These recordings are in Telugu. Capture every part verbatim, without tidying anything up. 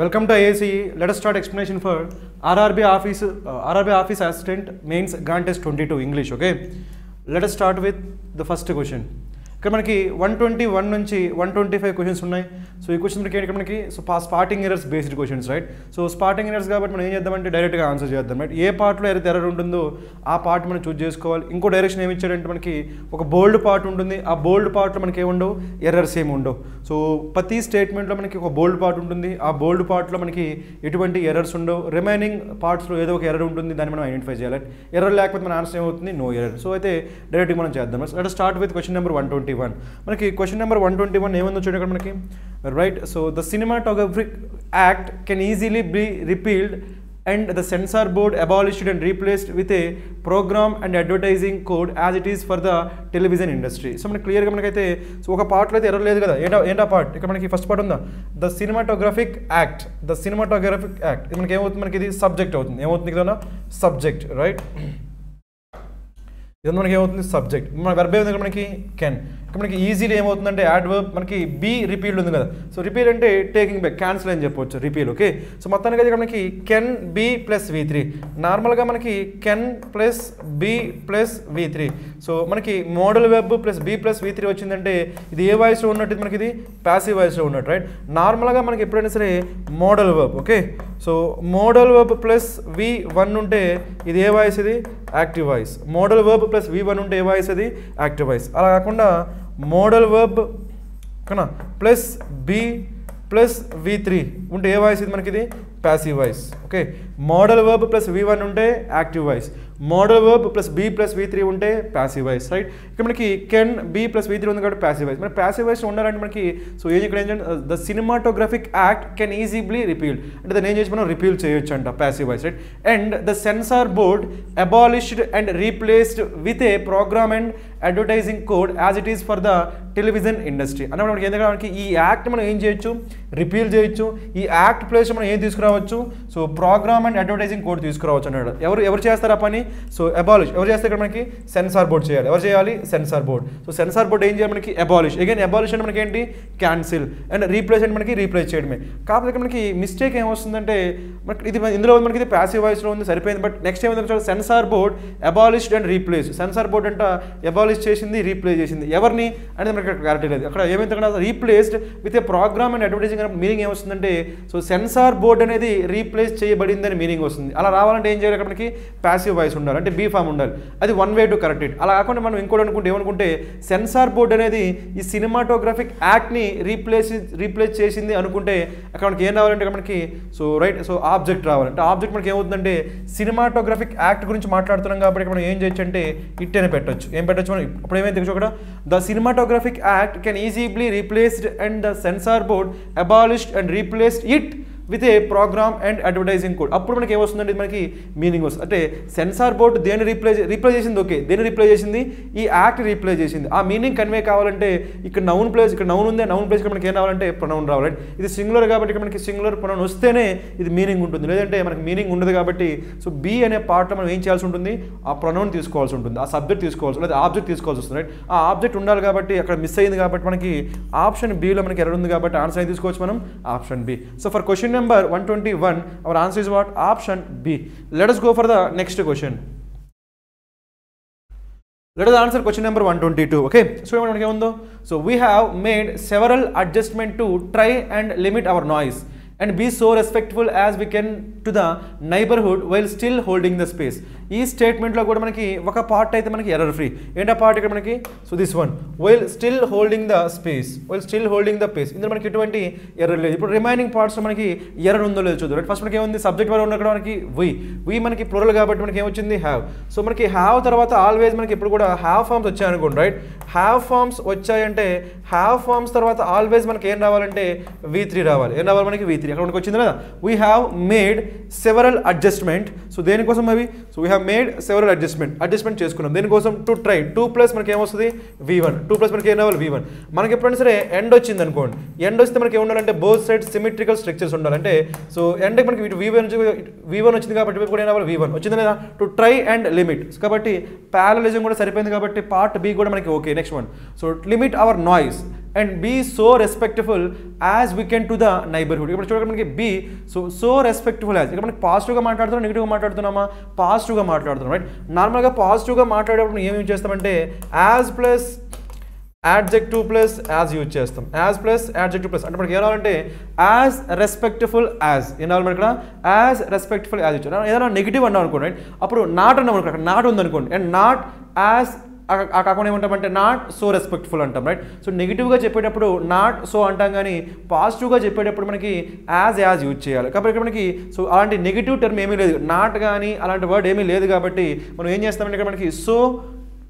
Welcome to A C. Let us start explanation for R R B A F I S R R B A F I S assistant mains Gantt test twenty-two English. Okay. Let us start with the first question. ఇక్కడ మనకి one twenty-one నుంచి one twenty-five క్వశ్చన్స్ ఉన్నాయి. సో ఈ క్వశ్చన్ మనకి ఏంటంటే మనకి so spotting errors based questions right. So spotting errors కాబట్టి మనం ఏం చేద్దామంటే డైరెక్ట్గా ఆన్సర్ చేద్దాం రైట్. ఏ పార్ట్లో ఏదైతే ఎర్రర్ ఉంటుందో ఆ పార్ట్ మనం చూస్ చేసుకోవాలి. ఇంకో డైరెక్షన్ ఏమి ఇచ్చారంటే మనకి ఒక బోల్డ్ పార్ట్ ఉంటుంది, ఆ బోల్డ్ పార్ట్లో మనకి ఏముండవు ఎర్రర్స్ ఏమి ఉండవు. సో ప్రతి స్టేట్మెంట్లో మనకి ఒక బోల్డ్ పార్ట్ ఉంటుంది, ఆ బోల్డ్ పార్ట్లో మనకి ఎటువంటి ఎర్రర్స్ ఉండవు. రిమైనింగ్ పార్ట్స్లో ఏదో ఒక ఎర్రర్ ఉంటుంది, దాన్ని మనం ఐడెంటిఫై చేయాలి. ఎర్రర్ లేకపోతే మన ఆన్సర్ ఏమవుతుంది? No error. సో అయితే డైరెక్ట్గా మనం చేద్దాం. Let us start with question number one twenty-one. మనకి question number one twenty one ఏముందో చూడండి ఇక్కడ మనకి right. So the cinematographic act can easily be repealed and the censor board abolished and replaced with a programme and advertising code as it is for the television industry. So మనకి క్లియర్గా మనకైతే సో ఒక పార్ట్లో అయితే ఎర్రర్ లేదు కదా. ఏంటో ఏంటో పార్ట్ ఇక్కడ మనకి ఫస్ట్ పార్ట్ ఉందా the cinematographic act. The cinematographic act ఇది మనకి ఏమవుతుంది? మనకి ఇది సబ్జెక్ట్ అవుతుంది. ఏమవుతుంది కదా? Subject right. ఇది మనకి ఏమవుతుంది? సబ్జెక్ట్. మన వెర్బ్ ఏముంది మనకి? కెన్. ఇక్కడ మనకి ఈజీలీ ఏమవుతుందంటే యాడ్ వర్బ్ మనకి బీ రిపీల్డ్ ఉంది కదా. సో రిపీల్ అంటే టేకింగ్ బ్యాక్, క్యాన్సిల్ అని చెప్పవచ్చు రిపీల్. ఓకే. సో మొత్తానికి అయితే ఇక్కడ మనకి can be plus V three. నార్మల్గా మనకి can plus be plus V three. So మనకి modal verb plus be plus V three వచ్చిందంటే ఇది ఏ వాయిస్లో ఉన్నట్టు? మనకి ఇది ప్యాసివ్ వాయిస్లో ఉన్నట్టు రైట్. నార్మల్గా మనకి ఎప్పుడైనా సరే modal verb. Okay. So modal verb plus V one ఉంటే ఇది ఏ వాయిస్? ఇది active voice. Modal verb plus V one ఉంటే ఏ వాయిస్? అది యాక్టివ్ వాయిస్. అలా కాకుండా మోడల్ వెబ్ కన్నా plus be plus V three ఉంటే ఏ వాయిస్? ఇది మనకి ఇది passive voice. Okay. Modal verb plus V one ఉంటే active voice, modal verb plus be plus V three ఉంటే ప్యాసివ్ వాయిస్ రైట్. ఇక్కడ మనకి can be plus V three ఉంది కాబట్టి ప్యాసివ్ వాయిస్. మరి ప్యాసివ్ వాయిస్ ఉండాలంటే మనకి సో ఏం ఇక్కడ ఏంటంటే the cinematographic act can easily repeal అంటే దాన్ని ఏం చేసి మనం రిపీల్ చేయొచ్చు అంట passive voice right. And the censor board abolished and replaced with a programme and advertising code as it is for the television industry అన్నప్పుడు మనకి ఎందుకంటే మనకి ఈ యాక్ట్ మనం ఏం చేయొచ్చు? రిపీల్ చేయొచ్చు. ఈ యాక్ట్ ప్లేస్ మనం ఏం తీసుకురావచ్చు? So programme and advertising code తీసుకురావచ్చు అన్నాడు. ఎవరు ఎవరు చేస్తారు ఆ పని? సో అబాలిష్ ఎవరు చేస్తే ఇక్కడ మనకి సెన్సార్ బోర్డ్ చేయాలి. ఎవరు చేయాలి? Censor board. So censor board ఏం చేయాలి? మనకి అబాలిష్. అగైన్ అబాలిష్ అంటే మనకి ఏంటి? క్యాన్సిల్. అండ్ రీప్లేస్ అంటే మనకి రీప్లేస్ చేయడమే. కాకపోతే ఇక్కడ మనకి మిస్టేక్ ఏమొస్తుందంటే మనకి ఇది ఇందులో మనకి ఇది ప్యాసివ్ వాయిస్లో ఉంది సరిపోయింది. బట్ నెక్స్ట్ ఏమైంది? Censor board abolished and replace. Censor board అంట అబాలిష్ చేసింది, రీప్లేస్ చేసింది. ఎవరిని అనేది మనకి అక్కడ క్లారిటీ లేదు. అక్కడ ఏమైంది? అక్కడ replaced with a programme and advertising అనే మీనింగ్ ఏమొస్తుందంటే సో సెన్సార్ బోర్డ్ అనేది రీప్లేస్ చేయబడింది అని మీనింగ్ వస్తుంది. అలా రావాలంటే ఏం చేయాలి? అక్కడ మనకి ప్యాసివ్ వాయిస్ ఉండాలి, అంటే బీ ఫామ్ ఉండాలి. అది one way to correct it. అలా కాకుండా మనం ఇంకోటి అనుకుంటే ఏమనుకుంటే సెన్సార్ బోర్డ్ అనేది ఈ సినిమాటోగ్రఫిక్ యాక్ట్ని రీప్లేస్ రీప్లేస్ చేసింది అనుకుంటే అక్కడ మనకి ఏం రావాలంటే మనకి సో రైట్ సో ఆబ్జెక్ట్ రావాలంటే ఆబ్జెక్ట్ మనకి ఏమవుతుందంటే సినిమాటోగ్రఫిక్ యాక్ట్ గురించి మాట్లాడుతున్నాం కాబట్టి మనం ఏం చేయొచ్చు అంటే ఇట్ అని పెట్టొచ్చు. ఏం పెట్టొచ్చు మనం? ఇప్పుడు ఏమైనా తెలుసు అక్కడ the cinematographic act can easily replaced and the censor board abolished and replaced it with a programme and advertising code. అప్పుడు మనకి ఏమొస్తుందంటే మనకి మీనింగ్ వస్తుంది. అంటే సెన్సార్ బోర్డు దేని రీప్లేస్ రీప్లేస్ చేసింది? ఓకే, దేని రీప్లేస్ చేసింది? ఈ యాక్ట్ రీప్లేస్ చేసింది. ఆ మీనింగ్ కన్వే కావాలంటే ఇక్కడ నౌన్ ప్లేస్ ఇక్కడ నౌన్ ఉంది, నౌన్ ప్లేస్ మనకి ఏం రావాలంటే ప్రొనౌన్ రావాలంటే ఇది సింగులర్ కాబట్టి ఇక్కడ మనకి సింగులర్ ప్రొనౌన్ వస్తేనే ఇది మీనింగ్ ఉంటుంది, లేదంటే మనకి మీనింగ్ ఉండదు. కాబట్టి సో బీ అనే పార్ట్లో మనం ఏం చేయాల్సి ఉంటుంది? ఆ ప్రొనౌన్ తీసుకోవాల్సి ఉంటుంది, ఆ సబ్జెక్ట్ తీసుకోవాల్సి లేదా ఆబ్జెక్ట్ తీసుకోవాల్సి వస్తుంది రైట్. ఆ ఆబ్జెక్ట్ ఉండాలి కాబట్టి అక్కడ మిస్ అయింది కాబట్టి మనకి ఆప్షన్ బీలో మనకి ఎర్రర్ ఉంది కాబట్టి ఆన్సర్ ఏం తీసుకోవచ్చు మనం? Option B. So for question number one twenty-one our answer is what? Option B. Let us go for the next question. Let us answer question number one twenty-two. Okay, so what we have so we have made several adjustment to try and limit our noise and be so respectful as we can to the neighborhood while still holding the space. ఈ స్టేట్మెంట్లో కూడా మనకి ఒక పార్ట్ అయితే మనకి ఎర్రర్ ఫ్రీ. ఏంటో పార్ట్ ఇక్కడ మనకి so this one while still holding the space while still holding the space ఇందులో మనకి ఎటువంటి ఎర్రర్ లేదు. ఇప్పుడు రిమైనింగ్ పార్ట్స్లో మనకి ఎర్రర్ ఉందో లేదు చూద్దాం రైట్. ఫస్ట్ మనకి ఏముంది? సబ్జెక్ట్ వరకు ఉన్నక్కడ మనకి వి వి మనకి ప్లూరల్ కాబట్టి మనకి ఏమొచ్చింది? హ్యావ్. సో మనకి హ్యావ్ తర్వాత ఆల్వేజ్ మనకి ఇప్పుడు కూడా హ్యావ్ ఫార్మ్స్ వచ్చాయనుకోండి రైట్. హ్యావ్ ఫార్మ్స్ వచ్చాయంటే హ్యావ్ ఫార్మ్స్ తర్వాత ఆల్వేజ్ మనకి ఏం రావాలంటే వి త్రీ రావాలి. ఏం రావాలి మనకి? V three. అక్కడ మనకి వచ్చింది కదా we have made several adjustment. So దేనికోసం అవి? So we have made several adjustment adjustment చేసుకున్నాం. దేనికోసం? To try. టూ ప్లస్ మనకి ఏమొస్తుంది? వి వన్. టూ ప్లస్ మనకి ఏం రావాలి? V one. మనకి ఎప్పుడైనా సరే ఎండ్ వచ్చింది అనుకోండి. ఎండ్ వస్తే మనకి ఏముండాలంటే బోత్ సైడ్ సిమెట్రికల్ స్ట్రక్చర్స్ ఉండాలంటే సో ఎండ్కి మనకి వి వన్ వి వన్ వచ్చింది కాబట్టి కూడా ఏం రావాలి? వి వన్ వచ్చింది లేదా? టు ట్రై అండ్ లిమిట్ కాబట్టి ప్యారలిజం కూడా సరిపోయింది కాబట్టి పార్ట్ బి కూడా మనకి okay. Next one so limit our noise and be so respectful as we can to the neighborhood. ఇక్కడ చూడండి మనకి be so so respectful as. ఇక్కడ మనకి పాజిటివ్ గా మాట్లాడుతున్నామా నెగటివ్ గా మాట్లాడుతున్నామా? పాజిటివ్ గా మాట్లాడుతున్నాం, రైట్? నార్మల్ గా పాజిటివ్ గా మాట్లాడేటప్పుడు మనం ఏం యూజ్ చేస్తామంటే as plus adjective plus as use చేస్తాం. as plus adjective plus అంటే మనకి ఏనాలంటే as respectful as ఏనాలి మనకి ఇక్కడ as respectful as ఇచ్చారు. ఏదైనా నెగటివ్ అన్నాం అనుకోండి, రైట్? అప్పుడు not అన్నాం అనుకోండి, అక్కడ not ఉంది అనుకోండి, and not as ఆ కాకుండా ఏమంటామంటే నాట్ సో రెస్పెక్ట్ఫుల్ అంటాం, రైట్? సో నెగిటివ్గా చెప్పేటప్పుడు నాట్ సో అంటాం, కానీ పాజిటివ్గా చెప్పేటప్పుడు మనకి యాజ్ యాజ్ యూజ్ చేయాలి. కాబట్టి ఇక్కడ మనకి సో అలాంటి నెగిటివ్ టర్మ్ ఏమీ లేదు, నాట్ కానీ అలాంటి వర్డ్ ఏమీ లేదు. కాబట్టి మనం ఏం చేస్తామంటే ఇక్కడ మనకి so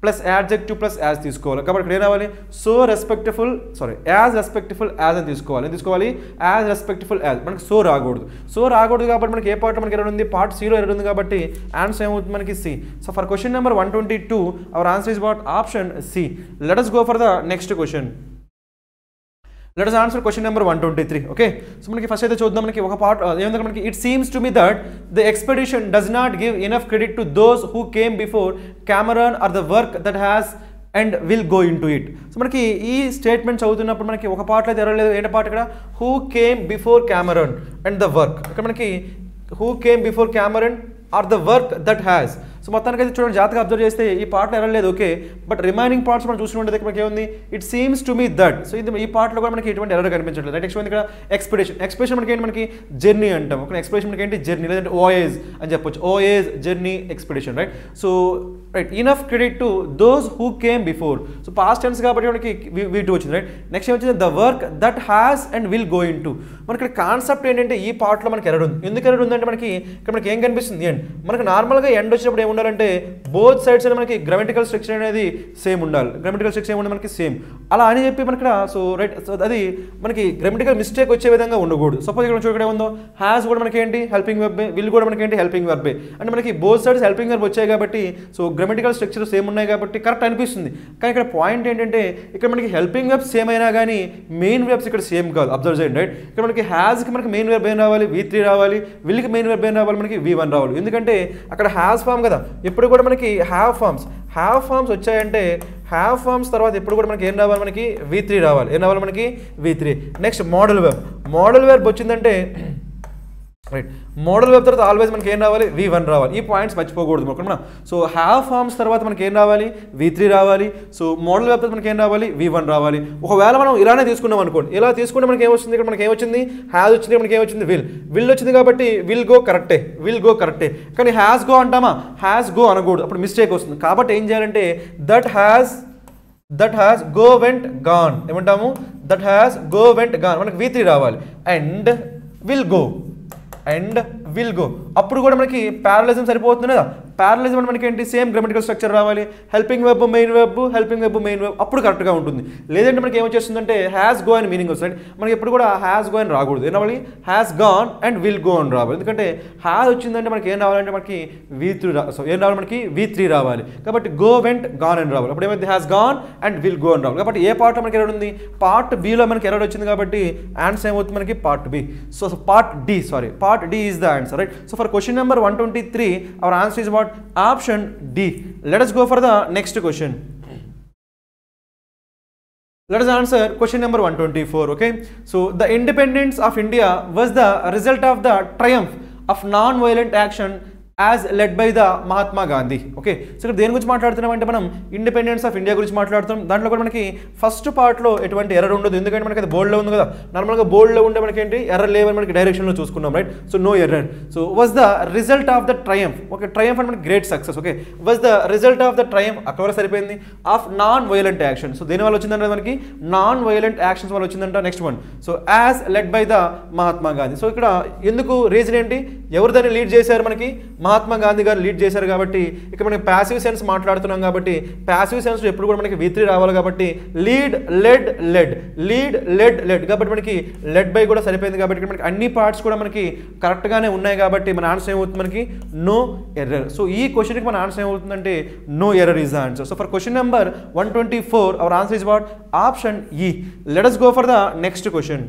plus adjective plus as తీసుకోవాలి. కాబట్టి ఇక్కడ ఏం రావాలి? So respectful sorry as respectful as అని తీసుకోవాలి. ఏం తీసుకోవాలి? As respectful as. మనకి సో రాకూడదు, సో రాకూడదు కాబట్టి మనకి ఏ పార్ట్ మనకి ఎర్రర్ ఉంది? పార్ట్ సిలో ఎర్రర్ ఉంది. కాబట్టి ఆన్సర్ ఏమవుతుంది మనకి? C. So for question number one twenty two our answer is what? Option C. Let us go for the next question. Let us answer question number one twenty-three. Okay, so manaki first aithe chuddam manaki oka part emundante manaki it seems to me that the expedition does not give enough credit to those who came before Cameron or the work that has and will go into it. So manaki ee statement chavutunnappudu manaki oka part lo error ledu, enta part ikkada who came before Cameron and the work, ikkada manaki who came before Cameron or the work that has. So మొత్తానికి అయితే చూడండి జాగ్రత్తగా అబ్జర్వ్ చేస్తే ఈ పార్ట్లో ఎర్రర్ లేదు, ఓకే, బట్ రిమైనింగ్ పార్ట్స్ మనం చూసుకుంటే దగ్గర మనకి ఏముంది? It seems to me that. So ఇది ఈ పార్ట్లో కూడా మనకి ఎటువంటి ఎర్రర్ కనిపించట్లేదు, రైట్? నెక్స్ట్ ఇక్కడ ఎక్స్పెడిషన్. ఎక్స్పెడిషన్ మనకి ఏంటి? మనకి జర్నీ అంటాం. ఒక ఎక్స్పెడిషన్ మనకి ఏంటి? జర్నీ, లేదంటే ఓఏజ్ అని చెప్పొచ్చు. Voyage, journey, expedition, right? So right, enough credit to those who came before. So past tense కాబట్టి మనకి వీటి వచ్చింది, రైట్? నెక్స్ట్ ఏం వచ్చింది? The work that has and will go into. మనకి ఇక్కడ కాన్సెప్ట్ ఏంటంటే ఈ పార్ట్లో మనకి ఎర్రర్ ఉంది. ఎందుకు ఎర్రర్ ఉందంటే మనకి ఇక్కడ మనకి ఏం కనిపిస్తుంది? ఎండ్. మనకి నార్మల్గా ఎండ్ వచ్చినప్పుడు ఏమి ఉండాలంటే బోత్ సైడ్స్ అనేది మనకి గ్రామటికల్ స్ట్రక్చర్ అనేది సేమ్ ఉండాలి. గ్రామటికల్ స్ట్రక్చర్ ఏమి ఉండాలి మనకి? సేమ్. అలా అని చెప్పి మనకి సో రైట్, సో అది మనకి గ్రామటికల్ మిస్టేక్ వచ్చే విధంగా ఉండకూడదు. సపోజ్ ఇక్కడ చూడడం ఉందో హ్యాస్ కూడా మనకి ఏంటి? Helping verb. విల్ కూడా మనకి ఏంటి? Helping verb. అంటే మనకి బోత్ సైడ్స్ హెల్పింగ్ వెర్బ్ వచ్చాయి కాబట్టి సో గ్రామటికల్ స్ట్రక్చర్ సేమ్ ఉన్నాయి కాబట్టి కరెక్ట్ అనిపిస్తుంది. కానీ ఇక్కడ పాయింట్ ఏంటంటే ఇక్కడ మనకి హెల్పింగ్ వెర్బ్స్ సేమ్ అయినా కానీ మెయిన్ వెర్బ్స్ ఇక్కడ సేమ్ కాదు, అబ్జర్వ్ చేయండి, రైట్? ఇక్కడ మనకి హ్యాస్కి మనకి మెయిన్ వెర్బ్ ఏం రావాలి? వి త్రీ రావాలి. విల్కి మెయిన్ వెర్బ్ ఏం రావాలి? మనకి వి వన్ రావాలి. ఎందుకంటే అక్కడ హ్యాస్ ఫామ్ కదా. ఎప్పుడు కూడా మనకి హ్యావ్ ఫార్మ్స్ హ్యావ్ ఫార్మ్స్ వచ్చాయంటే హ్యావ్ ఫార్మ్స్ తర్వాత ఎప్పుడు కూడా మనకి ఏం రావాలి? మనకి వి త్రీ రావాలి. ఏం రావాలి? మనకి V three. Next modal verb. Modal verb వచ్చిందంటే రైట్, మోడల్ వెబ్ తర్వాత ఆల్వేస్ మనకి ఏం రావాలి? వి వన్ రావాలి. ఈ పాయింట్స్ మర్చిపోకూడదు మనం. సో హ్యావ్ ఫార్మ్స్ తర్వాత మనకి ఏం రావాలి? వి త్రీ రావాలి. సో మోడల్ వెబ్ తర్వాత మనకి ఏం రావాలి? వి వన్ రావాలి. ఒకవేళ మనం ఇలానే తీసుకున్నాం అనుకోండి, ఇలా తీసుకుంటే మనకి ఏమొస్తుంది? ఇక్కడ మనకి ఏమొచ్చింది? హ్యాజ్ వచ్చింది. మనకి ఏమొచ్చింది? విల్. విల్ వచ్చింది కాబట్టి విల్ గో కరెక్టే, విల్ గో కరెక్టే. కానీ హ్యాస్ గో అంటామా? హ్యాస్ గో అనకూడదు, అప్పుడు మిస్టేక్ వస్తుంది. కాబట్టి ఏం చేయాలంటే that has that has go went gone ఏమంటాము? That has go went gone మనకి వి త్రీ రావాలి. And will go and will go అప్పుడు కూడా మనకి ప్యారలిజం సరిపోతుంది కదా. ప్యారలిజం అంటే మనకి ఏంటి? సేమ్ గ్రామటికల్ స్ట్రక్చర్ రావాలి. Helping verb main verb, helping verb main verb, అప్పుడు కరెక్ట్గా ఉంటుంది. లేదంటే మనకి ఏమొచ్చేస్తుందంటే హ్యాస్ గో అని మీనింగ్ వస్తుంది. మనకి ఎప్పుడు కూడా హ్యాస్ గో అని రాకూడదు. ఏం రావాలి? Has gone and will go అని రావాలి. ఎందుకంటే హ్యాస్ వచ్చిందంటే మనకి ఏం రావాలంటే మనకి వి త్రీ రా సో ఏం రావాలి? మనకి వి త్రీ రావాలి. కాబట్టి గో వెంట్ గాన్ అని రావాలి. అప్పుడు ఏమైతే has gone and will go అని రావాలి. కాబట్టి ఏ పార్ట్ మనకి ఎర్రర్ ఉంది? పార్ట్ బిలో మనకి ఎర్రర్ వచ్చింది. కాబట్టి ఆన్సర్ ఏమవుతుంది మనకి? Part B. So part D sorry part D is the answer, right? So for question number one twenty three our answer is what? Option D. Let us go for the next question. Let us answer question number one twenty-four. Okay, so the independence of India was the result of the triumph of non-violent action as led by the Mahatma Gandhi. Okay, so if దేని గురించి మాట్లాడుతున్నాం అంటే మనం ఇండిపెండెన్స్ ఆఫ్ ఇండియా గురించి మాట్లాడుతాం. దాంట్లో కూడా మనకి ఫస్ట్ పార్ట్లో ఎటువంటి ఎర్రర్ ఉండదు. ఎందుకంటే మనకి అది బోర్డులో ఉంది కదా. నార్మల్గా బోర్డులో ఉండే మనకి ఏంటి? ఎర్రర్ లేవని మనకి డైరెక్షన్లో చూసుకున్నాం, right? So no error. So was the result of the triumph. Okay, triumph అంటే మనకి great success. Okay, was the result of the triumph అక్కడ వరకు సరిపోయింది. Of non violent action. So దేనివల్ల వచ్చిందంటే మనకి నాన్ వయలెంట్ యాక్షన్స్ వల్ల వచ్చిందంట. Next one, so as led by the Mahatma Gandhi. So ఇక్కడ ఎందుకు రీజన్ ఏంటి? ఎవరు దాన్ని లీడ్ చేశారు? మనకి మహాత్మా గాంధీ గారు లీడ్ చేశారు. కాబట్టి ఇక్కడ మనకి ప్యాసివ్ సెన్స్ మాట్లాడుతున్నాం. కాబట్టి ప్యాసివ్ సెన్స్ ఎప్పుడు కూడా మనకి వి త్రీ రావాలి. కాబట్టి lead led led lead led led కాబట్టి మనకి లెడ్ బై కూడా సరిపోయింది. కాబట్టి ఇక్కడ మనకి అన్ని పార్ట్స్ కూడా మనకి కరెక్ట్గానే ఉన్నాయి. కాబట్టి మన ఆన్సర్ ఏమవుతుంది? మనకి నో ఎర్రర్. సో ఈ క్వశ్చన్కి మన ఆన్సర్ ఏమవుతుందంటే no error is the answer. So for question number one twenty four our answer is what? Option E. Let us go for the next question.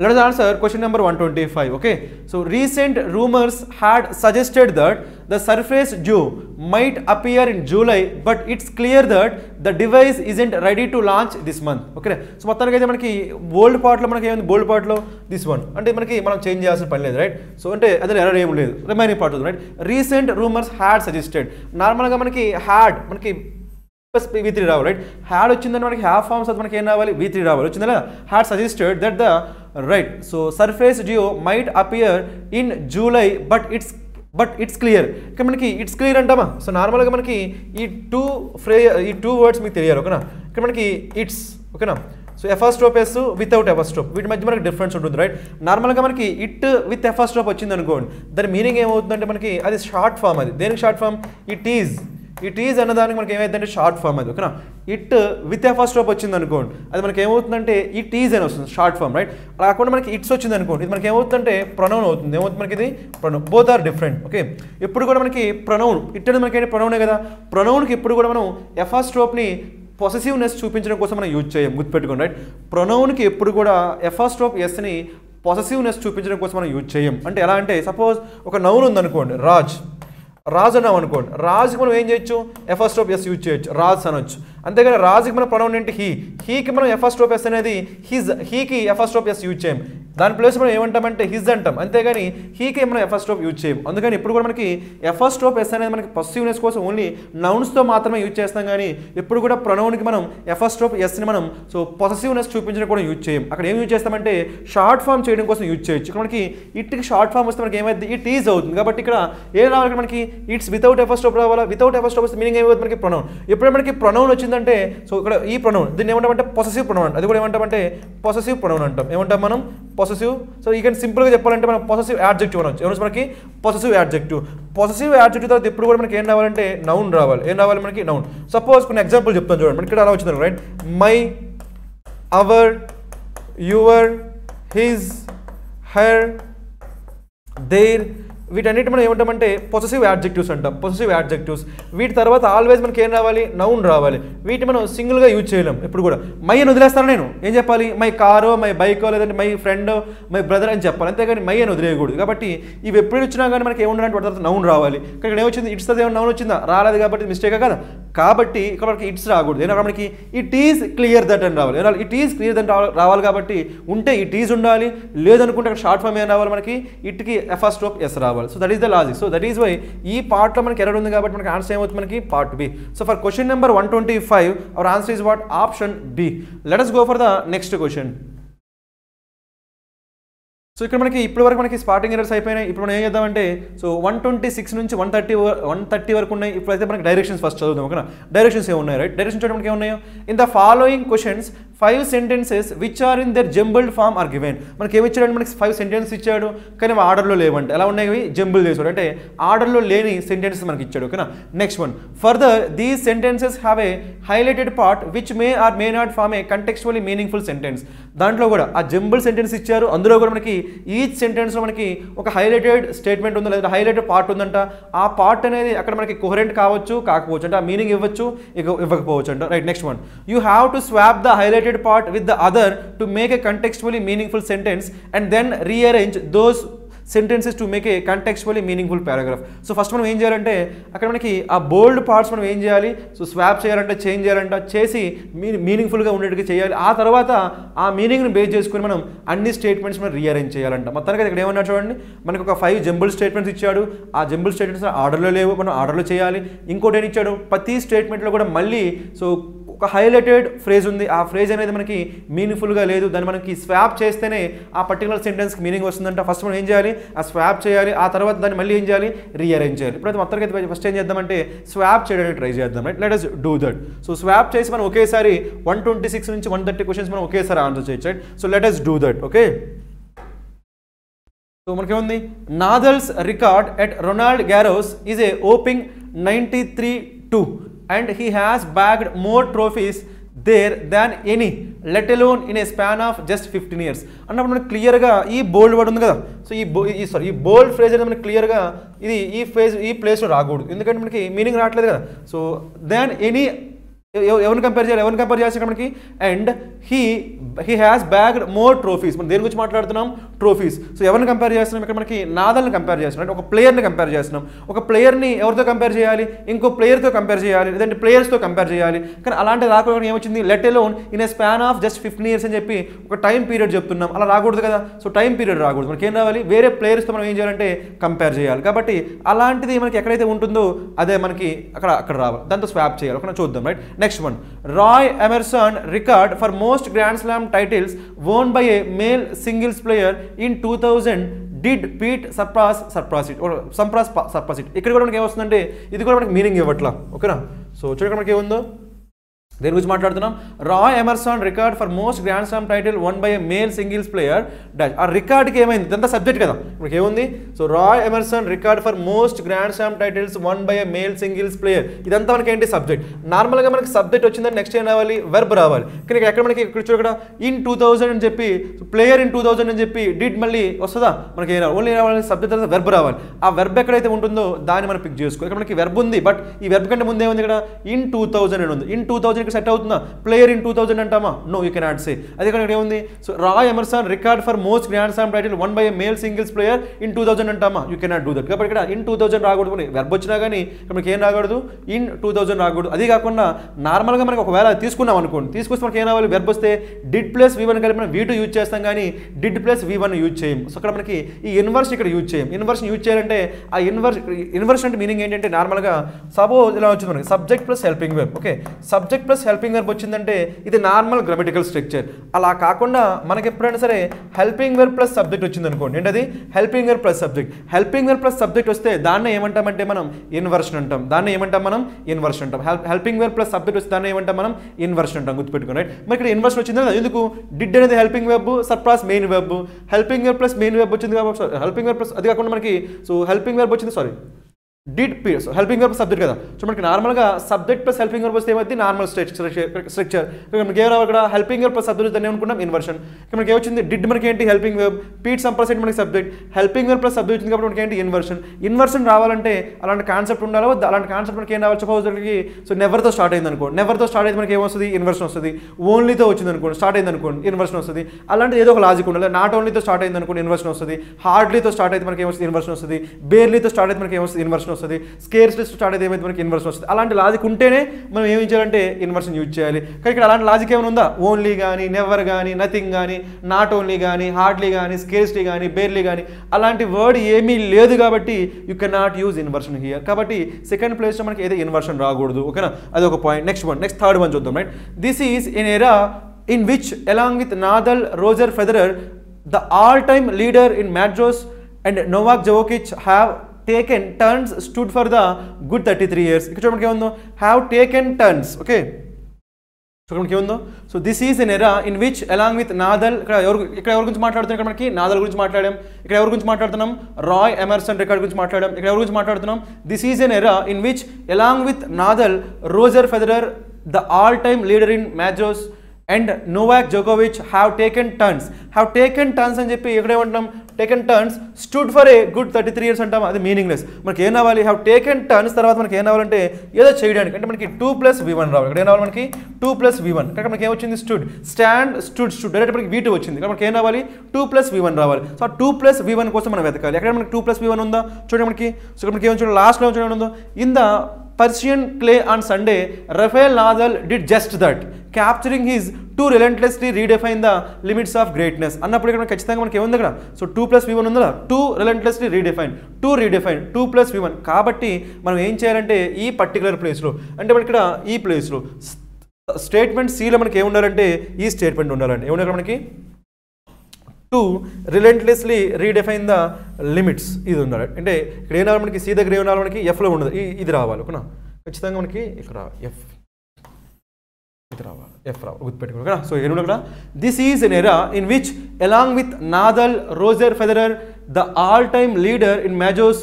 Let us answer question number one twenty-five. Okay, so recent rumors had suggested that the Surface Duo might appear in July, but it's clear that the device isn't ready to launch this month. Okay, so what are we going to do? Bold part, we are going to bold part. This one, and we are going to change the answer, right? So, and that error is not remaining part, right? Recent rumors had suggested. Normally, we are going to had, we are going to V three రావు రైట్ హ్యాడ్ వచ్చిందని మనకి హ్యావ్ ఫార్మ్స్ అది మనకి ఏం రావాలి వి త్రీ రావాలి వచ్చిందా had suggested that the right so surface geo might appear in July but it's but it's clear ఇక మనకి ఇట్స్ క్లియర్ అంటామా సో నార్మల్గా మనకి ఈ టూ ఫ్రే ఈ టూ వర్డ్స్ మీకు తెలియాలి ఓకేనా ఇక్కడ మనకి ఇట్స్ ఓకేనా so apostrophe yes without apostrophe వీటి మధ్య మనకి డిఫరెన్స్ ఉంటుంది రైట్ నార్మల్గా మనకి ఇట్ విత్ ఎఫాస్ట్రోప్ వచ్చింది అనుకోండి దాని మీనింగ్ ఏమవుతుందంటే మనకి అది షార్ట్ ఫామ్ అది దేనికి short form it is it is అన్నదానికి మనకి ఏమైందంటే షార్ట్ ఫామ్ అది ఓకేనా it with a first stop వచ్చింది అనుకోండి అది మనకి ఏమవుతుందంటే ఇట్ ఈజ్ అని వస్తుంది షార్ట్ ఫామ్ రైట్ రాకుండా మనకి ఇట్స్ వచ్చింది అనుకోండి ఇది మనకి ఏమవుతుందంటే ప్రొనౌన్ అవుతుంది ఏమవుతుంది మనకి ఇది pronoun both are different okay ఎప్పుడు కూడా మనకి ప్రొనౌన్ ఇట్ అనేది మనకి ప్రొనౌనే కదా ప్రొనౌన్కి ఎప్పుడు కూడా మనం ఎ ఫస్ట్ స్టాప్ని పొసెసివ్నెస్ చూపించడం కోసం మనం యూజ్ చేయం గుర్తుపెట్టుకోండి రైట్ ప్రొనౌన్కి ఎప్పుడు కూడా ఎ ఫస్ట్ స్టాప్ ఎస్ని పొసెసివ్నెస్ చూపించడం కోసం మనం యూజ్ చేయం అంటే ఎలా అంటే సపోజ్ ఒక నౌన్ ఉందనుకోండి రాజ్ రాజు అన్నాం అనుకోండి రాజుకి మనం ఏం చేయొచ్చు ఎఫాస్ట్రోప్ ఎస్ యూజ్ చేయొచ్చు రాజ్ అనొచ్చు అంతేగాని రాజుకి మనం ప్రొనౌన్ ఏంటి హీ హీకి మనం ఎఫాస్ట్రోప్ ఎస్ అనేది హిజ్ హీకి ఎఫాస్ట్రోప్ ఎస్ యూజ్ చేయం దాని ప్లేస్ మనం ఏమంటామంటే హిజ్ అంటాం అంతేగాని హీకి మనం ఎఫాస్ట్రోప్ యూజ్ చేయం అందుకని ఇప్పుడు కూడా మనకి ఎఫాస్ట్రోప్ ఎస్ అనేది మనకి పొసెసివ్నెస్ కోసం ఓన్లీ నౌన్స్తో మాత్రమే యూజ్ చేస్తాం కానీ ఎప్పుడు కూడా ప్రొనౌన్కి మనం ఎఫాస్ట్రోప్ ఎస్ని మనం సో పొసెసివ్నెస్ చూపించడం కూడా యూజ్ చేయం అక్కడ ఏం యూజ్ చేస్తామంటే షార్ట్ ఫామ్ చేయడం కోసం యూజ్ చేయొచ్చు ఇక్కడ మనకి ఇట్కి షార్ట్ ఫామ్ వస్తే మనకి ఏమైంది ఇట్ ఈజ్ అవుతుంది కాబట్టి ఇక్కడ ఏం రావాలి మనకి ఇట్స్ వితౌట్ ఎఫాస్ట్రోప్ రావాలా వితౌట్ ఎఫాస్ట్రోప్ వస్తే మీనింగ్ ఏమవుతుంది మనకి ప్రొనౌన్ ఎప్పుడైతే మనకి ప్రొనౌన్ వచ్చిందంటే సో ఇక్కడ ఈ ప్రొనౌన్ దీన్ని ఏమంటామంటే పొసెసివ్ ప్రొనౌన్ అది కూడా ఏమంటామంటే పొసెసివ్ ప్రొనౌన్ అంటాం ఏమంటాం మనం పొసెసివ్ సో ఈ కానీ సింపుల్గా చెప్పాలంటే మనం పొసెసివ్ యాడ్జెక్టివ్ అనొచ్చు ఏమొచ్చు మనకి పొసెసివ్ యాడ్జెక్టివ్ పొసెసివ్ యాడ్జెక్టివ్ తర్వాత ఇప్పుడు కూడా మనకి ఏం రావాలంటే నౌన్ రావాలి ఏం రావాలి మనకి నౌన్ సపోజ్ కొన్ని ఎగ్జాంపుల్ చెప్తాను చూడండి మనకి ఇక్కడ అలా వచ్చింది right my our your his her their వీటన్నిటి మనం ఏమంటామంటే పొసెసివ్ యాడ్జెక్టివ్స్ అంటాం పొసెసివ్ యాడ్జెక్టివ్స్ వీటి తర్వాత ఆల్వేస్ మనకి ఏం రావాలి నౌన్ రావాలి వీటి మనం సింగిల్గా యూజ్ చేయలేం ఇప్పుడు కూడా మై అని వదిలేస్తాను నేను ఏం చెప్పాలి మై కారో మై బైకో లేదంటే మై ఫ్రెండో మై బ్రదర్ అని చెప్పాలి అంతేగాని మై అని వదిలేయకూడదు కాబట్టి ఇవి ఎప్పుడు వచ్చినా కానీ మనకి ఏముండాలంటే వాటి తర్వాత నౌన్ రావాలి ఇక్కడ ఏమొచ్చింది ఇట్స్ ఏమైనా నౌన్ వచ్చిందా రాలేదు కాబట్టి మిస్టేక్ కదా కాబట్టి ఇక్కడ మనకి ఇట్స్ రాకూడదు ఏమన్నా మనకి ఇట్ ఈజ్ క్లియర్ దట్ అని రావాలి ఏమన్నా ఇట్ ఈజ్ క్లియర్ దట్ రావాలి కాబట్టి ఉంటే ఇట్ ఈజ్ ఉండాలి లేదనుకుంటే అక్కడ షార్ట్ ఫామ్ ఏం రావాలి మనకి ఇట్కి ఫస్ట్ స్ట్రోక్ ఎస్ రావాలి so that is the logic so that is why ee part lo manaki error undi kabatti manaki answer em avuthundi manaki part b so for question number one twenty-five our answer is what option b let us go for the next question so ఇక్కడ మనకి ఇప్పుడు వరకు మనకి స్పాటింగ్ ఎర్రర్స్ అయిపోయినాయి ఇప్పుడు మనం ఏం చేద్దామంటే సో వన్ ట్వంటీ సిక్స్ నుంచి వన్ థర్టీ వన్ థర్టీ వరకు ఉన్నాయి ఇప్పుడైతే మనకి డైరెక్షన్స్ ఫస్ట్ చదువుదాం ఓకేనా డైరెక్షన్స్ ఏమున్నాయి రైట్ డైరెక్షన్స్ చూడడానికి ఏమున్నాయో in the following questions five sentences which are in their jumbled form are given మనకి ఏమి ఇచ్చాడంటే మనకి ఫైవ్ సెంటెన్స్ ఇచ్చాడు కానీ అవి ఆర్డర్లో లేవంటే ఎలా ఉన్నాయి అవి జంబుల్ చేశాడు అంటే ఆర్డర్లో లేని సెంటెన్సెస్ మనకి ఇచ్చాడు ఓకేనా next one further these sentences have a highlighted part which may or may not form a contextually meaningful sentence దాంట్లో కూడా ఆ జంబుల్ సెంటెన్స్ ఇచ్చారు అందులో కూడా మనకి ఈచ్ సెంటెన్స్లో మనకి ఒక హైలైటెడ్ స్టేట్మెంట్ ఉందో లేదా హైలైటెడ్ పార్ట్ ఉందంట ఆ పార్ట్ అనేది అక్కడ మనకి కొహరెంట్ కావచ్చు కాకపోవచ్చు అంటే ఆ మీనింగ్ ఇవ్వచ్చు ఇవ్వకపోవచ్చు అంట right next one you have to swap the highlighted part with the other to make a contextually meaningful sentence and then rearrange those sentences to make a contextually meaningful paragraph so first మనం ఏం చేయాలంటే అక్కడ మనకి ఆ బోల్డ్ పార్ట్స్ మనం ఏం చేయాలి సో స్వాప్ చేయాలంటే చేంజ్ చేయాలంట చేసి మీనింగ్ఫుల్గా ఉండేట్టుగా చేయాలి ఆ తర్వాత ఆ మీనింగ్ని బేస్ చేసుకుని మనం అన్ని స్టేట్మెంట్స్ మనం రీఅరేంజ్ చేయాలంట మొత్తానికి ఇక్కడ ఏమన్నా చూడండి మనకు ఒక ఫైవ్ జంబుల్ స్టేట్మెంట్స్ ఇచ్చాడు ఆ జంబుల్ స్టేట్మెంట్స్ ఆర్డర్లో లేవు మనం ఆర్డర్లో చేయాలి ఇంకోటి ఏమి ఇచ్చాడు ప్రతి స్టేట్మెంట్లో కూడా మళ్ళీ సో ఒక హైలైటెడ్ ఫ్రేజ్ ఉంది ఆ ఫ్రేజ్ అనేది మనకి మీనింగ్ఫుల్గా లేదు దాన్ని మనకి స్వాప్ చేస్తేనే ఆ పర్టికులర్ సెంటెన్స్కి మీనింగ్ వస్తుందంట ఫస్ట్ మనం ఏం చేయాలి ఆ స్వాప్ చేయాలి ఆ తర్వాత దాన్ని మళ్ళీ ఏం చేయాలి రీఅరేంజ్ చేయాలి ఇప్పుడైతే మొత్తానికి ఫస్ట్ ఏం చేద్దామంటే స్వాప్ చేయడానికి ట్రై చేద్దాం right let us do that so swap చేసి మనం ఒకేసారి వన్ ట్వంటీ సిక్స్ నుంచి వన్ థర్టీ క్వశ్చన్స్ మనం ఒకేసారి ఆన్సర్ చేయొచ్చు right so let us do that okay so మనకేముంది Nadal's record at Roland Garros is a opening ninety three two and he has bagged more trophies there than any let alone in a span of just fifteen years అన్నప్పుడు మనకు క్లియర్గా ఈ బోల్డ్ వర్డ్ ఉంది కదా సో ఈ బో ఈ సారీ ఈ బోల్డ్ ఫ్రేజ్ అనేది మనకి క్లియర్గా ఇది ఈ ఫేజ్ ఈ ప్లేస్లో రాకూడదు ఎందుకంటే మనకి మీనింగ్ రావట్లేదు కదా సో దెన్ ఎనీ ఎవరు కంపేర్ చేయాలి ఎవరు కంపేర్ చేస్తే మనకి and he he has bagged more trophies. మనం దేని గురించి మాట్లాడుతున్నాం? ట్రోఫీస్. సో ఎవరు కంపేర్ చేస్తున్నాం ఇక్కడ? మనకి నాదల్ని కంపేర్ చేస్తున్నాం. అంటే ఒక ప్లేయర్ ని కంపేర్ చేస్తున్నాం. ఒక ప్లేయర్ ని ఎవరితో కంపేర్ చేయాలి? ఇంకో ప్లేయర్ తో కంపేర్ చేయాలి, లేదంటే ప్లేయర్స్ తో కంపేర్ చేయాలి. కానీ అలాంటి రాకుండా ఏమొచ్చింది? Let alone in a span of just fifteen years అని చెప్పి ఒక టైం పీరియడ్ చెప్తున్నాం. అలా రాకూడదు కదా. సో టైం పీరియడ్ రాకూడదు. మనకి ఏం రావాలి? వేరే ప్లేయర్స్తో మనం ఏం చేయాలంటే కంపేర్ చేయాలి. కాబట్టి అలాంటిది మనకి ఎక్కడైతే ఉంటుందో అదే మనకి అక్కడ అక్కడ రావాలి. దాంతో స్వాప్ చేయాలి. ఒక చూద్దాం. Right, next one. Roy Emerson record for most Grand Slam titles won by a male singles player in two thousand. Did Pete Sampras surpass it or Sampras surpass it? ఇక్కడ కూడా మనకి ఏమొస్తుందంటే ఇది కూడా మనకి మీనింగ్ ఇవ్వట్లా. ఓకేనా? సో చూడండి మనకి ఏముందో, దేని గురించి మాట్లాడుతున్నాం? Roy Emerson record for most grand slam title won by a male singles player dash. ఆ రికార్డ్కి ఏమైంది? ఇదంతా సబ్జెక్ట్ కదా, మనకి ఏముంది? So Roy Emerson record for most grand slam titles won by a male singles player. ఇదంతా మనకి ఏంటి? సబ్జెక్ట్. నార్మల్గా మనకి సబ్జెక్ట్ వచ్చిందని నెక్స్ట్ ఏం రావాలి? వెర్బ్ రావాలి. కానీ ఎక్కడ మనకి ఇక్కడ చూడ ఇన్ టూ థౌసండ్ అని చెప్పి ప్లేయర్ ఇన్ టూ థౌసండ్ అని చెప్పి డిడ్ మళ్ళీ వస్తుందా? మనకి ఏం ఓన్లీ రావాలి? సబ్జెక్ట్ తర్వాత వెర్బ్ రావాలి. ఆ వెర్బ్ ఎక్కడైతే ఉంటుందో దాన్ని మనం పిక్ చేసుకోవాలి. ఇక్కడ మనకి వెర్బ్ ఉంది, బట్ ఈ వెర్బ్ కంటే ముందే ఉంది ఇక్కడ ఇన్ టూ థౌసండ్ అని ఉంది. ఇన్ టూ థౌసండ్ సెట్ అవుతుందా? ప్లేయర్ ఇన్ టూ థౌసండ్ అంటామా? No, you cannot say. అదే కనుక ఏముంది? So Roy Emerson record for most grand slam title won by a male singles player in two thousand అంటామా? You cannot do that. కాబట్టి ఇక్కడ ఇన్ టూ థౌసండ్ రాకూడదు. మనకి వెర్బ్ వచ్చినా కానీ మనకి ఏం రాకూడదు? ఇన్ టూ థౌసండ్ రాకూడదు. అది కాకుండా నార్మల్గా మనకి ఒకవేళ తీసుకున్నాం అనుకోండి, తీసుకొస్తే మనకి ఏం రావాలి? వెర్బ్ వస్తే డిడ్ ప్లస్ వి వన్ కలిపి మనం వీ టూ యూజ్ చేస్తాం, కానీ did plus V one use చేయం. సో అక్కడ మనకి ఈ ఇన్వర్స్ ఇక్కడ యూజ్ చేయం. ఇన్వర్స్ యూజ్ చేయాలంటే ఆ ఇన్వర్స్ ఇన్వర్స్ అంటే మీనింగ్ ఏంటంటే నార్మల్గా సపోజ్ ఇలా వచ్చింది మనకి subject plus helping verb. Okay, subject plus helping verb వచ్చిందంటే ఇది నార్మల్ గ్రామటికల్ స్ట్రక్చర్. అలా కాకుండా మనకి ఎప్పుడైనా సరే హెల్పింగ్ వెర్బ్ ప్లస్ సబ్జెక్ట్ వచ్చింది అనుకోండి, ఏంటది? Helping verb plus subject. Helping verb plus subject వస్తే దాన్ని ఏమంటామంటే మనం ఇన్వర్షన్ అంటాం. దాన్ని ఏమంటాం మనం? ఇన్వర్షన్ అంటాం. హెల్పింగ్ వెర్బ్ ప్లస్ సబ్జెక్ట్ వస్తే దాన్ని ఏమంటాం మనం? ఇన్వర్షన్ అంటాం. గుర్తుపెట్టుకోండి. రైట్, మరి ఇక్కడ ఇన్వర్షన్ వచ్చింది కదా, ఎందుకు? డిడ్ అనేది helping verb, Sampras main verb. Helping verb plus main verb వచ్చింది కాబట్టి హెల్పింగ్ వెర్బ్ ప్లస్, అది కాకుండా మనకి సో హెల్పింగ్ వెర్బ్ వచ్చింది, sorry did Pete so helping verb subject కదా. సో మనకి నార్మల్గా సబ్జెక్ట్ ప్లస్ హెల్పింగ్ వెర్బ్ వస్తే ఏమైతే నార్మల్ స్ట్రక్చర్ స్ట్రక్చర్ మనకి ఏమైనా ఇక్కడ హెల్పింగ్ వెర్బ్ ప్లస్ సబ్జెక్ట్ అని అనుకున్నాం ఇన్వర్షన్. మనకి ఏమొచ్చింది? డిడ్ మనకి ఏంటి? Helping verb. పీట్ సంప్రాస్ ఏంటి? మనకి subject. Helping verb plus subject వచ్చింది కాబట్టి మనకి ఏంటి? ఇన్వర్షన్. ఇన్వర్షన్ రావాలంటే అలాంటి కాన్సెప్ట్ ఉండాలో, అలాంటి కాన్సెప్ట్ మనకి ఏం రావాలి? సపోజ్ మనకి సో నెవర్తో స్టార్ట్ అయింది అనుకోండి, నెవర్తో స్టార్ట్ అయితే మనకి ఏమొస్తుంది? ఇన్వర్షన్ వస్తుంది. ఓన్లీతో వచ్చింది అనుకోండి, స్టార్ట్ అయింది అనుకోండి, ఇన్వర్షన్ వస్తుంది. అలాంటి ఏదో ఒక లాజిక్ ఉండాలి. నాట్ ఓన్లీతో స్టార్ట్ అయింది అనుకోండి ఇన్వర్షన్ వస్తుంది, హార్డ్లీతో స్టార్ట్ అయితే మనకి ఏమొస్తుంది? ఇన్వర్షన్ వస్తుంది. బేర్లీతో స్టార్ట్ అయితే మనకి ఏమొస్తుంది? ఇన్వర్షన్ వస్తుంది. స్కేర్స్ లిస్ట్ స్టార్ట్ అయితే ఏమైతే మనకి ఇన్వర్షన్ వస్తుంది. అలాంటి లాజిక్ ఉంటేనే మనం ఏం చేయాలంటే ఇన్వర్షన్ యూజ్ చేయాలి. కానీ ఇక్కడ అలాంటి లాజిక్ ఏమైనా ఉందా? ఓన్లీ కానీ, నెవర్ కానీ, నథింగ్ కానీ, నాట్ ఓన్లీ కానీ, హార్డ్లీ కానీ, స్కేర్స్లీ కానీ, బేర్లీ కానీ అలాంటి వర్డ్ ఏమీ లేదు. కాబట్టి you can not use inversion here. కాబట్టి సెకండ్ ప్లేస్లో మనకి ఏదో ఇన్వర్షన్ రాకూడదు. ఓకేనా, అదొక point. Next one, next third one చూద్దాం. Right, this is an era in which along with Nadal, Roger Federer, the all time leader in matches and Novak జోకోవిచ్ have taken turns stood for the good thirty-three years. ఇక్కడ చూడండి మనకి ఏముందో? have taken turns. okay, చూడండి మనకి ఏముందో? so this is an era in which along with nadal, ఇక్కడ ఎవరు ఇక్కడ ఎవరు గురించి మాట్లాడుతున్నాం? ఇక్కడ మనకి నాదల్ గురించి మాట్లాడాం. ఇక్కడ ఎవరు గురించి మాట్లాడుతున్నాం? రాయ్ ఎమర్సన్ రికార్డ్ గురించి మాట్లాడాం. ఇక్కడ ఎవరు గురించి మాట్లాడుతున్నాం? this is an era in which along with nadal, roger federer, the all time leader in majors and novak djokovic have taken turns. have taken turns అని చెప్పి ఇక్కడ ఏమంటాం? Taken turns stood for a good thirty three years అంటాం. అది మీనింగ్లెస్. మనకి ఏం రావాలి? హ్యావ్ టేకెన్ టర్న్స్ తర్వాత మనకి ఏం రావాలంటే ఏదో చేయడానికి, అంటే మనకి టూ ప్లస్ వి వన్ రావాలి. ఇక్కడ ఏం రావాలి? మనకి టూ ప్లస్ వి వన్. ఇక్కడ మనకి ఏమొచ్చింది? Stood, stand, stood, stood direct మనకి వీటు వచ్చింది. ఇక్కడ మనకి ఏం రావాలి? టూ ప్లస్ వి వన్ రావాలి. సో ఆ టూ ప్లస్ వి వన్ కోసం మనం వెతకాలి. ఎక్కడ మనకి టూ ప్లస్ వి వన్ ఉందా? చూడండి మనకి సో ఇక్కడ మనకి ఏమో చూడండి లాస్ట్లో చూడండి ఉందో, in the Persian play on Sunday Rafael Nadal did just that, capturing his to relentlessly redefine the limits of greatness అన్నప్పుడు ఇక్కడ ఖచ్చితంగా మనకి ఏముంది ఇక్కడ? So to plus V one ఉందా? To relentlessly redefine, to redefine, to plus V one. కాబట్టి మనం ఏం చేయాలంటే ఈ పర్టికులర్ ప్లేస్లో, అంటే మనకి ఇక్కడ ఈ ప్లేస్లో స్టేట్మెంట్ సీలో మనకి ఏముండాలంటే ఈ స్టేట్మెంట్ ఉండాలంటే ఏముండాలి? మనకి to relentlessly redefine the limits ఇది ఉండాలి. అంటే ఇక్కడ ఏం రావాలి? మనకి సీ దగ్గర ఏం రావాలి? మనకి ఎఫ్లో ఉండదు, ఇది రావాలి. ఓకేనా, ఖచ్చితంగా మనకి ఇక్కడ ఎఫ్ ఇది రావాలి, ఎఫ్ రావాలి. గుర్తుపెట్టుకోండి కదా. సో ఏం ఉండాలి? This is an era in which along with Nadal, Roger Federer, the all time leader in matches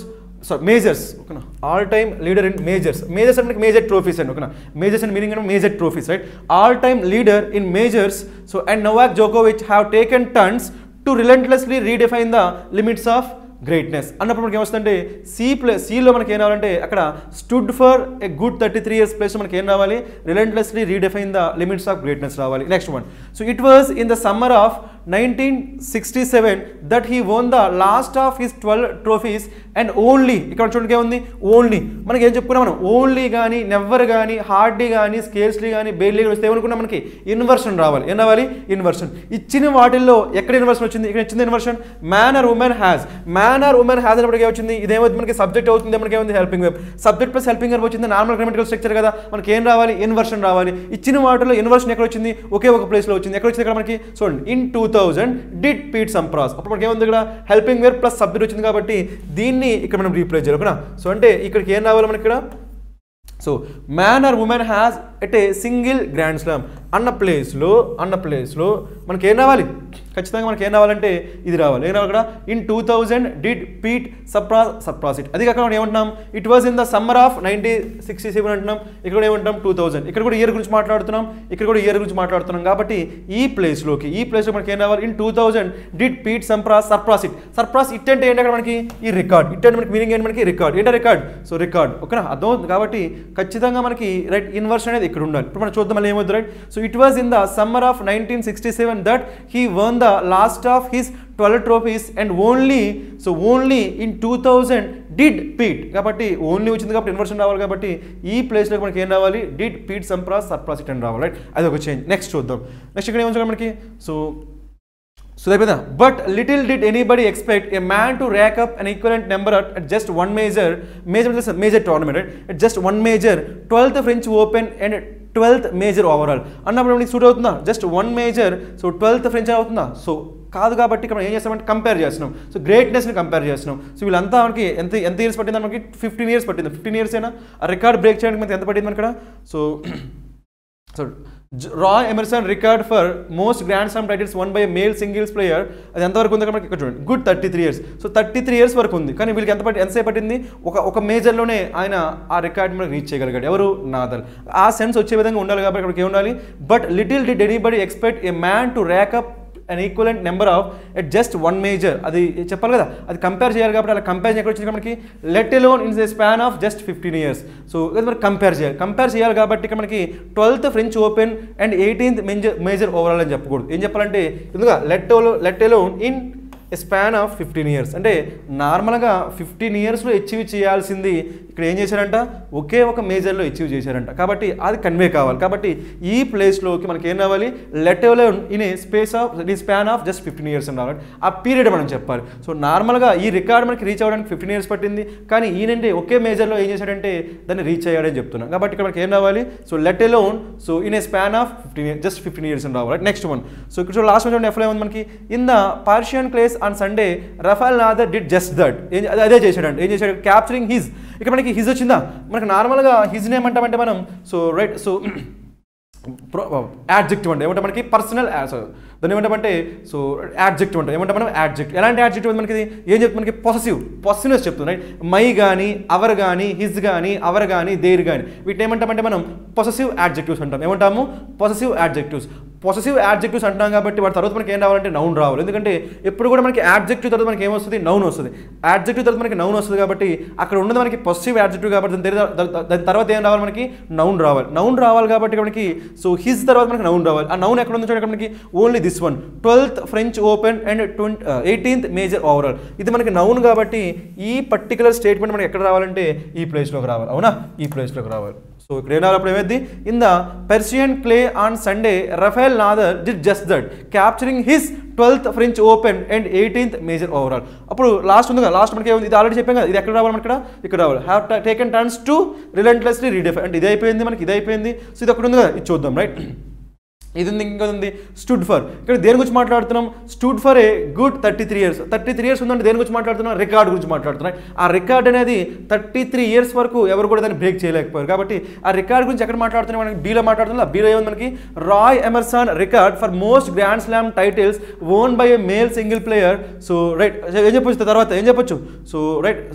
so majors. ఓకేనా, all time leader in majors. Majors అంటే మేజర్ ట్రోఫీస్ అండి. ఓకేనా, మేజర్స్ అండ్ మీనింగ్ అంటే major trophies. Right, all time leader in majors so and Novak జోకోవిచ్ have taken turns to relentlessly redefine the limits of greatness అన్నప్పుడు మనకి ఏమొస్తుందంటే సి ప్లస్ సిలో మనకి ఏం రావాలంటే అక్కడ stood for a good thirty three years place మనకి ఏం రావాలి relentlessly redefine the limits of greatness రావాలి. Next one so it was in the summer of nineteen sixty seven that he won the last of his twelve trophies and only ఇక్కడ చూడడానికి ఏముంది ఓన్లీ మనకి ఏం చెప్పుకున్నాం మనం ఓన్లీ కానీ నెవర్ కానీ హార్డ్లీ కానీ స్కేర్స్లీ కానీ బేర్లీ కానీ వస్తే ఏమనుకున్నాం మనకి ఇన్వర్షన్ రావాలి. ఏం రావాలి ఇన్వర్షన్. ఇచ్చిన వాటిల్లో ఎక్కడ ఇన్వర్షన్ వచ్చింది ఇక్కడ ఇచ్చింది inversion man or women has man or women has అనేప్పటికే వచ్చింది ఇదేమైతే మనకి సబ్జెక్ట్ అవుతుంది మనకి ఏమైంది helping verb subject plus helping verb వచ్చింది నార్మల్ గ్రామటికల్ స్ట్రక్చర్ కదా మనకి ఏం రావాలి ఇన్వర్షన్ రావాలి. ఇచ్చిన వాటిలో ఇన్వర్షన్ ఎక్కడ వచ్చింది ఒకే ఒక ప్లేస్లో వచ్చింది ఎక్కడ వచ్చింది ఇక్కడ మనకి చూడండి in two thousand did Pete Sampras అప్పుడు మనకి ఏముంది ఇక్కడ హెల్పింగ్ వెబ్ ప్లస్ సబ్జెక్ట్ వచ్చింది కాబట్టి దీన్ని ఇక్కడ మనం రీప్లేస్ చేయాలి ఓకేనా. సో అంటే ఇక్కడికి ఏం రావాలి మనకి ఇక్కడ so man or women has at a single grand slam అన్న ప్లేస్లో అన్న ప్లేస్లో మనకి ఏం రావాలి ఖచ్చితంగా మనకి ఏం రావాలంటే ఇది రావాలి ఏం రావాలి ఇక్కడ in two thousand did Pete Sampras surpass it అది కాక మనం ఏమంటున్నాం it was in the summer of nineteen sixty seven అంటున్నాం ఇక్కడ కూడా ఏమంటాం టూ థౌజండ్ ఇక్కడ కూడా ఇయర్ గురించి మాట్లాడుతున్నాం ఇక్కడ కూడా ఇయర్ గురించి మాట్లాడుతున్నాం కాబట్టి ఈ ప్లేస్లోకి ఈ ప్లేస్లో మనకి ఏం రావాలి in two thousand did Pete Sampras surpass it surpass it అంటే ఏంటి అక్కడ మనకి ఈ రికార్డ్ ఇట్ అంటే మనకి మీనింగ్ ఏంటి మనకి రికార్డ్ ఏంటో రికార్డ్ సో రికార్డ్ ఓకేనా అర్థం కాబట్టి ఖచ్చితంగా మనకి రైట్ ఇన్వర్షన్ అనేది ఇక్కడ ఉండాలి. ఇప్పుడు మనం చూద్దాం మళ్ళీ ఏమవుతుంది right so it was in the summer of nineteen sixty seven that he won the last of his twelve trophies and only so only in two thousand did Pete కాబట్టి ఓన్లీ వచ్చింది కాబట్టి ఇన్వర్షన్ రావాలి కాబట్టి ఈ ప్లేస్లో మనకి ఏం రావాలి did Pete Sampras surpass it అని రావాలి రైట్ అది ఒక చేంజ్. నెక్స్ట్ చూద్దాం నెక్స్ట్ ఇక్కడ ఏమవుతుంది మనకి సో సో అయిపోయిందా but little did anybody expect a man to rack up an equivalent number at just one major major major tournament right at just one major twelfth French open and twelfth major overall అన్నప్పుడు మనకి సూట్ అవుతుందా just one major so twelfth French అవుతుందా సో కాదు కాబట్టి ఇక్కడ మనం ఏం చేస్తామంటే కంపేర్ చేస్తున్నాం సో గ్రేట్నెస్ని కంపేర్ చేస్తున్నాం. సో వీళ్ళంతా మనకి ఎంత ఎంత ఇయర్స్ పట్టింది మనకి ఫిఫ్టీన్ ఇయర్స్ పట్టింది ఫిఫ్టీన్ ఇయర్స్ అయినా ఆ రికార్డ్ బ్రేక్ చేయడానికి మనకి ఎంత పట్టింది మనకి ఇక్కడ so so Roy Emerson record for most grand slam titles won by male singles player అది ఎంతవరకు ఉంది మనకి ఇక్కడ చూడండి good thirty three years so thirty three years వరకు ఉంది కానీ వీళ్ళకి ఎంత పట్టి ఎంతసేపు పట్టింది ఒక ఒక మేజర్లోనే ఆయన ఆ రికార్డ్ మనకి రీచ్ చేయగలిగాడు ఎవరు నాదల్. ఆ సెన్స్ వచ్చే విధంగా ఉండాలి కాబట్టి ఇక్కడికి ఏమి ఉండాలి but little did anybody expect a man to rack up an equivalent number of at just one major అది చెప్పాలి కదా అది కంపేర్ చేయాలి కాబట్టి అలా కంపేర్ ఎక్కడ వచ్చింది మనకి let alone in the span of just fifteen years so అది మనకి కంపేర్ చేయాలి కంపేర్ చేయాలి కాబట్టి ఇక్కడ మనకి twelfth French open and eighteenth major major overall అని చెప్పకూడదు ఏం చెప్పాలంటే ఎందుకంటే let alone let alone in span of fifteen years అంటే నార్మల్గా ఫిఫ్టీన్ ఇయర్స్లో అచీవ్ చేయాల్సింది ఇక్కడ ఏం చేశారంట ఒకే ఒక మేజర్లో అచీవ్ చేశారంట కాబట్టి అది కన్వే కావాలి కాబట్టి ఈ ప్లేస్లోకి మనకి ఏం రావాలి let alone in space of in span of just fifteen years అని రావాలి ఆ పీరియడ్ మనం చెప్పాలి. సో నార్మల్గా ఈ రికార్డ్ మనకి రీచ్ అవ్వడానికి ఫిఫ్టీన్ ఇయర్స్ పట్టింది కానీ ఈయనంటే ఒకే మేజర్లో ఏం చేశాడంటే దాన్ని రీచ్ అయ్యాడని చెప్తున్నాను కాబట్టి ఇక్కడ మనకి ఏం రావాలి so let alone so in a span of fifteen years just fifteen years అని రావాలి. నెక్స్ట్ వన్ సో ఇక్కడ లాస్ట్ వన్ ఎఫ్ఐ ఉంది మనకి in the Persian క్లేస్ on Sunday Rafael Nadal did just that అదే చేశాడంటే ఏం చేశాడు క్యాప్చరింగ్ హిజ్ ఇక్కడ మనకి హిజ్ వచ్చిందా మనకి నార్మల్గా హిజ్ నేమ్ అంటామంటే మనం సో రైట్ సో యాడ్జెక్టివ్ అంటే ఏమంటే మనకి పర్సనల్ దాన్ని ఏమంటామంటే సో యాడ్జెక్టివ్ అంటే ఏమంటే మనం యాడ్జెక్ట్ ఎలాంటి యాడ్జెక్టివ్ మనకి ఏం చెప్తుంది మనకి పొసెసివ్ పొసెసివ్నెస్ చెప్తుంది రైట్ మై కానీ అవర్ కానీ హిజ్ కానీ అవర్ కానీ దేర్ కానీ వీటిని ఏమంటామంటే మనం పొసెసివ్ యాడ్జెక్టివ్స్ అంటాం ఏమంటాము పొసెసివ్ యాడ్జెక్టివ్స్ పొసెసివ్ యాడ్జెక్టివ్స్ అంటాం కాబట్టి వాటి తర్వాత మనకి ఏం రావాలంటే నౌన్ రావాలి ఎందుకంటే ఎప్పుడు కూడా మనకి యాడ్జెక్టివ్ తర్వాత మనకి ఏమొస్తుంది నౌన్ వస్తుంది యాడ్జెక్టివ్ తర్వాత మనకి నౌన్ వస్తుంది కాబట్టి అక్కడ ఉన్నది మనకి పొసెసివ్ యాడ్జెక్టివ్ కాబట్టి దాని తర్వాత ఏం రావాలి మనకి నౌన్ రావాలి నౌన్ రావాలి కాబట్టి మనకి సో హిజ్ తర్వాత మనకి నౌన్ రావాలి ఆ నౌన్ ఎక్కడ ఉంది చూడండి మనకి only this one twelfth French open and twenty eighteenth major overall ఇది మనకి నౌన్ కాబట్టి ఈ పర్టికులర్ స్టేట్మెంట్ మనకి ఎక్కడ రావాలంటే ఈ ప్లేస్లోకి రావాలి అవునా ఈ ప్లేస్లోకి రావాలి. సో ఇక్కడ ఏం రావాలి అప్పుడు ఏమైంది in the Persian clay on Sunday Rafael Nadal did just that capturing his twelfth French open and eighteenth major overall అప్పుడు లాస్ట్ ఉంది కదా లాస్ట్ మనకి ఏముంది ఇది ఆల్రెడీ చెప్పాం కదా ఇది ఎక్కడ రావాలి మనకి ఇక్కడ ఇక్కడ రావాలి have taken turns to relentlessly redefine అంటే ఇది అయిపోయింది మనకి ఇది అయిపోయింది సో ఇది అక్కడ ఉంది కదా ఇది చూద్దాం రైట్ ఇది ఉంది ఇంకొక ఉంది స్టూడ్ ఫర్ ఇక్కడ దేని గురించి మాట్లాడుతున్నాం stood for a good thirty three years thirty three years ఉందంటే దేని గురించి మాట్లాడుతున్నాం రికార్డ్ గురించి మాట్లాడుతున్నాం ఆ రికార్డ్ అనేది థర్టీ త్రీ ఇయర్స్ వరకు ఎవరు కూడా దాన్ని బ్రేక్ చేయలేకపోయారు కాబట్టి ఆ రికార్డ్ గురించి ఎక్కడ మాట్లాడుతున్నాం మనకి బీలో మాట్లాడుతున్నాం బీలో ఏముంది మనకి Roy Emerson record for most grand slam titles won by a male single player so right ఏం చెప్పొచ్చు తర్వాత ఏం చెప్పొచ్చు so right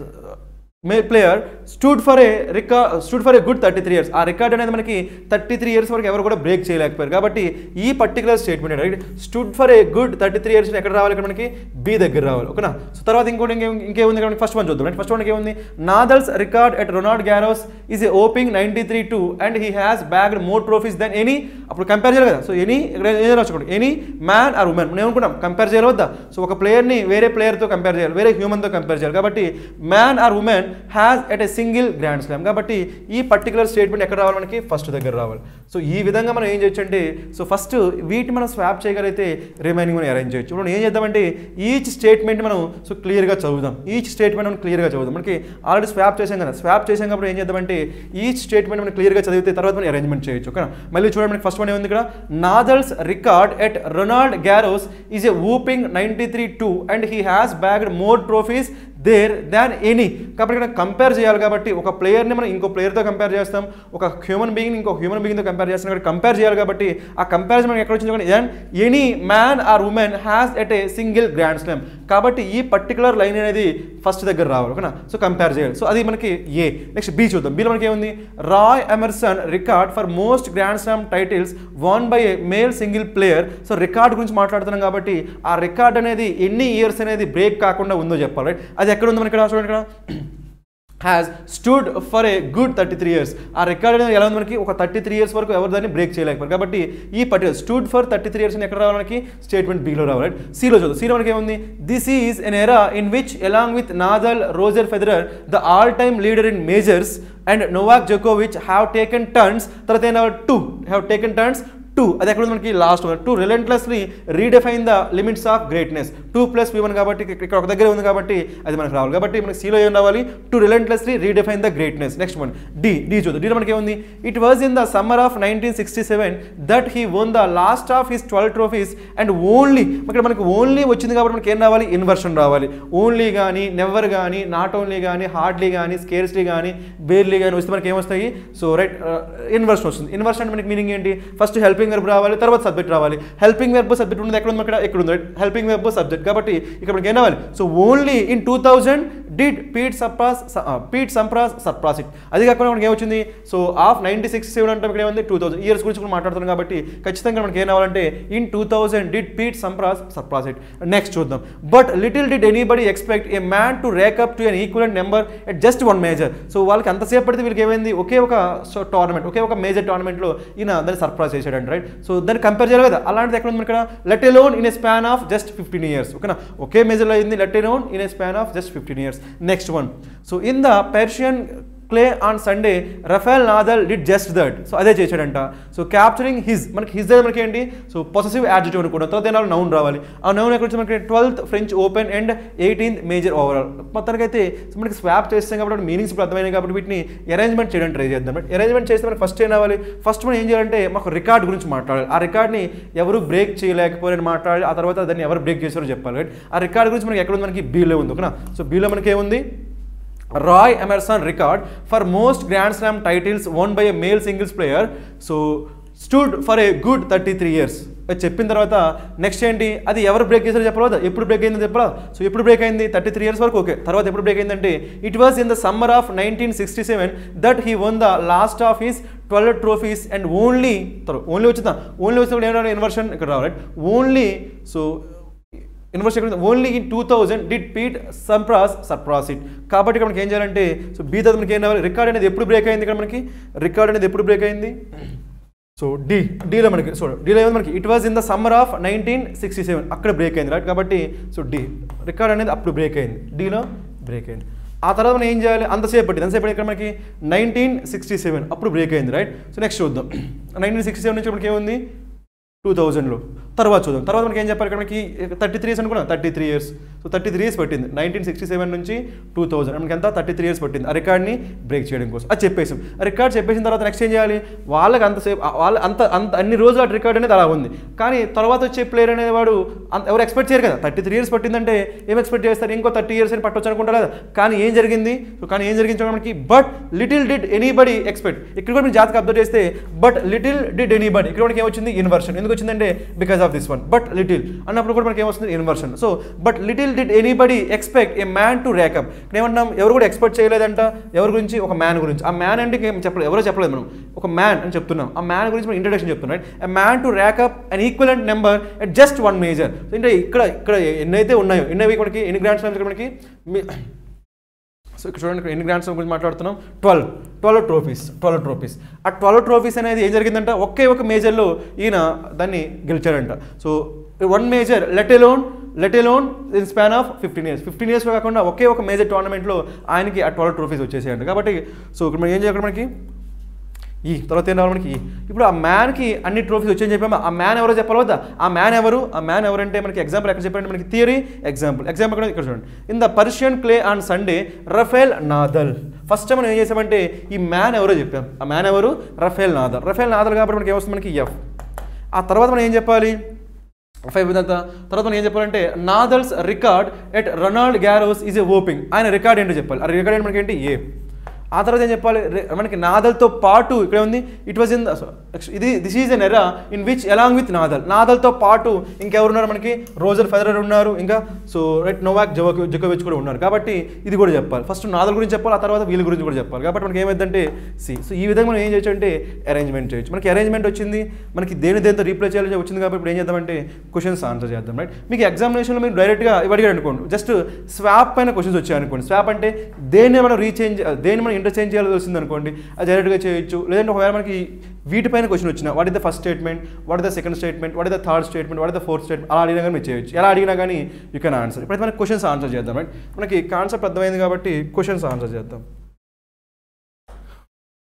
player stood for a record stood for a good thirty-three years. Our record అనేది మనకి thirty-three years వరకు ఎవరు కూడా బ్రేక్ చేయలేకపోయారు కాబట్టి ఈ particular statement right stood for a good thirty-three years ఎక్కడ రావాలి ఇక్కడ మనకి B దగ్గర రావాలి ఓకేనా. సో తర్వాత ఇంకోటి ఇంకే ఉంది కాబట్టి ఫస్ట్ వన్ చూద్దాం రైట్. ఫస్ట్ వన్ కి ఏముంది Nadal's record at Roland Garros is opening ninety-three two and he has bagged more trophies than any అప్పుడు కంపేర్ చేయాలి కదా. సో ఎనీ ఏదైనా రాసుకోండి ఎనీ మ్యాన్ ఆర్ ఉమెన్ నేను అనుకున్నాం కంపేర్ చేయలేవద్దా. సో ఒక ప్లేయర్ని వేరే ప్లేయర్తో కంపేర్ చేయాలి వేరే హ్యూమన్తో కంపేర్ చేయాలి కాబట్టి man or women has at a single grand slam కాబట్టి ఈ పర్టికులర్ స్టేట్మెంట్ ఎక్కడ రావాలి మనకి ఫస్ట్ దగ్గర రావాలి. సో ఈ విధంగా మనం ఏం చేయొచ్చు అంటే సో ఫస్ట్ వీటిని మనం స్వాప్ చేయగలిగితే రిమైనింగ్ మనం అరేంజ్ చేయొచ్చు. మనం ఏం చేద్దామంటే ఈచ్ స్టేట్మెంట్ మనం సో క్లియర్గా చదువుదాం ఈచ్ స్టేట్మెంట్ మనం క్లియర్గా చదువుదాం మనకి ఆల్రెడీ స్వాప్ చేసాం కదా. స్వాప్ చేసాం కాబట్టి ఏం చేద్దామంటే ఈచ్ స్టేట్మెంట్ మనం క్లియర్గా చదివితే తర్వాత మనం అరేంజ్మెంట్ చేయొచ్చు ఓకే. మళ్ళీ చూడండి మనకి ఫస్ట్ వన్ ఏముంది ఇక్కడ Nadal's record at Roland Garros is a whopping ninety three two and he has bagged more trophies there than any కాబట్టి ఇక్కడ కంపేర్ చేయాలి కాబట్టి ఒక ప్లేయర్ని మనం ఇంకో ప్లేయర్తో కంపేర్ చేస్తాం ఒక హ్యూమన్ బీయింగ్ని ఇంకో హ్యూమన్ బీయింగ్తో కంపేర్ చేస్తాం కాబట్టి కంపేర్ చేయాలి కాబట్టి ఆ కంపారిజన్ మనకి ఎక్కడ వచ్చింది కానీ than any man or women has at a single grand slam కాబట్టి ఈ పర్టికులర్ లైన్ అనేది ఫస్ట్ దగ్గర రావాలి ఓకేనా. సో కంపేర్ చేయాలి సో అది మనకి ఏ. నెక్స్ట్ బీ చూద్దాం బీలో మనకి ఏముంది Roy Emerson record for most grand slam titles won by a male single player. So record గురించి మాట్లాడుతున్నాం కాబట్టి ఆ రికార్డ్ అనేది ఎన్ని ఇయర్స్ అనేది బ్రేక్ కాకుండా ఉందో చెప్పాలి రైట్. అది ఎక్కడ ఉంది మనకి చూడండి ఇక్కడ has stood for a good thirty three years ఆ రికార్డ్ అనేది ఎలా ఉంది మనకి ఒక థర్టీ త్రీ ఇయర్స్ వరకు ఎవరు దాన్ని బ్రేక్ చేయలేకపోయారు కాబట్టి ఈ particular stood for thirty three years అని ఎక్కడ రావడానికి స్టేట్మెంట్ బీలో రావాలి. సీలో చూద్దాం సీలో మనకి ఏముంది this is an era in which along with Nadal Roger Federer the all time leader in majors and Novak జోకోవిచ్ హ్యావ్ టేకెన్ టర్న్స్ తర్వాత to have taken turns two అది ఎక్కడ ఉంది మనకి last one to relentlessly redefine the limits of greatness to plus V one కాబట్టి ఇక్కడ ఒక దగ్గర ఉంది కాబట్టి అది మనకు రావాలి కాబట్టి మనకి సీలో ఏం రావాలి to relentlessly redefine the greatness. Next one D D చూద్దాం డీలో మనకి ఏముంది it was in the summer of nineteen sixty seven that he won the last of his twelve trophies and only ఇక్కడ మనకి ఓన్లీ వచ్చింది కాబట్టి మనకి ఏం రావాలి ఇన్వర్షన్ రావాలి ఓన్లీ కానీ నెవర్ కానీ నాట్ ఓన్లీ కానీ హార్డ్లీ కానీ స్కేర్స్లీ కానీ బేర్లీ కానీ వస్తే మనకి ఏమొస్తాయి సో రైట్ ఇన్వర్షన్ వస్తుంది. ఇన్వర్షన్ అంటే మనకి మీనింగ్ ఏంటి ఫస్ట్ హెల్ప్ హెల్పింగ్ వెర్బ్ రావాలి తర్వాత సబ్జెక్ట్ రావాలి హెల్పింగ్ వెర్బ్ సబ్జెక్ట్ ఉంది ఎక్కడ ఉంది అక్కడ ఎక్కడ ఉంది హెల్పింగ్ వెర్బ్ సబ్జెక్ట్ కాబట్టి ఇక్కడ మనకి ఏం రావాలి so only in two thousand did Pete Sampras Pete Sampras surpass it అది కాకుండా మనకి ఏమొచ్చింది so of ninety six seven అంటే ఇక్కడ ఏముంది టూ థౌసండ్ ఇయర్స్ గురించి కూడా మాట్లాడుతున్నాం కాబట్టి ఖచ్చితంగా మనకి ఏం రావాలంటే in two thousand did Pete Sampras surpass it. Next చూద్దాం but little did anybody expect a man to రేకప్ to an equivalent number at just one major so వాళ్ళకి అంతసేపు పడితే వీళ్ళకి ఏమైంది ఒకే ఒక టోర్నమెంట్ ఒకే ఒక మేజర్ టోర్నమెంట్లో ఈయన దాన్ని సర్ప్రైజ్ చేశాడంటే రైట్. సో దాన్ని కంపేర్ చేయాలి కదా అలాంటిది ఎక్కడ ఉంది ఇక్కడ let alone in a span of just fifteen years ఓకేనా ఒకే మేజర్లో అయింది let alone in a span of just fifteen years. Next one so in the Parisian clay on Sunday Rafael Nadal did just that so అదే చేశాడంట సో క్యాప్చరింగ్ హిజ్ మనకి హిజ్ దగ్గర మనకి ఏంటి సో పొసెసివ్ యాటిట్యూడ్ అనుకోవడం తర్వాత ఏదో నౌన్ రావాలి ఆ నౌన్ ఎక్కడ మనకి twelfth French open and eighteenth major overall మొత్తానికైతే మనకి స్వాప్ చేస్తాం కాబట్టి మీనింగ్స్ అర్థమైనాయి కాబట్టి వీటిని అరేంజ్మెంట్ చేయడానికి ట్రై చేద్దాం బట్ అరేంజ్మెంట్ చేస్తే మనకి ఫస్ట్ ఏం రావాలి ఫస్ట్ మనం ఏం చేయాలంటే మాకు రికార్డ్ గురించి మాట్లాడాలి ఆ రికార్డ్ని ఎవరు బ్రేక్ చేయలేకపోయారని మాట్లాడాలి ఆ తర్వాత దాన్ని ఎవరు బ్రేక్ చేశారో చెప్పాలి రైట్. ఆ రికార్డ్ గురించి మనకి ఎక్కడ ఉంది మనకి బీలో ఉంది ఓకేనా. సో బీలో మనకి ఏముంది Roy Emerson record for most grand slam titles won by a male singles player so stood for a good thirty three years చెప్పిన తర్వాత నెక్స్ట్ ఏంటి అది ఎవరు బ్రేక్ చేశారో చెప్పలేదు ఎప్పుడు బ్రేక్ అయిందో చెప్పరా సో ఎప్పుడు బ్రేక్ అయింది థర్టీ త్రీ ఇయర్స్ వరకు ఓకే తర్వాత ఎప్పుడు బ్రేక్ అయిందంటే it was in the summer of nineteen sixty seven that he won the last of his twelve trophies and only only వచ్చిందా ఓన్లీ వచ్చినప్పుడు ఏమైనా ఇన్వర్షన్ ఇక్కడ రావాలి ఓన్లీ సో ఇన్వర్షన్ ఎక్కడ only in two thousand did Pete Sampras surpass it కాబట్టి ఇక్కడ మనకి ఏం చేయాలంటే సో బీ తర్వాత మనకి ఏం రావాలి రికార్డ్ అనేది ఎప్పుడు బ్రేక్ అయింది ఇక్కడ మనకి రికార్డ్ అనేది ఎప్పుడు బ్రేక్ అయింది సో డి డీలో మనకి సో డీలో మనకి it was in the summer of nineteen sixty seven అక్కడ బ్రేక్ అయింది రైట్ కాబట్టి సో డి రికార్డ్ అనేది అప్పుడు బ్రేక్ అయింది డీలో బ్రేక్ అయింది. ఆ తర్వాత మనం ఏం చేయాలి అంతసేపు పట్టింది అంతసేపు ఇక్కడ మనకి నైన్టీన్ సిక్స్టీ సెవెన్ అప్పుడు బ్రేక్ అయింది రైట్. సో నెక్స్ట్ చూద్దాం నైన్టీన్ సిక్స్టీ సెవెన్ నుంచి మనకి ఏముంది టూ థౌజండ్లో తర్వాత చూద్దాం తర్వాత మనకి ఏం చెప్పారు ఇక్కడ మనకి థర్టీ త్రీ ఇయర్స్ అనుకున్నాం thirty three years so thirty three years పట్టింది నైన్టీన్ సిక్స్టీ సెవెన్ నుంచి టూ థౌసండ్ మనకి ఎంత థర్టీ త్రీ ఇయర్స్ పట్టింది ఆ రికార్డ్ని బ్రేక్ చేయడం కోసం అది చెప్పేసాం. రికార్డ్ చెప్పేసిన తర్వాత నెక్స్ట్ ఏం చేయాలి వాళ్ళకి అంతసేపు వాళ్ళ అంత అంత అన్ని రోజులు ఆ రికార్డ్ అనేది అలా ఉంది కానీ తర్వాత వచ్చే ప్లేయర్ అనేవాడు అంత ఎవరు ఎక్స్పెక్ట్ చేయరు కదా థర్టీ త్రీ ఇయర్స్ పట్టిందంటే ఏం ఎక్స్పెక్ట్ చేస్తారు ఇంకో థర్టీ ఇయర్స్ అని పట్టవచ్చు అనుకుంటారు కదా కానీ ఏం జరిగింది సో కానీ ఏం జరిగింది మనకి but little did anybody expect ఇక్కడ కూడా మీరు జాతకు అబ్జర్వ్ చేస్తే బట్ లిటిల్ డిడ్ ఎనీబడి ఇక్కడ మనకి ఏమొచ్చింది inversion Because because of this one. But little. And the inversion. So, but little did anybody expect a man to rack up. Expert a man a man and a man a man introduction right? A man to rack up an equivalent number at just one major. So, in grand slams so చూడండి ఎన్ని గ్రాండ్ స్లామ్ గురించి మాట్లాడుతున్నాం ట్వెల్వ్ ట్రోఫీస్ ట్వెల్వ్ ట్రోఫీస్ ఆ ట్వెల్వ్ ట్రోఫీస్ అనేది ఏం జరిగిందంట ఒకే ఒక మేజర్లో ఈయన దాన్ని గెలిచారంట so one major let alone let alone in span of fifteen years fifteen ఇయర్స్లో కాకుండా ఒకే ఒక మేజర్ టోర్నమెంట్లో ఆయనకి ఆ ట్వెల్వ్ ట్రోఫీస్ వచ్చేసాయంట కాబట్టి సో ఇక్కడ మనం ఏం చేయాలి మనకి ఈ తర్వాత ఏం రావాలి మనకి ఇప్పుడు ఆ మ్యాన్కి అన్ని ట్రోఫీస్ వచ్చాయని చెప్పాము ఆ మ్యాన్ ఎవరో చెప్పాలి కదా ఆ మ్యాన్ ఎవరు ఆ మ్యాన్ ఎవరంటే మనకి ఎగ్జాంపుల్ ఎక్కడ చెప్పారంటే మనకి థియరీ ఎగ్జాంపుల్ ఎగ్జాంపుల్ కూడా ఇక్కడ చూడండి in the Persian play on Sunday Rafael Nadal first మనం ఏం చేసామంటే ఈ మ్యాన్ ఎవరో చెప్పాం ఆ మ్యాన్ ఎవరు రఫేల్ నాదల్ రఫేల్ నాదల్ కాబట్టి మనకి ఏమొస్తుంది మనకి ఎఫ్ ఆ తర్వాత మనం ఏం చెప్పాలి ఫైవ్ విధంగా తర్వాత మనం ఏం చెప్పాలంటే Nadal's record at Roland Garros is a whopping ఆయన రికార్డ్ ఏంటో చెప్పాలి ఆ రికార్డ్ ఏంటి మనకి ఏంటి ఏ ఆ తర్వాత ఏం చెప్పాలి మనకి నాదల్తో పాటు ఇక్కడ ఉంది ఇట్ వాజ్ ఇన్ ఇది this is an era in which along with Nadal నాదల్తో పాటు ఇంకెవరున్నారు మనకి రోజర్ ఫెడరర్ ఉన్నారు ఇంకా సో రైట్ నోవాక్ జోకోవిచ్ కూడా ఉన్నారు కాబట్టి ఇది కూడా చెప్పాలి ఫస్ట్ నాదల్ గురించి చెప్పాలి ఆ తర్వాత వీళ్ళ గురించి కూడా చెప్పాలి కాబట్టి మనకి ఏమైందంటే సి సో ఈ విధంగా మనం ఏం చేయొచ్చు అంటే అరేంజ్మెంట్ చేయొచ్చు మనకి అరేంజ్మెంట్ వచ్చింది మనకి దేని దేనితో రీప్లే చేయాలి వచ్చింది కాబట్టి ఇప్పుడు ఏం చేద్దామంటే క్వశ్చన్స్ ఆన్సర్ చేద్దాం రైట్ మీకు ఎగ్జామినేషన్లో మీరు డైరెక్ట్గా ఇవి అడిగారు అనుకోండి జస్ట్ స్వాప్ పైన క్వశ్చన్స్ వచ్చాయనుకోండి స్వాప్ అంటే దేన్ని మనం రీచేంజ్ దేన్ని మనం ఇంటర్చేంజ్ చేయాల్సి వస్తుంది అనుకోండి అది డైరెక్ట్గా చేయొచ్చు లేదంటే ఒకవేళ మనకి వీటిపైన క్వశ్చన్ వచ్చినా what is the first statement what is the second statement what is the third statement what is the fourth statement అలా అడిగినా కానీ మీరు చేయొచ్చు ఎలా అడిగినా కానీ యూ కెన్ ఆన్సర్ ఇప్పుడైతే మనకి క్వశ్చన్స్ ఆన్సర్ చేద్దాం రైట్ మనకి కాన్సెప్ట్ అర్థమైంది కాబట్టి క్వశ్చన్స్ ఆన్సర్ చేద్దాం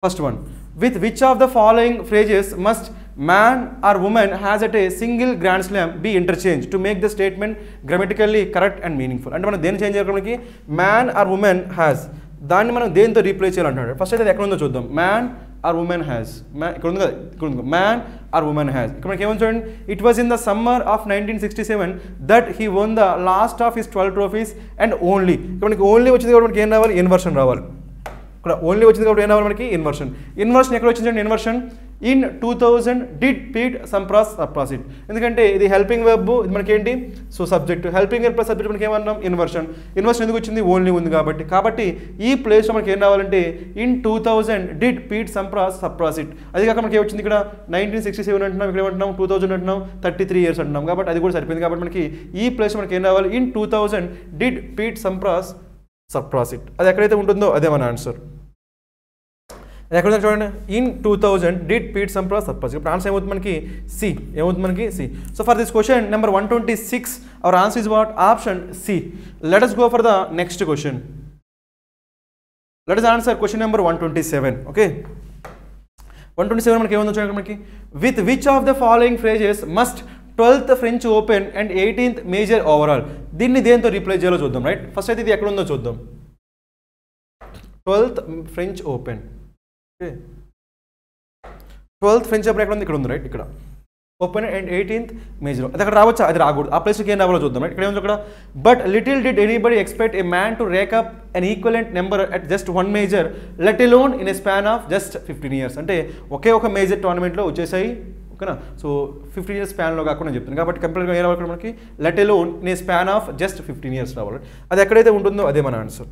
first one with which of the following phrases must man or woman has at a single grand slam be interchanged to make the statement grammatically correct and meaningful అంటే మనం దేని చేంజ్ చేయగలం మనకి man or woman has దాన్ని మనం దేనితో రీప్లేస్ చేయాలంటాడు ఫస్ట్ అయితే ఎక్కడ ఉందో చూద్దాం man or woman has ఇక్కడ ఉంది కదా ఇక్కడ ఉంది man or woman has ఇక్కడ మనకి ఏమొచ్చింది చూడండి it was in the summer of nineteen sixty-seven that he won the last of his twelve trophies and only ఇక్కడ మనకి only వచ్చింది కాబట్టి మనకి ఏం రావాలి ఇన్వర్షన్ రావాలి ఇక్కడ ఓన్లీ వచ్చింది కాబట్టి ఏం రావాలి మనకి ఇన్వర్షన్ ఇన్వర్షన్ ఎక్కడ వచ్చిందండి inversion in two thousand did Pete Sampras surpass it ఎందుకంటే ఇది హెల్పింగ్ వెబ్ ఇది మనకేంటి so subject helping verb plus subject మనకి ఏమన్నాం ఇన్వర్షన్ ఇన్వర్షన్ ఎందుకు వచ్చింది ఓన్లీ ఉంది కాబట్టి కాబట్టి ఈ ప్లేస్లో మనకి ఏం రావాలంటే in two thousand did Pete Sampras surpass it అది కాక మనకి ఏమొచ్చింది ఇక్కడ నైన్టీన్ సిక్స్టీ సెవెన్ అంటున్నాం ఇక్కడ ఏమంటున్నాం టూ థౌజండ్ అంటున్నాం థర్టీ త్రీ ఇయర్స్ అంటున్నాం కాబట్టి అది కూడా సరిపోయింది కాబట్టి మనకి ఈ ప్లేస్ మనకి ఏం రావాలి in two thousand did Pete Sampras surpass it అది ఎక్కడైతే ఉంటుందో అదే మన ఆన్సర్ ఎక్కడ చూడండి in two thousand did Pete Sampras surpass ఇప్పుడు ఆన్సర్ ఏమవుతుంది మనకి సి ఏమవుతుంది మనకి C so for this question number one twenty six our answer is what option C let us go for the next question let us answer question number one twenty seven okay one twenty seven మనకి ఏమవుతుంది చూడండి మనకి with which of the following phrases must twelfth French open and eighteenth major overall దీన్ని దేంతో రీప్లేస్ చేయాలో చూద్దాం రైట్ ఫస్ట్ అయితే ఇది ఎక్కడ ఉందో చూద్దాం twelfth French open okay twelfth French open ఎక్కడ ఉంది ఇక్కడ ఉంది రైట్ ఇక్కడ ఓపెన్ అండ్ ఎయిటీన్త్ మేజర్ అది అక్కడ రావచ్చా అది రాకూడదు ఆ ప్లేస్కి ఏం రావాలో చూద్దాం రైట్ ఇక్కడ ఏమో ఇక్కడ but little did anybody expect a man to rack up an equivalent number at just one major let alone in a span of just fifteen years అంటే ఒకే ఒక మేజర్ టోర్నమెంట్లో వచ్చేసాయి ఓకేనా సో ఫిఫ్టీన్ ఇయర్స్ స్పాన్లో కాకుండా చెప్తున్నాను కాబట్టి కంప్లీట్గా ఏం రావాలి మనకి let alone in a span of just fifteen years రావాలి అది ఎక్కడైతే ఉంటుందో అదే మన answer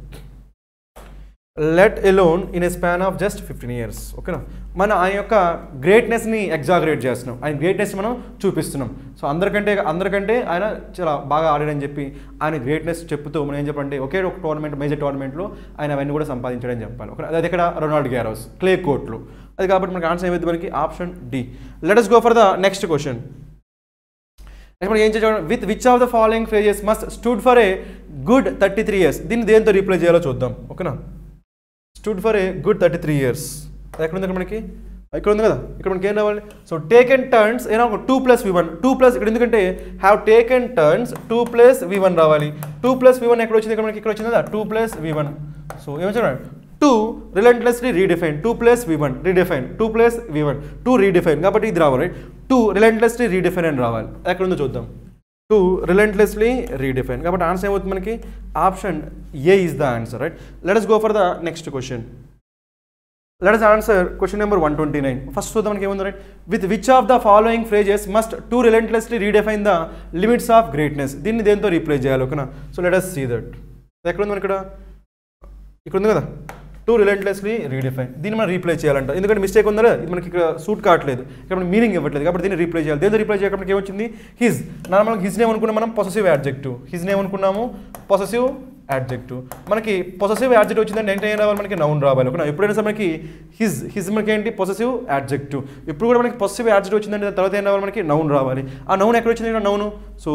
let alone in a span of just fifteen years ఓకేనా మనం ఆయన యొక్క గ్రేట్నెస్ని ఎగ్జాగరేట్ చేస్తున్నాం ఆయన గ్రేట్నెస్ మనం చూపిస్తున్నాం సో అందరికంటే అందరికంటే ఆయన చాలా బాగా ఆడాడని చెప్పి ఆయన గ్రేట్నెస్ చెప్తూ మనం ఏం చెప్పంటే ఒకే ఒక టోర్నమెంట్ మేజర్ టోర్నమెంట్లో ఆయన అవన్నీ కూడా సంపాదించాడని చెప్పాలి ఓకే అది ఇక్కడ రోనాల్డ్ గ్యారోస్ క్లే కోర్ట్లో అది కాబట్టి మనకి ఆన్సర్ ఏమైంది మనకి option D let us go for the next question మనం ఏం చేయాలి with which of the following phrases must stood for a good thirty three years దీన్ని దేంతో రీప్లేస్ చేయాలో చూద్దాం ఓకేనా stood for a good thirty-three years ఎక్కడ ఉంది మనకి ఇక్కడ ఉంది కదా ఇక్కడ మనకి ఏం రావాలి సో టేకెన్ టర్న్స్ ఏనా to plus V one to plus ఇక్కడ ఎందుకంటే have taken turns to plus V one రావాలి టూ ప్లస్ వి వన్ ఎక్కడ వచ్చింది ఇక్కడ మనకి ఇక్కడ వచ్చింది కదా to plus V one so ఏమొచ్చాడు to relentlessly redefine to plus V one redefine to plus V one to redefine కాబట్టి ఇది రావాలి టూ రిలెంట్లెస్లీ రీడిఫైన్ అని రావాలి ఎక్కడ ఉందో చూద్దాం టూ రిలెంట్లెస్లీ రీడిఫైన్ కాబట్టి ఆన్సర్ ఏమవుతుంది మనకి option A is the answer right let us go for the next question Let us answer question number one twenty-nine. First, so that one right. With which of the following phrases must two relentlessly redefine the limits of greatness? Then then to replay jayalo kana. So let us see that. Ekko one kada. Ekko one kada. Two relentlessly redefine. Then man replay jayalanta. Indukante mistake undara. Idu manaki ikkada suit kaatledu. Ikkada meaning ivvatledu. Kabatti then replay jayal. Then replay jayakappudu em ochindi? His. Normal his name anukunna manam possessive adjective. His name anukunnamo possessive adjective. మనకి పొసెసివ్ యాడ్జెక్టివ్ వచ్చిందంటే వెంటనే ఏం రావాలి మనకి నౌన్ రావాలి ఓకేనా. ఎప్పుడైనా సరే మనకి హిజ్ హిజ్ మనకి ఏంటి పొసెసివ్ యాడ్జెక్టివ్. ఇప్పుడు కూడా మనకి పొసెసివ్ యాడ్జెక్టివ్ వచ్చిందంటే తర్వాత ఏం రావాలి మనకి నౌన్ రావాలి. ఆ నౌన్ ఎక్కడ వచ్చింది అంటే noun so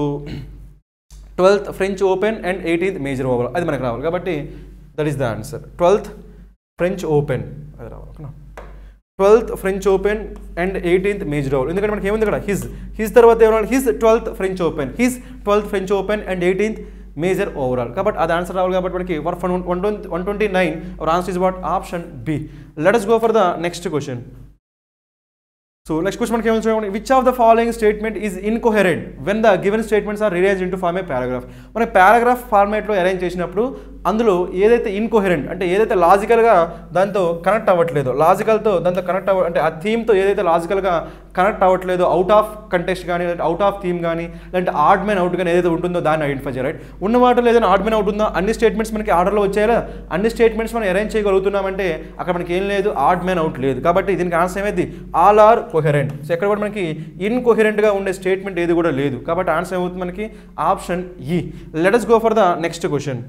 twelfth French open and eighteenth major over అది మనకి రావాలి కాబట్టి that is the answer. Twelfth French open అది రావాలి ఓకేనా. Twelfth French open and eighteenth major over ఎందుకంటే మనకి ఏముంది ఇక్కడ హిజ్ హిజ్ తర్వాత ఏం రావాలి his twelfth French open his twelfth French open and eighteenth major overall का बट अद आंसर रावल का बट बट की वर्क फ्रॉम one twenty-nine और answer is what option B. Let us go for the next question. So next question comes from which of the following statement is incoherent when the given statements are rearranged into form a paragraph. మన పారాగ్రాఫ్ ఫార్మాట్ లో అరేంజ్ చేసినప్పుడు అందులో ఏదైతే ఇన్కోహెరెంట్ అంటే ఏదైతే లాజికల్ గా దాంతో కనెక్ట్ అవ్వట్లేదో లాజికల్ తో దాంతో కనెక్ట్ అవ్వ అంటే ఆ థీమ్ తో ఏదైతే లాజికల్ గా కనెక్ట్ అవ్వట్లేదో అవుట్ ఆఫ్ కంటెక్స్ట్ కానీ లేదంటే అవుట్ ఆఫ్ థీమ్ కానీ లేదంటే ఆడ్ మెన్ అవుట్ కానీ ఏదైతే ఉంటుందో దాన్ని ఐడెంటిఫై చేయాలి రైట్. ఉన్న వాటిలో ఏదైనా ఆడ్ మెన్ అవుట్ ఉందో అన్ని స్టేట్మెంట్స్ మనకి ఆర్డర్లో వచ్చాయా అన్ని స్టేట్మెంట్స్ మనం అరేంజ్ చేయగలుగుతున్నామంటే అక్కడ మనకి ఏం లేదు ఆడ్ మెన్ అవుట్ లేదు కాబట్టి దీనికి ఆన్సర్ ఏమైంది ఆల్ ఆర్ కోహెరెంట్. సో ఎక్కడ కూడా మనకి ఇన్కోహెరెంట్గా ఉండే స్టేట్మెంట్ ఏది కూడా లేదు కాబట్టి ఆన్సర్ ఏమవుతుంది మనకి option E. Let us go for the next question.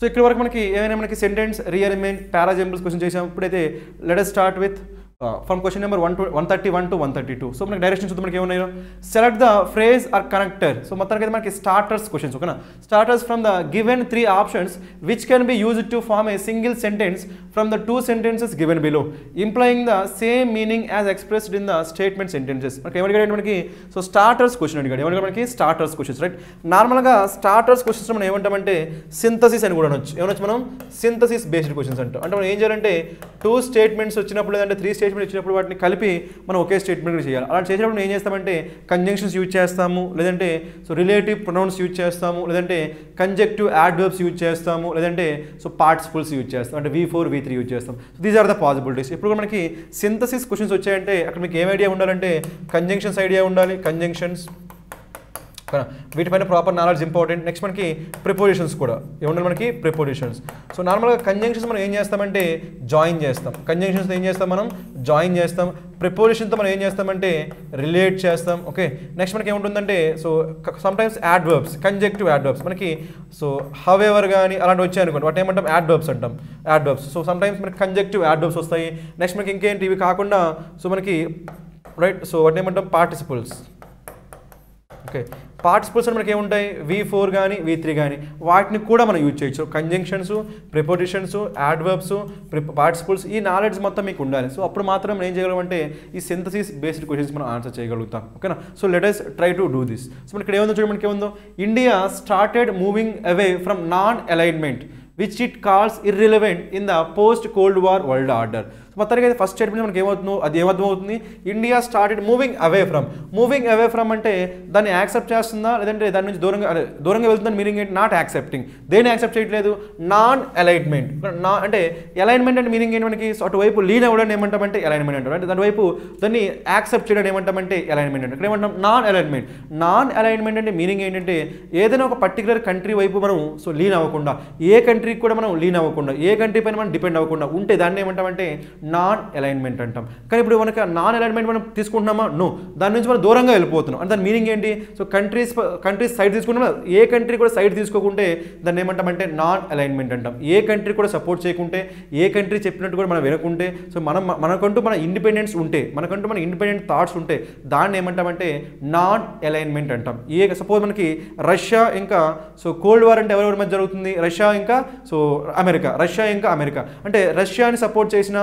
So ఇక్కడ వరకు మనకి ఏమైనా మనకి సెంటెన్స్ రీఅరేంజ్మెంట్ పారాజంబుల్స్ క్వశ్చన్ చేసాం. ఇప్పుడైతే let us start with from question number one two one thirty one to one thirty two so మనకి డైరెక్షన్స్ మనకి ఏమన్నాయో select the phrase or connector. So మొత్తానికి అయితే మనకి స్టార్టర్స్ క్వశ్చన్స్ ఓకేనా. Starters from the given three options which can be used to form a single sentence from the two sentences given below implying the same meaning as expressed in the statement sentences మనకి ఏమడిగాడు మనకి సో స్టార్టర్స్ క్వశ్చన్ అడిగాడు ఏమడిగా మనకి స్టార్టర్స్ క్వశ్చన్స్ రైట్. నార్మల్గా స్టార్టర్స్ క్వశ్చన్స్ మనం ఏమంటామంటే సింథసిస్ అని కూడా అనొచ్చు ఏమనొచ్చు మనం సింథసిస్ బేస్డ్ క్వశ్చన్స్ అంటాం. అంటే మనం ఏం చేయాలంటే టూ స్టేట్మెంట్స్ వచ్చినప్పుడు లేదంటే త్రీ స్టేట్మెంట్ ఇచ్చినప్పుడు వాటిని కలిపి మనం ఒకే స్టేట్మెంట్ చేయాలి. అలా చేసినప్పుడు ఏం చేస్తామంటే కంజంక్షన్స్ యూజ్ చేస్తాము లేదంటే సో రిలేటివ్ ప్రొనౌన్స్ యూజ్ చేస్తాము లేదంటే కంజెక్టివ్ యాడ్వర్బ్స్ యూజ్ చేస్తాము లేదంటే సో పార్టిసిపుల్స్ యూజ్ చేస్తాం అంటే V four V three use చేస్తాం. So these are the possibilities. ఇప్పుడు మనకి సింథసిస్ క్వశ్చన్స్ వచ్చాయంటే అక్కడ మీకు ఏం ఐడియా ఉండాలంటే కంజంక్షన్స్ ఐడియా ఉండాలి కంజంక్షన్స్ వీటిపైన ప్రాపర్ నాలెడ్జ్ ఇంపార్టెంట్. నెక్స్ట్ మనకి ప్రిపోజిషన్స్ కూడా ఏముండాలి మనకి ప్రిపోజిషన్స్. సో నార్మల్గా కంజంక్షన్స్ మనం ఏం చేస్తామంటే జాయిన్ చేస్తాం కంజంక్షన్స్ ఏం చేస్తాం మనం జాయిన్ చేస్తాం ప్రిపోజిషన్తో మనం ఏం చేస్తామంటే రిలేట్ చేస్తాం ఓకే. నెక్స్ట్ మనకి ఏముంటుందంటే so sometimes adverbs conjunctive adverbs మనకి సో హౌ ఎవర్ కానీ అలాంటివి వచ్చాయనుకోండి వాటి ఏమంటాం యాడ్వర్బ్స్ అంటాం యాడ్వర్బ్స్. సో సమ్టైమ్స్ మనకి కంజెక్టివ్ యాడ్వర్బ్స్ వస్తాయి. నెక్స్ట్ మనకి ఇంకేంటి ఇవి కాకుండా సో మనకి రైట్ సో వాటి ఏమంటాం పార్టిసిపుల్స్ ఓకే. పార్టిసిపుల్స్ మనకి ఏముంటాయి వీ ఫోర్ కానీ వీ త్రీ కానీ వాటిని కూడా మనం యూజ్ చేయొచ్చు. కంజంక్షన్స్ ప్రిపోజిషన్స్ యాడ్వర్బ్స్ పార్టిసిపుల్స్ ఈ నాలెడ్జ్ మొత్తం మీకు ఉండాలి. సో అప్పుడు మాత్రం ఏం చేయగలమంటే ఈ సింథసిస్ బేస్డ్ క్వశ్చన్స్ మనం ఆన్సర్ చేయగలుగుతాం ఓకేనా. So let us try to do this. So మనకి ఇక్కడ ఏముందో చూడండి మనకి ఏముందో India started moving away from non alignment which it calls irrelevant in the post cold war world order. మొత్తానికి అయితే ఫస్ట్ స్టేట్మెంట్ మనకి ఏమవుతుందో అది ఏమర్థమవుతుంది India started moving away from moving away from అంటే దాన్ని యాక్సెప్ట్ చేస్తుందా లేదంటే దాని నుంచి దూరంగా దూరంగా వెళ్తుందని మీనింగ్ ఏంటి నాట్ యాక్సెప్టింగ్ దేన్ని యాక్సెప్ట్ చేయట్లేదు నాన్ అలైన్మెంట్ నా అంటే అలైన్మెంట్ అంటే మీనింగ్ ఏంటి మనకి అటువైపు లీన్ అవ్వడం ఏమంటామంటే అలైన్మెంట్ అంటారు అంటే దానివైపు దాన్ని యాక్సెప్ట్ చేయడం ఏమంటామంటే అలైన్మెంట్ అంటారు. ఇక్కడ ఏమంటాం నాన్ అలైన్మెంట్. నాన్ అలైన్మెంట్ అంటే మీనింగ్ ఏంటంటే ఏదైనా ఒక పర్టికులర్ కంట్రీ వైపు మనం సో లీన్ అవ్వకుండా ఏ కంట్రీకి కూడా మనం లీన్ అవ్వకుండా ఏ కంట్రీ పైన మనం డిపెండ్ అవ్వకుండా ఉంటే దాన్ని ఏమంటామంటే నాన్ అలైన్మెంట్ అంటాం. కానీ ఇప్పుడు మనకి నాన్ అలైన్మెంట్ మనం తీసుకుంటున్నామా నో దాని నుంచి మనం దూరంగా వెళ్ళిపోతున్నాం అంటే దాని మీనింగ్ ఏంటి సో కంట్రీస్ కంట్రీస్ సైడ్ తీసుకుంటున్నా ఏ కంట్రీ కూడా సైడ్ తీసుకోకుంటే దాన్ని ఏమంటామంటే నాన్ అలైన్మెంట్ అంటాం. ఏ కంట్రీ కూడా సపోర్ట్ చేయకుంటే ఏ కంట్రీ చెప్పినట్టు కూడా మనం వినకుంటే సో మనం మనకంటూ మన ఇండిపెండెన్స్ ఉంటే మనకంటూ మన ఇండిపెండెంట్ థాట్స్ ఉంటే దాన్ని ఏమంటామంటే నాన్ అలైన్మెంట్ అంటాం. ఏ సపోజ్ మనకి రష్యా ఇంకా సో కోల్డ్ వార్ అంటే ఎవరెవరి మధ్య జరుగుతుంది రష్యా ఇంకా సో అమెరికా రష్యా ఇంకా అమెరికా అంటే రష్యాని సపోర్ట్ చేసిన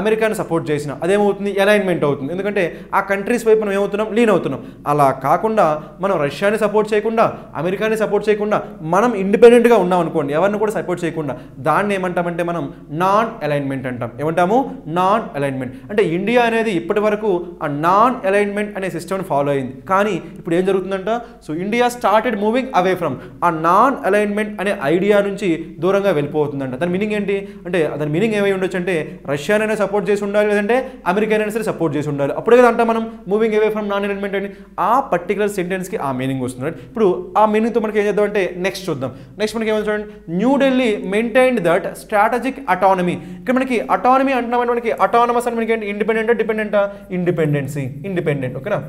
అమెరికాను సపోర్ట్ చేసినా అదేమవుతుంది, అలైన్మెంట్ అవుతుంది. ఎందుకంటే ఆ కంట్రీస్ వైపు మనం ఏమవుతున్నాం, లీన్ అవుతున్నాం. అలా కాకుండా మనం రష్యాని సపోర్ట్ చేయకుండా అమెరికాని సపోర్ట్ చేయకుండా మనం ఇండిపెండెంట్గా ఉన్నాం అనుకోండి, ఎవరిని కూడా సపోర్ట్ చేయకుండా, దాన్ని ఏమంటామంటే మనం నాన్ అలైన్మెంట్ అంటాం. ఏమంటాము? Non alignment. అంటే ఇండియా అనేది ఇప్పటి వరకు ఆ నాన్ అలైన్మెంట్ అనే సిస్టమ్ని ఫాలో అయింది. కానీ ఇప్పుడు ఏం జరుగుతుందంట, so India started moving away from ఆ నాన్ అలైన్మెంట్ అనే ఐడియా నుంచి దూరంగా వెళ్ళిపోతుందంట. దాని మీనింగ్ ఏంటి అంటే, దాని మీనింగ్ ఏమై ఉండొచ్చు అంటే రష్యానైనా సపోర్ట్ చేసి ఉండాలి, లేదంటే అమెరికా అయినా సరే సపోర్ట్ చేసి ఉండాలి. అప్పుడే కదా అంట మనం moving away from non alignment అని. ఆ పర్టికులర్ సెంటెన్స్కి ఆ మీనింగ్ వస్తుంది. ఇప్పుడు ఆ మీనింగ్తో మనకి ఏం చేద్దాం అంటే నెక్స్ట్ చూద్దాం. నెక్స్ట్ మనకి ఏమైనా చూడండి, New Delhi maintained that strategic autonomy. ఇక్కడ మనకి అటానమీ అంటున్నామంటే మనకి అటానమస్ అని మనకి ఏంటి, ఇండిపెండెంటా డిపెండెంటా? Independency, independent. ఓకేనా?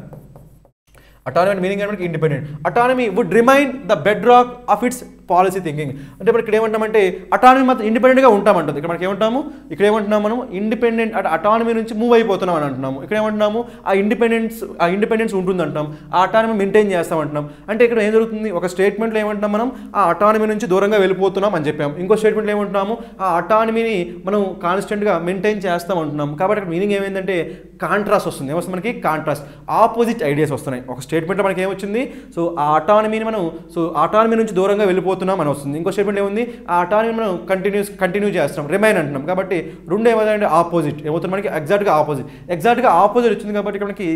అటానమీ మీనింగ్ అంటే మనకి independent. Autonomy would remain the bedrock of its policy thinking. అంటే మనకి ఇక్కడ ఏమంటామంటే అటానమీ మాత్రం ఇండిపెండెంట్గా ఉంటామంటుంది. ఇక్కడ మనకి ఏమంటాము, ఇక్కడ ఏమంటున్నాము మనం ఇండిపెండెంట్, అంటే అటానమీ నుంచి మూవ్ అయిపోతున్నాం అని అంటున్నాము. ఇక్కడ ఏమంటున్నాము ఆ ఇండిపెండెన్స్, ఆ ఇండిపెండెన్స్ ఉంటుందంటాం, ఆ అటానమీ మెయింటైన్ చేస్తామంటున్నాం. అంటే ఇక్కడ ఏం జరుగుతుంది, ఒక స్టేట్మెంట్లో ఏమంటున్నాం మనం ఆ అటానమీ నుంచి దూరంగా వెళ్ళిపోతున్నాం అని చెప్పాము. ఇంకో స్టేట్మెంట్లో ఏమంటున్నాము ఆ అటానమీని మనం కాన్స్టెంట్గా మెయింటైన్ చేస్తాం అంటున్నాం. కాబట్టి అక్కడ మీనింగ్ ఏమైందంటే కాంట్రాస్ట్ వస్తుంది. ఏమొస్తుంది మనకి కాంట్రాస్ట్, ఆపోజిట్ ఐడియాస్ వస్తున్నాయి. ఒక స్టేట్మెంట్లో మనకి ఏమొచ్చింది, సో ఆ అటానమీని మనం, సో అటానమీ నుంచి దూరంగా వెళ్ళిపోతున్నాం అని వస్తుంది. ఇంకో స్టేట్మెంట్ ఏముంది, ఆ అటానమీ మనం కంటిన్యూస్ కంటిన్యూ చేస్తాం, రిమైన్ అంటున్నాం. కాబట్టి రెండు ఏమవుతాయంటే ఆపోజిట్ ఏమవుతుంది మనకి, ఎగ్జాక్ట్గా ఆపోజిట్. ఎగ్జాక్ట్గా ఆపోజిట్ వచ్చింది కాబట్టి మనకి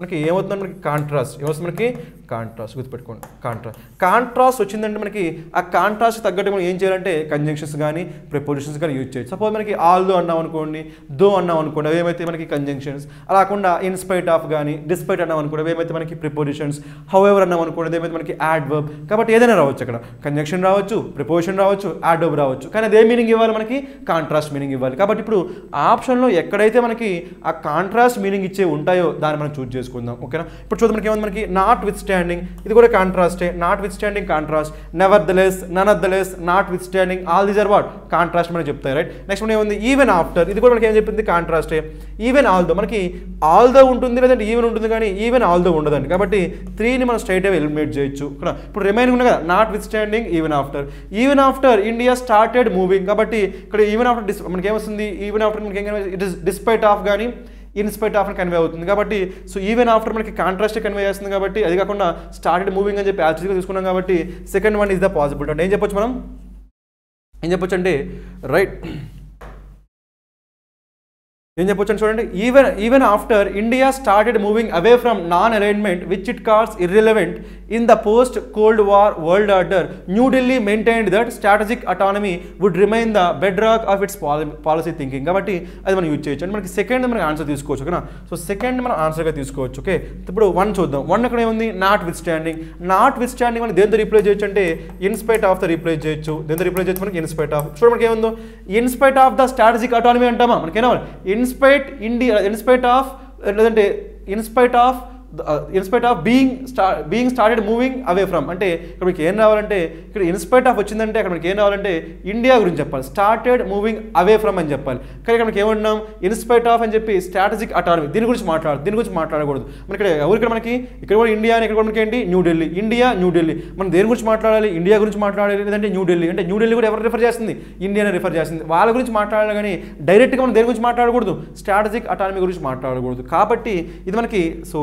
మనకి ఏమవుతుంది, మనకి కాంట్రాస్ట్ ఏమవుతుంది, మనకి కాంట్రాస్ట్. గుర్తుపెట్టుకోండి, కాంట్రాస్ట్ కాంట్రాస్ట్ వచ్చిందంటే మనకి ఆ కాంట్రాస్ట్ తగ్గట్టు మనం ఏం చేయాలంటే కంజంక్షన్స్ కానీ ప్రిపోజిషన్స్ కానీ యూజ్ చేయొచ్చు. సపోజ్ మనకి ఆల్దో అన్నాం అనుకోండి, దో అన్నాం అనుకోండి, అవేమైతే మనకి కంజంక్షన్స్. అలా కాకుండా ఇన్స్పైట్ ఆఫ్ కానీ డిస్పైట్ అన్నాం అనుకోండి, అవేమైతే మనకి ప్రిపోజిషన్స్. హౌఎవర్ అన్నాం అనుకోండి, అదేమైతే మనకి యాడ్వర్బ్. కాబట్టి ఏదైనా రావచ్చు, అక్కడ కంజంక్షన్ రావచ్చు, ప్రిపోజిషన్ రావచ్చు, యాడ్వర్బ్ రావచ్చు. కానీ అదే మీనింగ్ ఇవ్వాలి మనకి, కాంట్రాస్ట్ మీనింగ్ ఇవ్వాలి. కాబట్టి ఇప్పుడు ఆప్షన్లో ఎక్కడైతే మనకి ఆ కాంట్రాస్ట్ మీనింగ్ ఇచ్చే ఉంటాయో దాన్ని మనం చూజ్ చేసుకుందాం. ఓకేనా? ఇప్పుడు చూద్దాం మనకి ఏమైంది, మనకి నాట్ విత్ స్టాండింగ్, ఇది కూడా కాంట్రాస్టే. Notwithstanding contrast, nevertheless, none of the less, notwithstanding, all these are what contrast మనకి చెప్తాయి. రైట్? నెక్స్ట్ మనం ఏముంది, ఈవెన్ ఆఫ్టర్, ఇది కూడా మనకి ఏం చెప్పింది కాంట్రాస్టే. ఈవెన్ ఆల్దో, మనకి ఆల్దో ఉంటుంది లేదంటే ఈవెన్ ఉంటుంది, కానీ ఈవెన్ ఆల్దో ఉండదండి. కాబట్టి త్రీని మనం స్ట్రైట్గా ఎలిమినేట్ చేయొచ్చు. ఇక్కడ ఇప్పుడు రిమైనింగ్ ఉన్నాయి కదా, notwithstanding, even after. Even after India started moving. కాబట్టి ఇక్కడ ఈవెన్ ఆఫ్టర్ డిస్ మనకి ఏమొస్తుంది, ఈవెన్ ఆఫ్టర్ మనకి ఏం, ఇట్ ఇస్ డిస్పైట్ ఆఫ్ కానీ ఇన్స్పైట్ ఆఫ్ కన్వే అవుతుంది. కాబట్టి సో ఈవెన్ ఆఫ్టర్ మనకి కాంట్రాస్ట్ కన్వే చేస్తుంది. కాబట్టి అది కాకుండా స్టార్టెడ్ మూవింగ్ అని చెప్పి యాక్చువల్గా తీసుకున్నాం. కాబట్టి second one is the possible. అంటే ఏం చెప్పొచ్చు మనం, ఏం చెప్పొచ్చు అంటే రైట్, ఏం చెప్పొచ్చు అని చూడండి, even even after India started moving away from non alignment which it calls irrelevant in the post cold war world order, New Delhi maintained that strategic autonomy would remain the bedrock of its policy thinking. కాబట్టి అది మనం యూజ్ చేయొచ్చు. అంటే మనకి సెకండ్ మనకి ఆన్సర్ తీసుకోవచ్చు. ఓకేనా? సో సెకండ్ మనం ఆన్సర్గా తీసుకోవచ్చు. ఓకే, ఇప్పుడు వన్ చూద్దాం. వన్ అక్కడ ఏముంది, notwithstanding. Notwithstanding మనం దేంతో రీప్లేస్ చేయొచ్చు అంటే ఇన్స్పైట్ ఆఫ్ ద రీప్లేస్ చేయొచ్చు. దేంతో రీప్లేస్ చేయొచ్చు మనకి, ఇన్స్పైట్ ఆఫ్. చూడండి మనకి ఏముందో, in spite of the strategic autonomy అంటామా, మనకేనా ఇన్స్పైట్ ఇండియా, ఇన్స్పైట్ ఆఫ్ లేదంటే in spite of inspite of being star being started moving away from. అంటే ఇక్కడ మీకు ఏం రావాలంటే, ఇక్కడ ఇన్స్పైట్ ఆఫ్ వచ్చిందంటే అక్కడ మనకి ఏం రావాలంటే ఇండియా గురించి చెప్పాలి, స్టార్టెడ్ మూవింగ్ అవే ఫ్రమ్ అని చెప్పాలి. కానీ ఇక్కడ మనకి ఏమంటున్నాం, ఇన్స్పైట్ ఆఫ్ అని చెప్పి స్ట్రాటజిక్ అటానమీ, దీని గురించి మాట్లాడు దీని గురించి మాట్లాడకూడదు. మన ఇక్కడ ఎవరికైనా మనకి ఇక్కడ కూడా ఇండియా అని, ఇక్కడ కూడా మనకి ఏంటి న్యూఢిల్లీ, ఇండియా న్యూఢిల్లీ. మనం దేని గురించి మాట్లాడాలి, ఇండియా గురించి మాట్లాడాలి లేదంటే న్యూఢిల్లీ. అంటే న్యూఢిల్లీ కూడా ఎవరు రిఫర్ చేస్తుంది, ఇండియానే రిఫర్ చేస్తుంది. వాళ్ళ గురించి మాట్లాడాలి కానీ డైరెక్ట్గా మనం దేని గురించి మాట్లాడకూడదు, స్ట్రాటజిక్ అటానమీ గురించి మాట్లాడకూడదు. కాబట్టి ఇది మనకి సో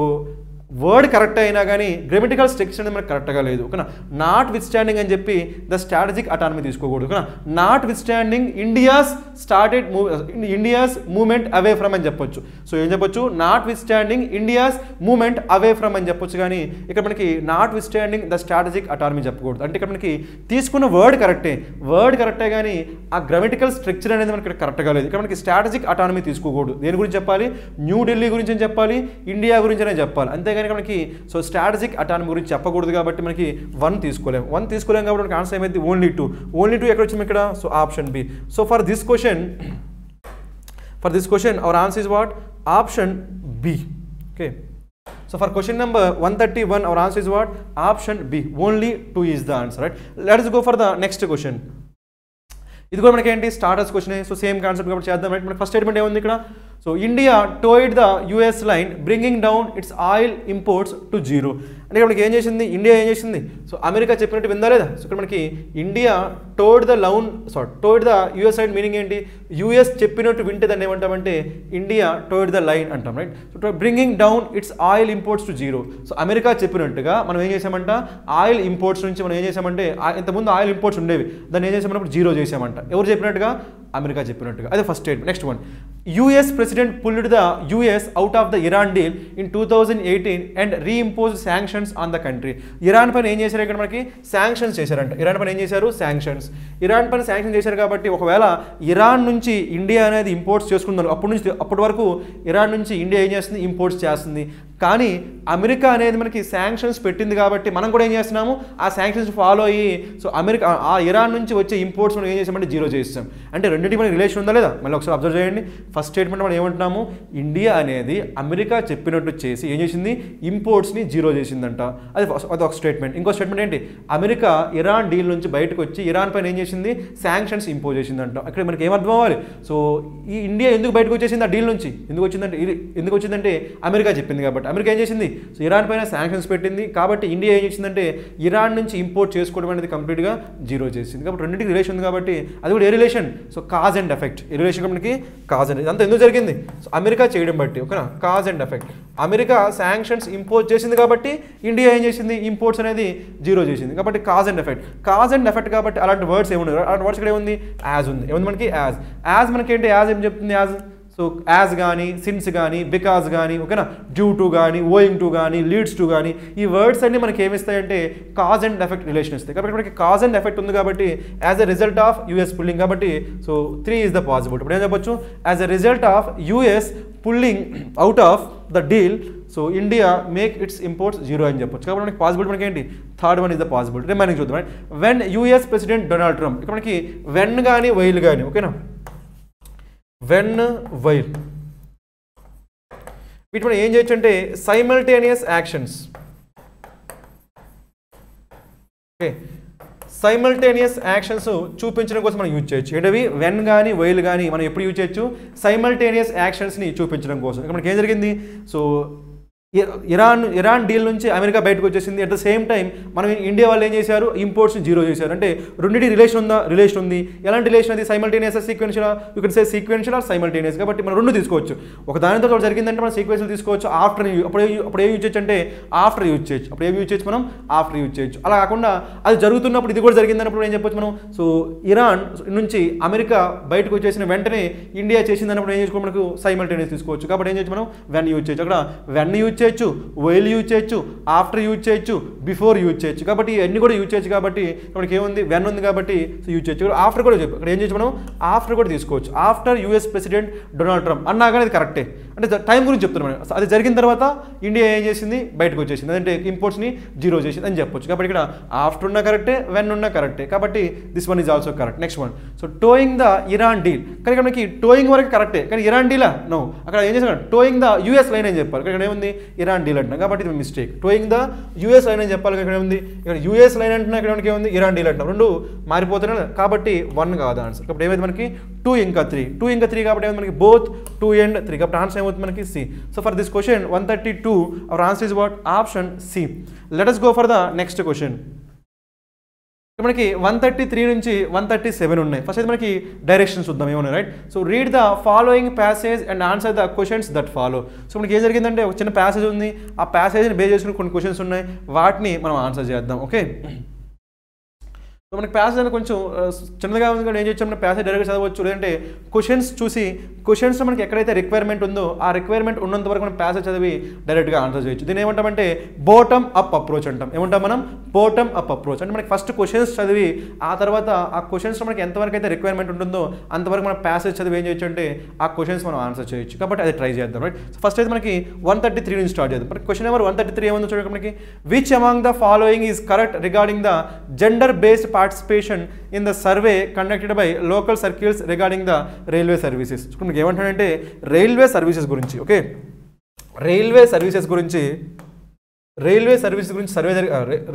వర్డ్ కరెక్ట్ అయినా కానీ గ్రామటికల్ స్ట్రక్చర్ అనేది మనకు కరెక్ట్గా లేదు. ఓకేనా? నాట్ విత్ స్టాండింగ్ అని చెప్పి ద స్ట్రాటజిక్ అటానమీ తీసుకోకూడదు. ఓకేనా? Notwithstanding India's started move India's movement away from అని చెప్పొచ్చు. సో ఏం చెప్పొచ్చు, notwithstanding India's movement away from అని చెప్పొచ్చు. కానీ ఇక్కడ మనకి notwithstanding the strategic autonomy చెప్పకూడదు. అంటే ఇక్కడ మనకి తీసుకున్న వర్డ్ కరెక్టే, వర్డ్ కరెక్టే కానీ ఆ గ్రామటికల్ స్ట్రక్చర్ అనేది మనకి కరెక్ట్గా లేదు. ఇక్కడ మనకి స్ట్రాటజిక్ అటానమీ తీసుకోకూడదు. దేని గురించి చెప్పాలి, న్యూఢిల్లీ గురించి అని చెప్పాలి, ఇండియా గురించి అనే చెప్పాలి, అంతేగాని మనకి సో స్ట్రాటజిక్ అటానమీ గురించి చెప్పకూడదు. కాబట్టి మనకి వన్ తీసుకోలేము. వన్ తీసుకోలేము కాబట్టి మనకి ఆన్సర్ ఏమైంది, ఓన్లీ టూ. ఓన్లీ టూ ఎక్కడ వచ్చింది ఇక్కడ, so option B. So for this question for this question our answer is what, option B. Okay, so for question number one thirty one our answer is what, option B. Only two is the answer. Right, let's go for the next question. ఇది కూడా మనకి ఏంటి starters question. So same concept కాబట్టి చేద్దాం. రైట్, మనకి ఫస్ట్ స్టేట్మెంట్ ఏముంది ఇక్కడ, So India towed the U S line, bringing down its oil imports to zero. అంటే మనకి ఏం చేసింది, ఇండియా ఏం చేసింది, సో అమెరికా చెప్పినట్టు విందా లేదా? సో ఇక్కడ మనకి India toed the line sorry toed the US line meaning ఏంటి, యూఎస్ చెప్పినట్టు వింటే దాన్ని ఏమంటామంటే ఇండియా టోడ్ ద లైన్ అంటాం, right. So bringing down its oil imports to zero. So America చెప్పినట్టుగా మనం ఏం చేసామంట, ఆయిల్ ఇంపోర్ట్స్ నుంచి మనం ఏం చేసామంటే, ఇంతకుముందు ఆయిల్ ఇంపోర్ట్స్ ఉండేవి, దాన్ని ఏం చేసామంటే జీరో చేసామంట. ఎవరు చెప్పినట్టుగా, అమెరికా చెప్పినట్టుగా. అదే first statement. Next one, U S President pulled the U S out of the Iran deal in two thousand eighteen and re-imposed sanctions on the country. Iran పైన ఏం చేశారు, ఇక్కడ మనకి శాంక్షన్స్ చేశారంట. ఇరాన్ పైన ఏం చేశారు, శాంక్షన్స్. ఇరాన్ పైన శాంక్షన్ చేశారు కాబట్టి ఒకవేళ ఇరాన్ నుంచి ఇండియా అనేది ఇంపోర్ట్స్ చేసుకుందాం, అప్పటి నుంచి అప్పటి వరకు ఇరాన్ నుంచి ఇండియా ఏం చేస్తుంది, ఇంపోర్ట్స్ చేస్తుంది. కానీ అమెరికా అనేది మనకి శాంక్షన్స్ పెట్టింది కాబట్టి మనం కూడా ఏం చేస్తున్నాము, ఆ శాంక్షన్స్ ఫాలో అయ్యి సో అమెరికా ఆ ఇరాన్ నుంచి వచ్చే ఇంపోర్ట్స్ మనం ఏం చేసామంటే జీరో చేస్తాం. అంటే రెండింటికి మనకి రిలేషన్ ఉందా లేదా, మళ్ళీ ఒకసారి అబ్జర్వ్ చేయండి. ఫస్ట్ స్టేట్మెంట్ మనం ఏమంటున్నాము, ఇండియా అనేది అమెరికా చెప్పినట్టు చేసి ఏం చేసింది, ఇంపోర్ట్స్ని జీరో చేసిందంట. అది అది ఒక స్టేట్మెంట్. ఇంకో స్టేట్మెంట్ ఏంటి, అమెరికా ఇరాన్ డీల్ నుంచి బయటకు వచ్చి ఇరాన్ పైన ఏం చేసింది, శాంక్షన్స్ ఇంపోజ్ చేసిందంట. ఇక్కడ మనకి ఏమర్థం అవ్వాలి, సో ఈ ఇండియా ఎందుకు బయటకు వచ్చేసింది, ఆ డీల్ నుంచి ఎందుకు వచ్చిందంటే ఎందుకు వచ్చిందంటే అమెరికా చెప్పింది కాబట్టి. అమెరికా ఏం చేసింది, సో ఇరాన్ పైన శాంక్షన్స్ పెట్టింది కాబట్టి ఇండియా ఏం చేసిందంటే ఇరాన్ నుంచి ఇంపోర్ట్ చేసుకోవడం అనేది కంప్లీట్గా జీరో చేసింది. కాబట్టి రెండింటికి రిలేషన్ ఉంది కాబట్టి అది కూడా a relation, so cause and effect. ఈ రిలేషన్ మనకి కాజ్ అండ్, అంత ఎందుకు జరిగింది, సో అమెరికా చేయడం బట్టి, ఓకేనా. Cause and effect, America sanctions impose చేసింది కాబట్టి ఇండియా ఏం చేసింది, ఇంపోర్ట్స్ అనేది జీరో చేసింది. కాబట్టి cause and effect, cause and effect కాబట్టి అలాంటి వర్డ్స్ ఏమున్నాయి, అలాంటి వర్డ్స్ ఇక్కడ ఏముంది, యాజ్ ఉంది. ఏముంది మనకి యాజ్, యాజ్ మనకి ఏంటి, యాజ్ ఏం చెప్తుంది, యాజ్ సో యాజ్ కానీ, సిన్స్ కానీ, బికాజ్ కానీ, ఓకేనా, డ్యూ టు కానీ, ఓయింగ్ టు కానీ, లీడ్స్ టు కానీ, ఈ వర్డ్స్ అన్నీ మనకి ఏమిస్తాయంటే కాజ్ అండ్ ఎఫెక్ట్ రిలేషన్ ఇస్తాయి. కాబట్టి మనకి కాజ్ అండ్ ఎఫెక్ట్ ఉంది కాబట్టి as a result of US pulling, కాబట్టి so three is the possible. ఇప్పుడు ఏం చెప్పొచ్చు, as a result of US pulling out of the deal so India make its imports zero అని చెప్పొచ్చు. కాబట్టి మనకి పాసిబుల్ మనకి ఏంటి, third one is the possible. Remaining చూద్దాం. When US president Donald Trump, ఇక్కడ మనకి వెన్ కానీ వైల్ కానీ, ఓకేనా, వెన్ వైల్ వీటి మనం ఏం చేయొచ్చు అంటే simultaneous actions, okay, simultaneous actions చూపించడం కోసం మనం యూజ్ చేయొచ్చు. ఏంటవి, వెన్ కానీ వైల్ కానీ మనం ఎప్పుడు యూజ్ చేయొచ్చు, సైమల్టేనియస్ యాక్షన్స్ని చూపించడం కోసం. ఇక్కడ మనకి ఏం జరిగింది, సో ఇరాన్ ఇరాన్ డీల్ నుంచి అమెరికా బయటకు వచ్చేసింది. అట్ ద సేమ్ టైం మనం ఇండియా వాళ్ళు ఏం చేశారు, ఇంపోర్ట్స్ని జీరో చేశారు. అంటే రెండింటి రిలేషన్ ఉందా, రిలేషన్ ఉంది. ఎలాంటి రిలేషన్ అది, simultaneous sequential, you can say sequential or simultaneous. కాబట్టి మనం రెండు తీసుకోవచ్చు, ఒక దానితో ఒకటి జరిగిందంటే మనం సీక్వెన్షియల్ తీసుకోవచ్చు, ఆఫ్టర్ అప్పుడు అప్పుడు ఏం యూజ్ చేయొచ్చు అంటే ఆఫ్టర్ యూజ్ చేయొచ్చు, అప్పుడు ఏం యూజ్ చేయొచ్చు మనం, ఆఫ్టర్ యూజ్ చేయొచ్చు. అలా కాకుండా అది జరుగుతున్నప్పుడు ఇది కూడా జరిగిందన్నప్పుడు ఏం చెప్పొచ్చు మనం, సో ఇరాన్ నుంచి అమెరికా బయటకు వచ్చేసిన వెంటనే ఇండియా చేసిందన్నప్పుడు ఏం చేసుకో మనకు సైమల్టేనియస్ తీసుకోవచ్చు. కాబట్టి ఏం చేయొచ్చు మనం, వెన్ యూజ్ చేయొచ్చు. అక్కడ వెన్ యూజ్ చేయొచ్చు, వైల్ యూజ్ చేయొచ్చు, ఆఫ్టర్ యూజ్ చేయొచ్చు, బిఫోర్ యూజ్ చేయొచ్చు. కాబట్టి ఇవన్నీ కూడా యూజ్ చేయొచ్చు. కాబట్టి మనకి ఏముంది, వెన్ ఉంది కాబట్టి సో యూజ్ చేయొచ్చు. ఆఫ్టర్ కూడా చెప్పు, ఇక్కడ ఏం చేయొచ్చు మనం, ఆఫ్టర్ కూడా తీసుకోవచ్చు. After US president Donald Trump అన్నా కానీ అది కరెక్టే. అంటే టైం గురించి చెప్తున్నాం మనం. అది జరిగిన తర్వాత ఇండియా ఏం చేసింది, బయటకు వచ్చేసింది, అంటే ఇంపోర్ట్స్ని జీరో చేసింది అని చెప్పొచ్చు. కాబట్టి ఇక్కడ ఆఫ్టర్ ఉన్నా కరెక్టే, వెన్ ఉన్నా కరెక్టే. కాబట్టి this one is also correct. Next one, so toeing the Iran deal, కానీ మనకి టోయింగ్ వరకు కరెక్టే, కానీ ఇరాన్ డీలా నో, అక్కడ ఏం చేసాం టోయింగ్ ద యూఎస్ లైన్ అని చెప్పాలి, ఇక్కడ ఏముంది ఇరాన్ డీల్ అంటున్నాం. కాబట్టి ఇది mistake. Toeing the US line అని చెప్పాలి, ఇక్కడ ఉంది ఇక్కడ యూఎస్ లైన్ అంటున్నా, ఇక్కడ మనకి ఏముంది ఇరాన్ డీల్ అంటున్నాం. రెండు మారిపోతున్నాయి కాబట్టి వన్ కాదు ఆన్సర్. కాబట్టి ఏమైతే మనకి టూ ఇంకా త్రీ, టూ ఇంకా త్రీ కాబట్టి ఏమైంది మనకి బోత్ టూ అండ్ త్రీ. కాబట్టి ఆన్సర్ ఏమవుతుంది మనకి C. So for this question one thirty two our answer is what, option C. Let us go for the next question. మనకి వన్ థర్టీ త్రీ నుంచి వన్ థర్టీ సెవెన్ ఉన్నాయి. ఫస్ట్ అయితే మనకి డైరెక్షన్స్ చూద్దాం ఏమన్నాయి, right. So read the following passage and answer the questions that follow. So మనకి ఏం జరిగిందంటే ఒక చిన్న ప్యాసేజ్ ఉంది, ఆ ప్యాసేజ్ని బేస్ చేసుకుని కొన్ని క్వశ్చన్స్ ఉన్నాయి, వాటిని మనం ఆన్సర్ చేద్దాం, ఓకే. సో మనకి ప్యాసేజ్ అనేది కొంచెం చిన్నగా ఉంది కానీ ఏం చేయొచ్చు మనం, ప్యాసేజ్ డైరెక్ట్ చదవచ్చు, లేదంటే క్వశ్చన్స్ చూసి క్వశ్చన్స్ మనకి ఎక్కడైతే రిక్వైర్మెంట్ ఉందో ఆ రిక్వైర్మెంట్ ఉన్నంత వరకు మనం ప్యాసేజ్ చదివి డైరెక్ట్గా ఆన్సర్ చేయొచ్చు. దీన్ని ఏమంటామంటే బాటమ్ అప్ అప్రోచ్ అంటాం. ఏమంటాం మనం, బాటమ్ అప్ అప్రోచ్. అంటే మనకి ఫస్ట్ క్వశ్చన్స్ చదివి ఆ తర్వాత ఆ క్వశ్చన్స్లో మనకి ఎంతవరకు అయితే రిక్వైర్మెంట్ ఉంటుందో అంతవరకు మనం ప్యాసేజ్ చదివి ఏం చేయొచ్చు అంటే ఆ క్వశ్చన్స్ మనం ఆన్సర్ చేయొచ్చు. కాబట్టి అది ట్రై చేద్దాం, రైట్. సో ఫస్ట్ అయితే మనకి వన్ థర్టీ త్రీ నుంచి స్టార్ట్ చేద్దాం. మనకి question number one thirty three ఏముందో చూడండి మనకి, which among the following is correct regarding the gender based participation in the survey conducted by local circles regarding the railway services. ఏమంటాడంటే రైల్వే సర్వీసెస్ గురించి, ఓకే, రైల్వే సర్వీసెస్ గురించి రైల్వే సర్వీస్ గురించి సర్వే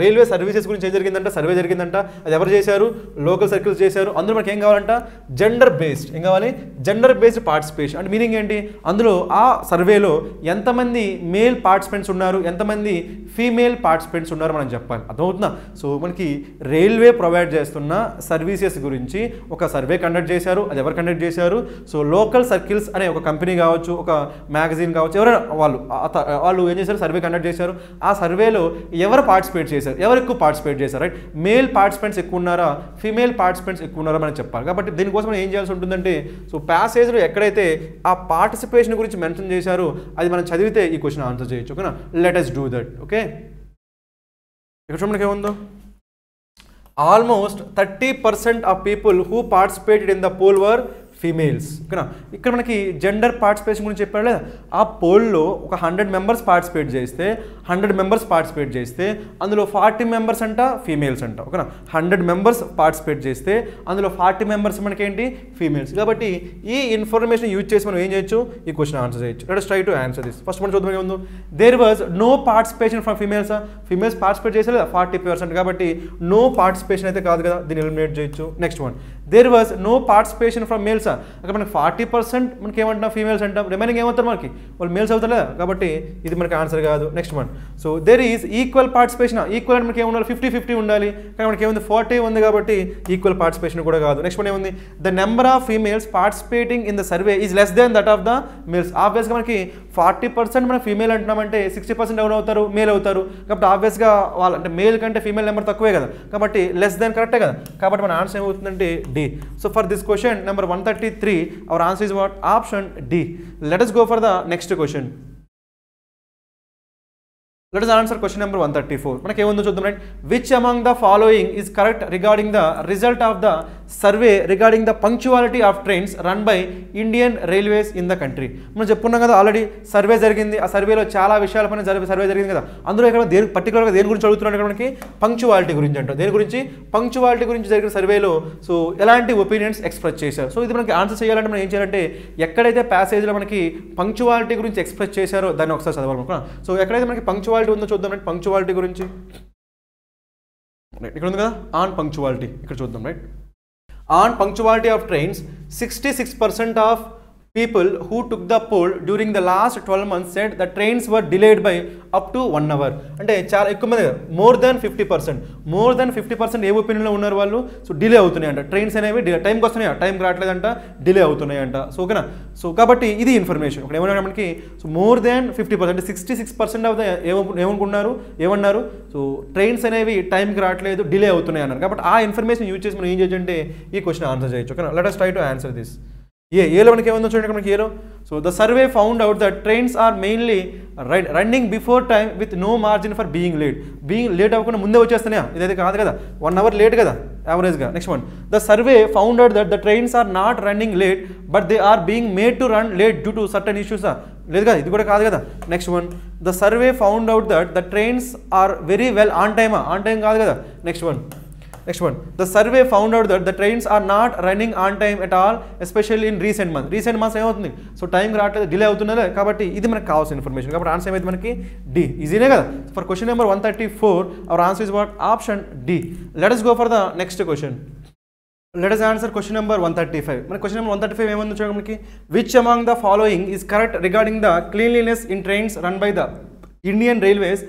రైల్వే సర్వీసెస్ గురించి ఏం జరిగిందంట సర్వే జరిగిందంట అది ఎవరు చేశారు లోకల్ సర్కిల్స్ చేశారు అందులో మనకి ఏం కావాలంట జెండర్ బేస్డ్ ఏం కావాలి జెండర్ బేస్డ్ పార్టిసిపేషన్ అంటే మీనింగ్ ఏంటి అందులో ఆ సర్వేలో ఎంతమంది మేల్ పార్టిసిపెంట్స్ ఉన్నారు ఎంతమంది ఫీమేల్ పార్టిసిపెంట్స్ ఉన్నారు మనం చెప్పాలి అర్థమవుతుందా సో మనకి రైల్వే ప్రొవైడ్ చేస్తున్న సర్వీసెస్ గురించి ఒక సర్వే కండక్ట్ చేశారు అది ఎవరు కండక్ట్ చేశారు సో లోకల్ సర్కిల్స్ అనే ఒక కంపెనీ కావచ్చు ఒక మ్యాగజైన్ కావచ్చు ఎవరైనా వాళ్ళు వాళ్ళు ఏం చేశారు సర్వే కండక్ట్ చేశారు ఆ సర్వేలో ఎవరు పార్టిసిపేట్ చేశారు ఎవరు ఎక్కువ పార్టిసిపేట్ చేశారు రైట్ మేల్ పార్టిసిపెంట్స్ ఎక్కువ ఉన్నారా ఫీమేల్ పార్టిసిపెంట్స్ ఎక్కువ ఉన్నారా మనం చెప్పాలి కాబట్టి దీనికోసం మనం ఏం చేయాల్సి ఉంటుందంటే సో ప్యాసేజ్లో ఎక్కడైతే ఆ పార్టిసిపేషన్ గురించి మెన్షన్ చేశారో అది మనం చదివితే ఈ క్వశ్చన్ ఆన్సర్ చేయొచ్చు ఓకేనా let us do that okay ఇక్కడ మనకి ఏముందో almost thirty percent of people who participated in the poll were females ఓకేనా ఇక్కడ మనకి జెండర్ పార్టిసిపేషన్ గురించి చెప్పారు లేదా ఆ పోల్లో ఒక హండ్రెడ్ మెంబర్స్ పార్టిసిపేట్ చేస్తే హండ్రెడ్ మెంబర్స్ పార్టిసిపేట్ చేస్తే అందులో ఫార్టీ మెంబర్స్ అంట ఫీమేల్స్ అంట ఓకేనా హండ్రెడ్ మెంబర్స్ పార్టిసిపేట్ చేస్తే అందులో ఫార్టీ మెంబర్స్ మనకేంటి ఫీమేల్స్ కాబట్టి ఈ ఇన్ఫర్మేషన్ యూజ్ చేసి మనం ఏం చేయొచ్చు ఈ క్వశ్చన్ ఆన్సర్ చేయొచ్చు let us try to answer this first మనం చూద్దాం ఏముందో there was no participation from females females participate చేసే లేదా ఫార్టీ పర్సెంట్ కాబట్టి నో పార్టిసిపేషన్ అయితే కాదు కదా దీన్ని ఎలిమినేట్ చేయొచ్చు next one there was no participation from males అక్కడ మనకి ఫార్టీ పర్సెంట్ మనకి ఏమంటున్నాం ఫీమేల్స్ అంటాం రిమైనింగ్ ఏమవుతారు మనకి వాళ్ళు మేల్స్ అవుతారు లేదా కాబట్టి ఇది మనకి ఆన్సర్ కాదు next one so there is equal participation equal అంటే మనకి ఏముండాలి ఫిఫ్టీ ఫిఫ్టీ ఉండాలి కానీ మనకి ఏముంది ఫార్టీ ఉంది కాబట్టి ఈక్వల్ పార్టిసిపేషన్ కూడా కాదు నెక్స్ట్ వన్ ఏముంది the number of females participating in the survey is less than that of the males ఆబ్వియస్గా మనకి ఫార్టీ పర్సెంట్ మనం ఫీమేల్ అంటున్నామంటే సిక్స్టీ పర్సెంట్ ఎవరు అవుతారు మేల్ అవుతారు కాబట్టి ఆబ్వియస్గా వాళ్ళు అంటే మేల్ కంటే ఫీమేల్ నెంబర్ తక్కువే కదా కాబట్టి లెస్ దాన్ కరెక్టే కదా కాబట్టి మన ఆన్సర్ ఏమవుతుందంటే D so for this question number one thirty three our answer is what option D let us go for the next question let us answer question number one thirty-four మనకి ఏముందో చూద్దాం right which among the following is correct regarding the result of the survey regarding the punctuality of trains run by Indian Railways in the country మనం చెప్పుకున్నాం కదా ఆల్రెడీ సర్వే జరిగింది ఆ సర్వేలో చాలా విషయాల పైన సర్వే జరిగింది కదా అందులో ఇక్కడ దేని పర్టికులర్గా దేని గురించి అడుగుతున్నాడు ఇక్కడ మనకి పంక్చువాలిటీ గురించి అంటారు దేని గురించి పంక్చువాలిటీ గురించి జరిగిన సర్వేలో సో ఎలాంటి ఒపీనియన్స్ ఎక్స్ప్రెస్ చేశారు సో ఇది మనకి ఆన్సర్ చేయాలంటే మనం ఏం చేయాలంటే ఎక్కడైతే ప్యాసేజ్లో మనకి పంక్చువాలిటీ గురించి ఎక్స్ప్రెస్ చేశారో దాన్ని ఒకసారి చదవాలనుకున్నాం సో ఎక్కడైతే మనకి పంక్చువాలిటీ ఉందో చూద్దాం రైట్ పంక్చువాలిటీ గురించి ఇక్కడ ఉంది కదా ఆన్ పంక్చువాలిటీ ఇక్కడ చూద్దాం right on punctuality of trains sixty-six percent of people who took the poll during the last twelve months said the trains were delayed by up to one hour అంటే చాలా ఎక్కువ మంది more than fifty percent more than fifty percent ఏ ఒపీనియన్లో ఉన్నారు వాళ్ళు సో డిలే అవుతున్నాయి అంట ట్రైన్స్ అనేవి టైంకి వస్తున్నాయి టైంకి రావట్లేదంట డిలే అవుతున్నాయి అంట సో ఓకేనా సో కాబట్టి ఇది ఇన్ఫర్మేషన్ ఇక్కడ ఏమన్నా మనకి so more than fifty percent sixty six percent of the ఏమనుకున్నారు ఏమన్నారు సో ట్రైన్స్ అనేవి టైంకి రావట్లేదు డిలే అవుతున్నాయి అన్నారు కాబట్టి ఆ ఇన్ఫర్మేషన్ యూజ్ చేసి మనం ఏం చేయొచ్చు అంటే ఈ క్వశ్చన్ ఆన్సర్ చేయొచ్చు ఓకేనా let us try to answer this A ఏలో మనకి ఏముందో చూడండి మనకి ఏలో so the survey found out the trains are mainly run running before time with no margin for being late being late అవ్వకుండా ముందే వచ్చేస్తున్నాయా ఇదైతే కాదు కదా వన్ అవర్ లేట్ కదా యావరేజ్గా next one the survey found out that the trains are not running late but they are being made to run late due to certain ఇష్యూసా లేదు కదా ఇది కూడా కాదు కదా next one the survey found out that the trains are very well on టైమా ఆన్ టైం కాదు కదా next one Next one, the survey found out that the trains are not running on time at all, especially in recent months. Recent months ఏం అవుతుంది సో టైంకి రావట్లేదు డిలే అవుతున్నదా కాబట్టి ఇది మనకు కావాల్సిన ఇన్ఫర్మేషన్ కాబట్టి ఆన్సర్ ఏమైతే మనకి డి ఈజీనే కదా for question number one thirty four our answer is what option D let us go for the next question. Let us answer question number one thirty-five. My question number one thirty-five ఏమంది చూడండి మనకి which among the following is correct regarding the cleanliness in trains run by the Indian Railways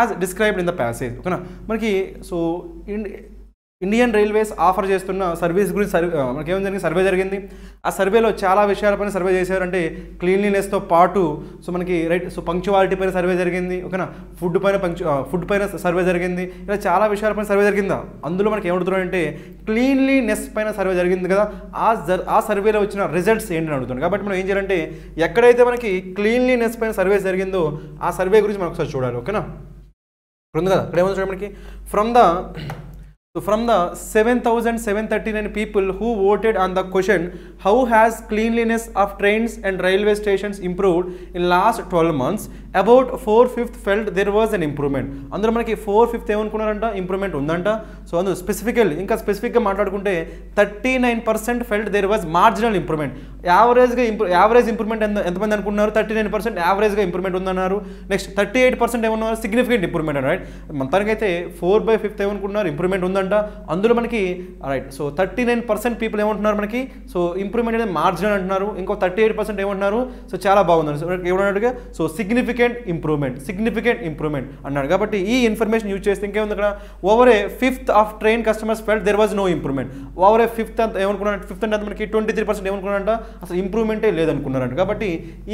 as described in the passage. ఓకేనా మనకి సో ఇండియన్ రైల్వేస్ ఆఫర్ చేస్తున్న సర్వీస్ గురించి సర్వే మనకి ఏం జరిగింది సర్వే జరిగింది ఆ సర్వేలో చాలా విషయాలపైన సర్వే చేశారంటే క్లీన్లీనెస్తో పాటు సో మనకి రైట్ సో పంక్చువాలిటీ పైన సర్వే జరిగింది ఓకేనా ఫుడ్ పైన పంక్చు ఫుడ్ పైన సర్వే జరిగింది ఇలా చాలా విషయాలపైన సర్వే జరిగిందా అందులో మనకి ఏమడుతున్నారంటే క్లీన్లీనెస్ పైన సర్వే జరిగింది కదా ఆ జర్ ఆ సర్వేలో వచ్చిన రిజల్ట్స్ ఏంటని అడుగుతున్నాం కాబట్టి మనం ఏం చేయాలంటే ఎక్కడైతే మనకి క్లీన్లీనెస్ పైన సర్వే జరిగిందో ఆ సర్వే గురించి మనం ఒకసారి చూడాలి ఓకేనా ఇక్కడ ఉంది కదా ఇక్కడ ఏమో చూడండి మనకి from the So from the seven thousand seven hundred thirty-nine people who voted on the question how has cleanliness of trains and railway stations improved in last twelve months about four fifth felt there was an improvement. Andro manaki four fifth em anukunaranta improvement undanta so అందు స్పెసిఫికల్ ఇంకా స్పెసిఫిక్గా మాట్లాడుకుంటే thirty nine percent felt there was marginal improvement. యావరేజ్గా ఇంప్రూ యావరేజ్ ఇంప్రూవ్మెంట్ ఎంత ఎంతమంది అనుకుంటున్నారు? థర్టీ నైన్ పర్సెంట్ యావరేజ్గా ఇంప్రూవ్మెంట్ ఉందన్నారు. నెక్స్ట్ థర్టీ ఎయిట్ పర్సెంట్ ఏమన్నారు? సిగ్నిఫికెంట్ ఇంప్రూవ్మెంట్ అని రైట్. మొత్తానికైతే ఫోర్ బై ఫిఫ్త్ ఏమనుకుంటున్నారు ఇంప్రూవ్మెంట్ ఉందంట. అందులో మనకి right so thirty nine percent people ఏమంటున్నారు మనకి సో ఇంప్రూవ్మెంట్ అనేది మార్జినల్ అంటున్నారు. ఇంకో థర్టీ ఎయిట్ పర్సెంట్ ఏమంటున్నారు సో చాలా బాగుందని ఏమన్నట్టుగా so significant improvement significant improvement అన్నాడు. కాబట్టి ఈ ఇన్ఫర్మేషన్ యూజ్ చేస్తే ఇంకేముంది అక్కడ over a fifth of train customers felt there was no improvement. Over a fifth అంత ఏమనుకున్నారంటే ఫిఫ్త్ అంటే మనకి ట్వంటీ త్రీ పర్సెంట్ ఏమనుకున్నారంట అసలు ఇంప్రూవ్మెంటే లేదనుకున్నారంట. కాబట్టి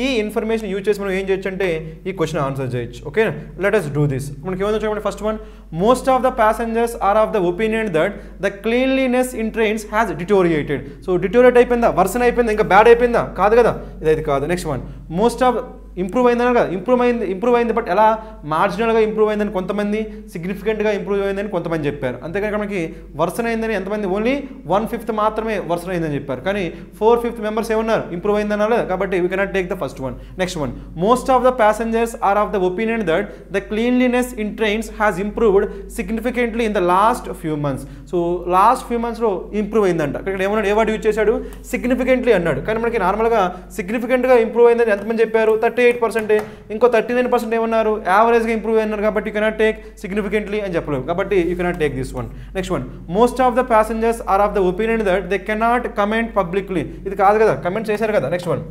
ఈ ఇన్ఫర్మేషన్ యూజ్ చేసి మనం ఏం చేయొచ్చు అంటే ఈ క్వశ్చన్ ఆన్సర్ చేయొచ్చు. Okay let us do this. మనకి ఏమన్నా first one most of the passengers are of the opinion that the cleanliness in trains has deteriorated. So deteriorate అయిపోయిందా వర్సన్ అయిపోయిందా ఇంకా బ్యాడ్ అయిపోయిందా? కాదు కదా, ఇదైతే కాదు. Next one most of improve అయిందన కదా ఇంప్రూవ్ అయింది ఇంప్రూవ్ అయింది బట్ ఎలా మార్జినల్గా ఇంప్రూవ్ అయిందని కొంతమంది, సిగ్నిఫికెంట్గా ఇంప్రూవ్ అయిందని కొంతమంది చెప్పారు. అంతేకాక మనకి వర్సన్ అయిందని ఎంతమంది ఓన్లీ వన్ ఫిఫ్త్ మాత్రమే వర్సన్ అయిందని చెప్పారు. కానీ ఫోర్ ఫిఫ్త్ మెంబర్స్ ఏమన్నారు ఇంప్రూవ్ అయిందన్నా లేదు. కాబట్టి we cannot take the first one. Next one most of the passengers are of the opinion that the cleanliness in trains has improved significantly in the last few months. So last few మంత్స్లో ఇంప్రూవ్ అయిందంట. ఇక్కడ ఏమన్నాడు ఏ వర్డ్ యూజ్ చేశాడు సిగ్నిఫికెంట్లీ అన్నాడు. కానీ మనకి నార్మల్గా సిగ్నిఫికెంట్గా ఇంప్రూవ్ అయిందని ఎంతమంది చెప్పారు? Thirty eight percent. ఇంకో థర్టీ నైన్ పర్సెంట్ ఏమన్నారు యావరేజ్గా ఇంప్రూవ్ అయినారు. కాబట్టి యూ కెనాట్ టేక్ సిగ్నిఫికెంట్లీ అని చెప్పలేము. కాబట్టి you cannot take this one. Next one most of the passengers are of the opinion that they cannot comment publicly. ఇది కాదు కదా, కమెంట్ చేశారు కదా. Next one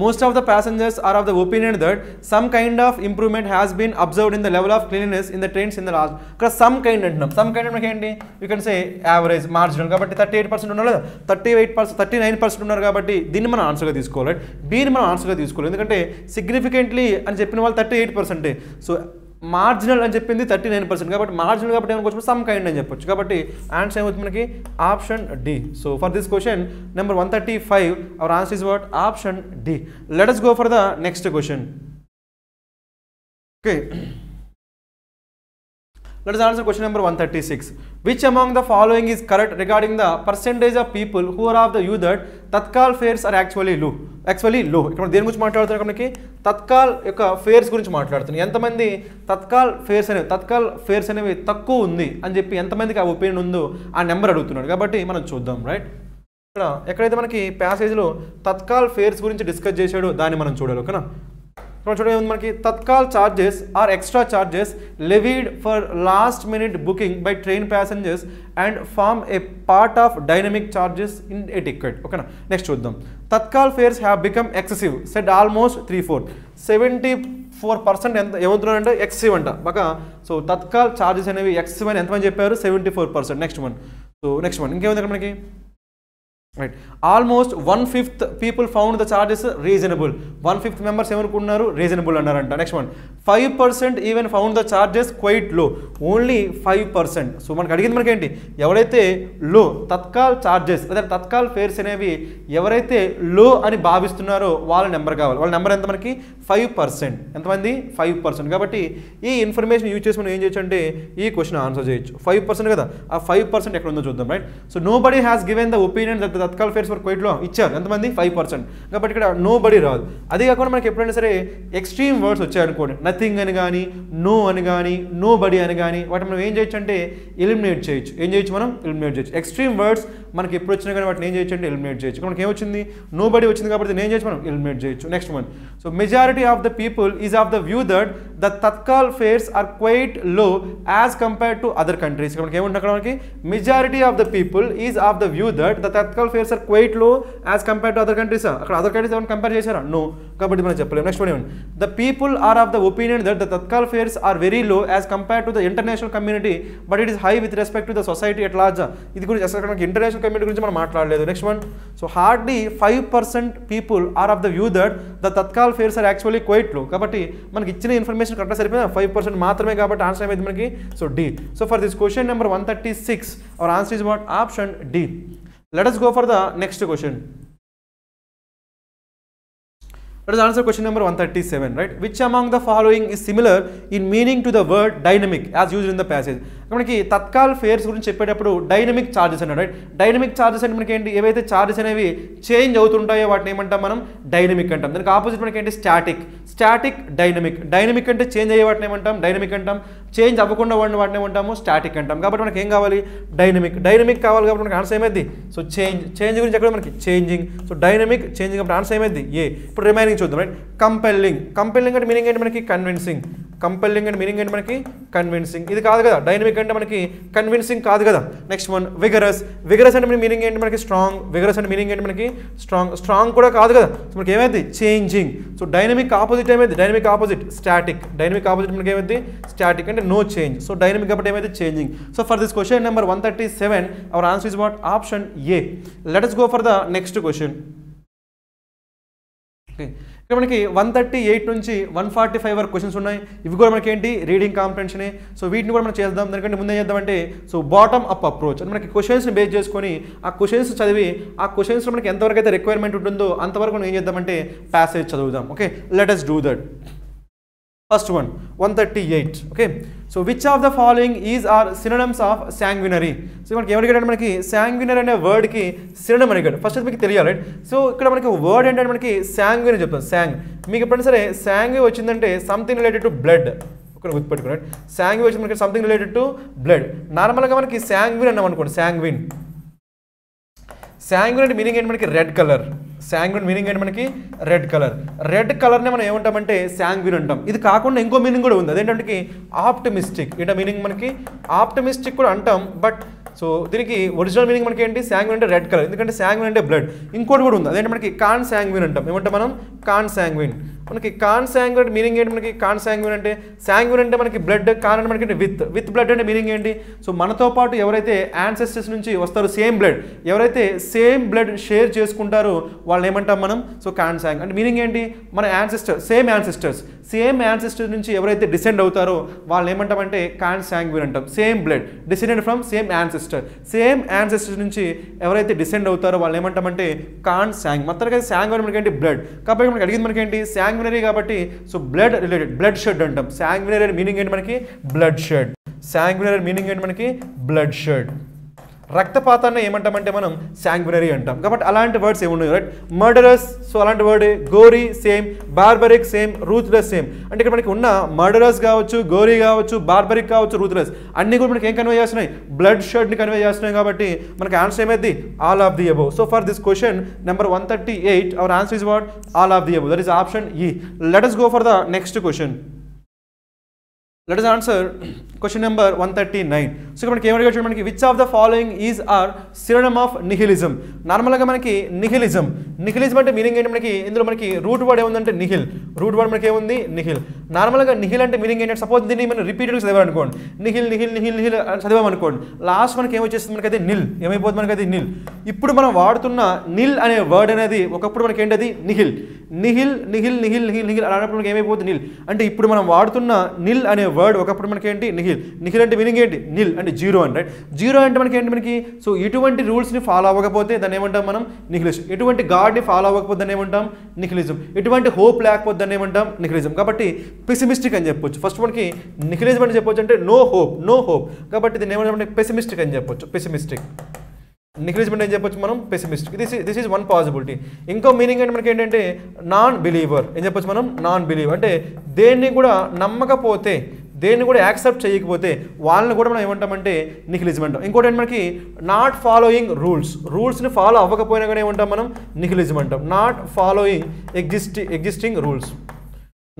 most of the passengers are of the opinion that some kind of improvement has been observed in the level of cleanliness in the trains in the last because some kind antunam some kind antunam enti you can say average marginal kabatti thirty-eight percent unnaru kada thirty-eight percent thirty-nine percent unnaru kabatti dinni mana answer ga iskovalad beer mana answer ga iskovalad endukante significantly ani cheppina vallu thirty-eight percent so marginal అని చెప్పింది థర్టీ నైన్ పర్సెంట్ కాబట్టి మార్జినల్ కాబట్టి ఏమనుకోవచ్చు సమ్ కైండ్ అని చెప్పొచ్చు. కాబట్టి ఆన్సర్ ఏమవుతుంది మనకి option D. So for this question number one thirty five our answer is what option D. Let us go for the next question. Okay. Let us answer question number one thirty-six. Which among the following is correct regarding the percentage of people who are of the view that tatkal fares are actually low? Actually low. ఇక్కడ దేని గురించి మాట్లాడుతున్నారు? మనకి తత్కాల్ యొక్క ఫేర్స్ గురించి మాట్లాడుతున్నాం. ఎంతమంది తత్కాల్ ఫేర్స్ అనేవి తత్కాల్ ఫేర్స్ అనేవి తక్కువ ఉంది అని చెప్పి ఎంతమందికి ఆ ఒపీనియన్ ఉందో ఆ నెంబర్ అడుగుతున్నాడు. కాబట్టి మనం చూద్దాం రైట్. ఇక్కడ ఎక్కడైతే మనకి ప్యాసేజ్లో తత్కాల్ ఫేర్స్ గురించి డిస్కస్ చేశాడో దాన్ని మనం చూడాలి. ఓకేనా చూడండి మనకి Tatkal charges are extra charges levied for last minute booking by train passengers and form a part of dynamic charges in a ticket. ఓకేనా నెక్స్ట్ చూద్దాం. Tatkal fares have become excessive said almost three fourth seventy four percent ఎంత ఏమవుతున్నారంటే ఎక్సెసివ్ అంట బాగా. సో తత్కాల్ చార్జెస్ అనేవి ఎక్సెసివ్ అని ఎంతమంది చెప్పారు? Seventy four percent. Next one so next one ఇంకేముంది మనకి right almost one fifth people found the charges reasonable. One fifth members ఏమనుకున్నారు రీజనబుల్ అన్నారంట. Next one five percent even found the charges quite low only five percent. So మనకు అడిగింది మనకేంటి ఎవరైతే లో తత్కాల్ చార్జెస్ అదే తత్కాల్ ఫేర్స్ అనేవి ఎవరైతే లో అని భావిస్తున్నారో వాళ్ళ నెంబర్ కావాలి. వాళ్ళ నెంబర్ ఎంత మనకి ఫైవ్ పర్సెంట్. ఎంతమంది ఫైవ్ పర్సెంట్. కాబట్టి ఈ ఇన్ఫర్మేషన్ యూజ్ చేసి మనం ఏం చేయొచ్చు అంటే ఈ క్వశ్చన్ ఆన్సర్ చేయొచ్చు. ఫైవ్ పర్సెంట్ కదా ఆ ఫైవ్ పర్సెంట్ ఎక్కడ ఉందో చూద్దాం right. So nobody has given the opinion that Tatkal fares for quite low ఇచ్చారు ఎంతమంది ఫైవ్ పర్సెంట్. కాబట్టి ఇక్కడ నో బడీ రాదు. అదే కాకుండా మనకి ఎప్పుడైనా సరే ఎక్స్ట్రీమ్ వర్డ్స్ వచ్చాయనుకోండి నథింగ్ అని కానీ నో అని కానీ నో బడీ అని కానీ వాటిని మనం ఏం చేయొచ్చు అంటే ఎలిమినేట్ చేయొచ్చు. ఏం చేయొచ్చు మనం ఎలిమినేట్ చేయొచ్చు. ఎక్స్ట్రీమ్ వర్డ్స్ మనకి ఎప్పుడు వచ్చినా కానీ వాటిని ఏం చేయొచ్చు అంటే ఎలిమినేట్ చేయొచ్చు. మనకి ఏమొచ్చింది నో బడీ వచ్చింది కాబట్టి నేను ఏం చేయొచ్చు మనం ఎలిమినేట్ చేయొచ్చు. Next one so majority of the people is of the view that the Tatkal fares are quite low as compared to other countries. మనకి ఏముంటుంది అక్కడ మనకి majority of the people is of the view that the Tatkal fares are quite low as compared to other countries. అక్కడ అదర్ కంట్రీస్ ఏమైనా కంపేర్ చేశారా? నో. కాబట్టి మనం చెప్పలేము. నెక్స్ట్ వన్ ఏమండి the people are of the opinion that the Tatkal fares are very low as compared to the international community but it is high with respect to the society at large. ఇది గురించి అసలు మనకి ఇంటర్నేషనల్ కమ్యూనిటీ గురించి మనం మాట్లాడలేదు. Next one so hardly five percent people are of the view that the Tatkal fares are actually quite low. కాబట్టి మనకి ఇచ్చిన ఇన్ఫర్మేషన్ కరెక్ట్గా సరిపోయింది ఫైవ్ పర్సెంట్ మాత్రమే. కాబట్టి ఆన్సర్ ఏమైంది మనకి so D. So for this question number one thirty six our answer is what option D. Let us go for the next question. Let us answer question number one thirty-seven, right? Which among the following is similar in meaning to the word dynamic as used in the passage? మనకి తత్కాల్ ఫేర్స్ గురించి చెప్పేటప్పుడు డైనమిక్ చార్జెస్ అన్నాడు రైట్. డైనమిక్ చార్జెస్ అంటే మనకి ఏంటి, ఏవైతే చార్జెస్ అనేవి చేంజ్ అవుతుంటాయో వాటిని ఏమంటాం మనం డైనమిక్ అంటాం. దానికి ఆపోజిట్ మనకి ఏంటి స్టాటిక్, స్టాటిక్ డైనమిక్. డైనమిక్ అంటే చేంజ్ అయ్యే వాటిని ఏమంటాం డైనమిక్ అంటాం, చేంజ్ అవ్వకుండా వాడిని వాటిని ఏమంటాము స్టాటిక్ అంటాం. కాబట్టి మనకి ఏం కావాలి డైనమిక్, డైనమిక్ కావాలి కాబట్టి మనకి ఆన్సర్ ఏమైంది సో చేంజ్. చేంజ్ గురించి ఎక్కడ మనకి చేంజింగ్, సో డైనమిక్ చేంజింగ్ అప్పుడు ఆన్సర్ ఏమైంది ఏ. ఇప్పుడు రిమైనింగ్ చూద్దాం రైట్. కంపెల్లింగ్, కంపెల్లింగ్ అంటే మీనింగ్ ఏంటి మనకి కన్విన్సింగ్. కంపెల్లింగ్ అంటే మీనింగ్ ఏంటి మనకి కన్విన్సింగ్. ఇది కాదు కదా డైనమిక్ అంటే మనకి కన్విన్సింగ్ కాదు కదా. నెక్స్ట్ వన్ విగరస్, విగరస్ అంటే మీనింగ్ ఏంటి మనకి స్ట్రాంగ్. విగరస్ అంటే మీనింగ్ ఏంటి మనకి స్ట్రాంగ్, స్ట్రాంగ్ కూడా కాదు కదా. సో మనకి ఏమైంది చేంజింగ్. సో డైనమిక్ ఆపోజిట్ ఏమైంది dynamic opposite static. Dynamic opposite మనకి ఏమైంది స్టాటిక్ అంటే నో చేంజ్. సో డైనమిక్ కాబట్టి ఏమైంది changing. So for this question number one thirty seven our answer is what option A. Let us go for the next question. Okay ఇక్కడ మనకి వన్ థర్టీ ఎయిట్ నుంచి వన్ ఫార్టీ ఫైవ్ వరకు క్వశ్చన్స్ ఉన్నాయి. ఇవి కూడా మనకి ఏంటి రీడింగ్ కాంపిటీషనే. సో వీటిని కూడా మనం చేద్దాం. దానికంటే ముందు ఏం చేద్దామంటే సో బాటమ్ అప్ అప్రోచ్ అని మనకి క్వశ్చన్స్ని బేస్ చేసుకొని ఆ క్వశ్చన్స్ చదివి ఆ క్వశ్చన్స్లో మనకి ఎంతవరకు అయితే రిక్వైర్మెంట్ ఉంటుందో అంతవరకు మనం ఏం చేద్దామంటే ప్యాసేజ్ చదువుదాం. Okay let us do that. First one one thirty eight okay. So which of the following is are synonyms of sanguinary. So మనకి ఏమడిగాడు అంటే మనకి శాంగ్వినరీ అనే వర్డ్కి సినోనిమ్ అడిగాడు. ఫస్ట్ అది మీకు తెలియాలి రైట్. సో ఇక్కడ మనకి వర్డ్ ఏంటంటే మనకి శాంగ్వినరీ చెప్తాం. శాంగ్ మీకు ఎప్పుడైనా సరే శాంగ్వి వచ్చిందంటే సంథింగ్ రిలేటెడ్ టు బ్లడ్ ఒకరు గుర్తుపెట్టుకో రైట్. శాంగ్వి వచ్చి మనకి సంథింగ్ రిలేటెడ్ టు బ్లడ్. నార్మల్గా మనకి శాంగ్విన్ అన్నాం అనుకోండి. శాంగ్విన్, శాంగ్విన్ అంటే మీనింగ్ ఏంటి మనకి రెడ్ కలర్. శాంగ్విన్ మీనింగ్ ఏంటి మనకి రెడ్ కలర్. రెడ్ కలర్నే మనం ఏమంటామంటే శాంగ్విన్ అంటాం. ఇది కాకుండా ఇంకో మీనింగ్ కూడా ఉంది. అదేంటంటే ఆప్టమిస్టిక్. ఏంటో మీనింగ్ మనకి ఆప్టమిస్టిక్ కూడా అంటాం. బట్ సో దీనికి ఒరిజినల్ మీనింగ్ మనకి ఏంటి శాంగ్విన్ అంటే రెడ్ కలర్, ఎందుకంటే శాంగ్విన్ అంటే బ్లడ్. ఇంకోటి కూడా ఉంది అదేంటి మనకి కాన్ శాంగ్విన్ అంటాం. ఏమంటాం మనం కాన్ శాంగ్విన్. మనకి కాన్ శాంగ్విన్ మీనింగ్ ఏంటి మనకి కాన్ శాంగ్విన్ అంటే శాంగ్విన్ అంటే మనకి బ్లడ్, కాన్ అంటే మనకి విత్, విత్ బ్లడ్ అంటే మీనింగ్ ఏంటి సో మనతో పాటు ఎవరైతే యాన్సెస్టర్స్ నుంచి వస్తారో సేమ్ బ్లడ్, ఎవరైతే సేమ్ బ్లడ్ షేర్ చేసుకుంటారో వాళ్ళని ఏమంటాం మనం సో కాన్ శాంగ్ అంటే మీనింగ్ ఏంటి మన ancestor same ancestors same ancestors నుంచి ఎవరైతే డిసెండ్ అవుతారో వాళ్ళని ఏమంటామంటే కాన్ శాంగ్విన్ అంటాం. Same blood descended from same ancestor, same ancestors నుంచి ఎవరైతే డిసెండ్ అవుతారో వాళ్ళు ఏమంటామంటే కాన్ శాంగ్. మొత్తానికి శాంగ్విన్ మనకి ఏంటి బ్లడ్. కాబట్టి మనకి అడిగింది మనకి ఏంటి శాంగ్ కాబట్టి so blood related blood shed అంటాం. శాంగ్వినరీ మీనింగ్ ఏంటి మనకి బ్లడ్ షెడ్. శాంగ్వినరీ మీనింగ్ ఏంటి మనకి బ్లడ్ షెడ్. రక్తపాతాన్ని ఏమంటామంటే మనం శాంగ్వినరీ అంటాం. కాబట్టి అలాంటి వర్డ్స్ ఏమున్నాయి రైట్. మర్డరస్ సో అలాంటి word. Gory same, barbaric same, ruthless same. అంటే ఇక్కడ మనకి ఉన్న మర్డరస్ కావచ్చు, గోరీ కావచ్చు, బార్బరిక్ కావచ్చు, రూత్లెస్ అన్ని కూడా మనకి ఏం కన్వే చేస్తున్నాయి బ్లడ్ షెడ్ని కన్వే చేస్తున్నాయి. కాబట్టి మనకి ఆన్సర్ ఏమైంది all of the above. So for this question number one thirty eight our answer is what all of the above. That is option E. Let us go for the next question. Let us answer question number one thirty nine. So ఇక్కడ మనకి ఏమడిగా మనకి which of the following is are synonym of nihilism. నార్మల్గా మనకి నిహిలిజం, నిహిలిజం అంటే మీనింగ్ ఏంటి మనకి ఇందులో మనకి రూట్ వర్డ్ ఏముందంటే నిహిల్. రూట్ వర్డ్ మనకి ఏముంది నిహిల్. నార్మల్గా నిహిల్ అంటే మీనింగ్ ఏంటంటే సపోజ్ దీన్ని మనం రిపీటెడ్గా చదివామనుకోండి నిహిల్ నిహిల్ నిహిల్ నిహిల్ అని చదివామనుకోండి లాస్ట్ మనకి ఏమొచ్చేస్తుంది మనకైతే నిల్ ఏమైపోతుంది మనకైతే నిల్. ఇప్పుడు మనం వాడుతున్న నిల్ అనే వర్డ్ అనేది ఒకప్పుడు మనకి ఏంటది nihil. Nihil nihil nihil nihil nihil అలాంటప్పుడు మనకి ఏమైపోతుంది నిల్. అంటే ఇప్పుడు మనం వాడుతున్న నిల్ అనే వర్డ్ ఒకప్పుడు మనకి ఏంటి నిహిల్. నిహిల్ అంటే మీనింగ్ ఏంటి నిల్ అంటే జీరో అని రైట్. జీరో అంటే మనకి ఏంటి మనకి సో ఇటువంటి రూల్స్ని ఫాలో అవ్వకపోతే దాన్ని ఏమంటాం మనం నిహిలిజం. ఎటువంటి గాడ్ని ఫాలో అవ్వకపోతే దాన్ని ఏమంటాం నిహిలిజం. ఎటువంటి హోప్ లేకపోతే దాన్ని ఏమంటాం నిహిలిజం. కాబట్టి పెసిమిస్టిక్ అని చెప్పొచ్చు. ఫస్ట్ మనకి నిహిలిజం అని చెప్పొచ్చు అంటే నో హోప్, నో హోప్. కాబట్టి దీన్ని ఏమంటాం పెసిమిస్టిక్ అని చెప్పొచ్చు. పెసిమిస్టిక్ నిహిలిజం అని చెప్పొచ్చు మనం pessimistic. This this is one possibility. ఇంకో మీనింగ్ అంటే మనకి ఏంటంటే నాన్ బిలీవర్ అని చెప్పొచ్చు మనం. నాన్ బిలీవర్ అంటే దేన్ని కూడా నమ్మకపోతే దేన్ని కూడా యాక్సెప్ట్ చేయకపోతే వాళ్ళని కూడా మనం ఏమంటామంటే నిహిలిజం అంటాం. ఇంకోటి ఏంటి మనకి నాట్ ఫాలోయింగ్ రూల్స్. రూల్స్ని ఫాలో అవ్వకపోయినా కానీ ఏమంటాం మనం నిహిలిజం అంటాం. నాట్ ఫాలోయింగ్ ఎగ్జిస్టి existing rules.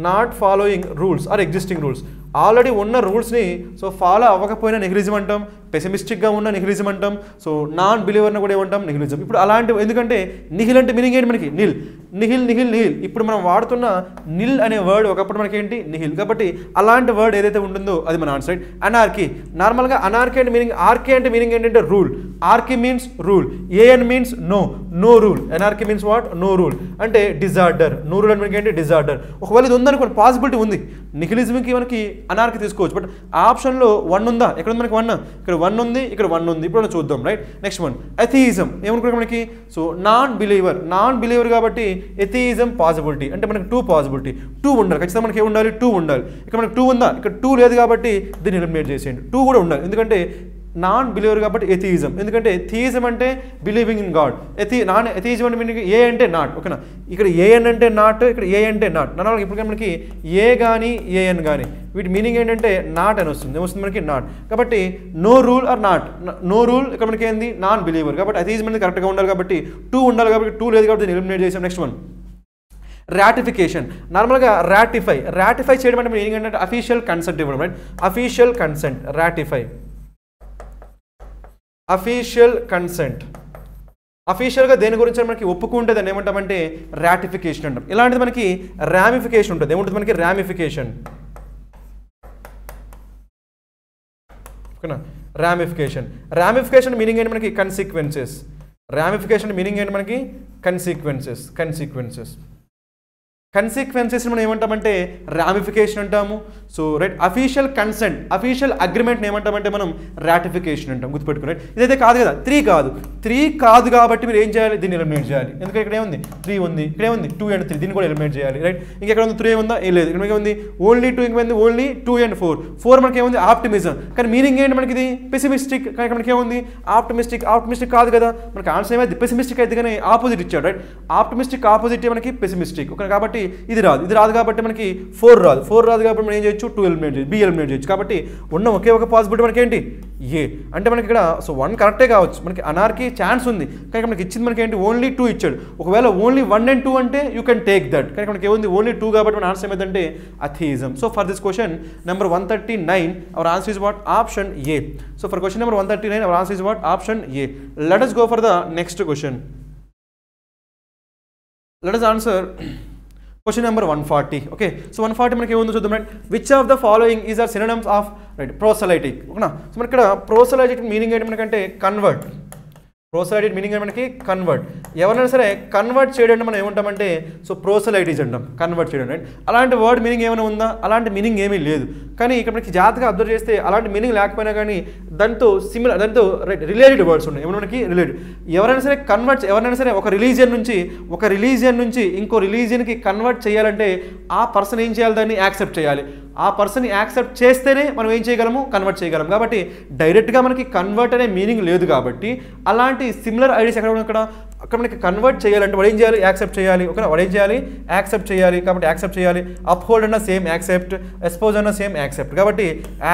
Not following rules or existing rules already ఉన్న రూల్స్ని సో ఫాలో అవ్వకపోయినా నిహిలిజం అంటాం. పెసిమిస్టిక్గా ఉన్న నిహిలిజం అంటాం. సో నాన్ బిలీవర్ని కూడా ఏమంటాం నిహిలిజం. ఇప్పుడు అలాంటి ఎందుకంటే నిహిల్ అంటే మీనింగ్ ఏంటి మనకి నిల్. నిహిల్ నిహిల్ నిహిల్ ఇప్పుడు మనం వాడుతున్న నిల్ అనే వర్డ్ ఒకప్పుడు మనకి ఏంటి నిహిల్. కాబట్టి అలాంటి వర్డ్ ఏదైతే ఉంటుందో అది మన ఆన్సర్ రైట్. అనార్కీ నార్మల్గా అనార్కీ అంటే మీనింగ్ ఆర్కే అంటే మీనింగ్ ఏంటంటే rule. Archy means rule. A N means no, no rule. Anarchy means what no rule అంటే డిజార్డర్. నో రూల్ అంటే మనకి ఏంటి డిజార్డర్. ఒకవేళ ఇది ఉందనుకోండి పాసిబిలిటీ ఉంది నిహిలిజంకి మనకి అనార్కీ తీసుకోవచ్చు. బట్ ఆప్షన్లో వన్ ఉందా ఎక్కడ మనకి వన్ ఇక్కడ वन इक वन इपड़ा चूद्दाम राइट नेक्स्ट वन एथिइज्म मन की so non believer non believer काबट्टी एथिइज्म पॉसिबिलिटी अंटे मन टू पॉसिबिलिटी टू उंडाली खच्चितंगा मनकी उंडाली टू उंडाली इक मन टू उंदा इक टू लेदु काबट्टी दीनिनि एलिमिनेट चेसेयंడి टू कूडा उंडाली एंदुकंटे नॉन बिलीवर काबट्टी एथिइज्म एंदुकंटे एथिइज्म अंटे बिलीविंग इन गॉड एथि नॉन एथिइज्म अंटे मीनिंग ए अंटे नॉट ओकेना इक ए एन अंटे नॉट इक ए अंटे नॉट नानालकी इप्पुडु मनकी ए गानी ए एन गानी వీటి మీనింగ్ ఏంటంటే నాట్ అని వస్తుంది ఏమొస్తుంది మనకి నాట్ కాబట్టి no rule or not no rule ఇక్కడ మనకి ఏంది నాన్ బిలీవర్ కాబట్టి అథీజం అనేది కరెక్ట్ గా ఉండాలి కాబట్టి टू ఉండాలి కాబట్టి टू లేదు కాబట్టి ఎలిమినేట్ చేసాం నెక్స్ట్ వన్ రాటిఫికేషన్ నార్మల్ గా రాటిఫై రాటిఫై చేయడం అంటే మీనింగ్ ఏంటంటే ఆఫీషియల్ కన్సెంట్ ఇవ్వడం right official consent ratify official consent official గా దేని గురించి మనకి ఒప్పుకుంటే దాన్ని ఏమంటామంటే రాటిఫికేషన్ అంటాం ఇలాంటిది మనకి రామిఫికేషన్ ఉంటుంది ఏమంటుంది మనకి రామిఫికేషన్ ओकेना रामिफिकेशन रामिफिकेशन मीनिंग मन की कन्सिक्वेंसेस रामिफिकेशन मीनिंग मन की कन्सिक्वेंसेस कन्सिक्वेंसेस कन्सिक्वेंसेस मन एमंटामंटे रामिफिकेशन अंटामु so right official consent official agreement ने एमंटामंटे మనం రాటిఫికేషన్ అంటాం గుర్తుపెట్టుకోండి ఇదైతే కాదు కదా थ्री కాదు थ्री కాదు కాబట్టి మీరు ఏం చేయాలి దీన్ని ఎలిమినేట్ చేయాలి ఎందుకంటే ఇక్కడ ఏముంది थ्री ఉంది ఇక్కడ ఏముంది टू అండ్ थ्री దీన్ని కూడా ఎలిమినేట్ చేయాలి రైట్ ఇంకా ఇక్కడ ఉంది थ्री ఏముందా ఏ లేదు ఇక్కడ ఏముంది ఓన్లీ टू ఇంకా ఉంది only two and four four మనకి ఏముంది ఆప్టిమిజం కానీ మీనింగ్ ఏంటి మనకి ఇది పెసిమిస్టిక్ కానీ మనకి ఏముంది ఆప్టిమిస్టిక్ ఆప్టిమిస్టిక్ కాదు కదా మనకి ఆన్సర్ ఏమైంది పెసిమిస్టిక్ అయితే కానీ ఆపోజిట్ ఇచ్చాడు రైట్ ఆప్టిమిస్టిక్ ఆపోజిట్ మనకి పెసిమిస్టిక్ ఓకే కాబట్టి ఇది రాదు ఇది రాదు కాబట్టి మనకి फोर రాదు फोर రాదు కాబట్టి మనం ఏం చేయొచ్చు टू ఎలిమినేట్ చేయొచ్చు b ఎలిమినేట్ చేయొచ్చు కాబట్టి ఉన్న ఒకే ఒక పాసిబిలిటీ మనకి ఏంటి a అంటే మనకి ఇక్కడ సో वन కరెక్టే కావచ్చు మనకి అనార్కీ ఛాన్స్ ఉంది కానీ మనకి ఇచ్చింది మనకి ఏంటి ఓన్లీ टू ఇచ్చాడు ఒకవేళ ఓన్లీ वन అండ్ टू అంటే యు కెన్ టేక్ దట్ కానీ మనకి ఏముంది ఓన్లీ टू కాబట్టి మన ఆన్సర్ ఏమంటే atheism so for this question number one thirty nine our answer is what option a so for question number one thirty nine our answer is what option a let us go for the next question let us answer question number one forty okay so one forty మనకి ఏముందో చూద్దాం right which of the following is are synonyms of right proselytic ఓకేనా సో మనకి ఇక్కడ proselytic మీనింగ్ ఏంటి మనకంటే కన్వర్ట్ proselytic మీనింగ్ అంటే మనకి కన్వర్ట్ ఎవరైనా సరే కన్వర్ట్ చేయడం మనం ఏమంటామంటే సో proselytics అంటాం కన్వర్ట్ చేయడం రైట్ అలాంటి వర్డ్ మీనింగ్ ఏమైనా ఉందా అలాంటి మీనింగ్ ఏమీ లేదు కానీ ఇక్కడ మనకి జాగ్రత్తగా అబ్జర్వ్ చేస్తే అలాంటి మీనింగ్ లేకపోయినా కానీ దాంతో సిమిలర్ దాంతో రిలేటెడ్ వర్డ్స్ ఉన్నాయి ఏమన్నా మనకి రిలేటెడ్ ఎవరైనా సరే కన్వర్ట్ ఎవరైనా సరే ఒక రిలీజియన్ నుంచి ఒక రిలీజియన్ నుంచి ఇంకో రిలీజియన్కి కన్వర్ట్ చేయాలంటే ఆ పర్సన్ ఏం చేయాలి దాన్ని యాక్సెప్ట్ చేయాలి ఆ పర్సన్ యాక్సెప్ట్ చేస్తేనే మనం ఏం చేయగలము కన్వర్ట్ చేయగలం కాబట్టి డైరెక్ట్గా మనకి కన్వర్ట్ అనే మీనింగ్ లేదు కాబట్టి అలాంటి సిమిలర్ ఐడియాస్ ఎక్కడ ఇక్కడ అక్కడ మనకి కన్వర్ట్ చేయాలంటే వాడు ఏం చేయాలి యాక్సెప్ట్ చేయాలి ఓకేనా వాడు ఏం చేయాలి యాక్సెప్ట్ చేయాలి కాబట్టి యాక్సెప్ట్ చేయాలి అప్హోల్డ్ అన్న సేమ్ యాక్సెప్ట్ ఎస్పోజ్ అన్న సేమ్ యాక్సెప్ట్ కాబట్టి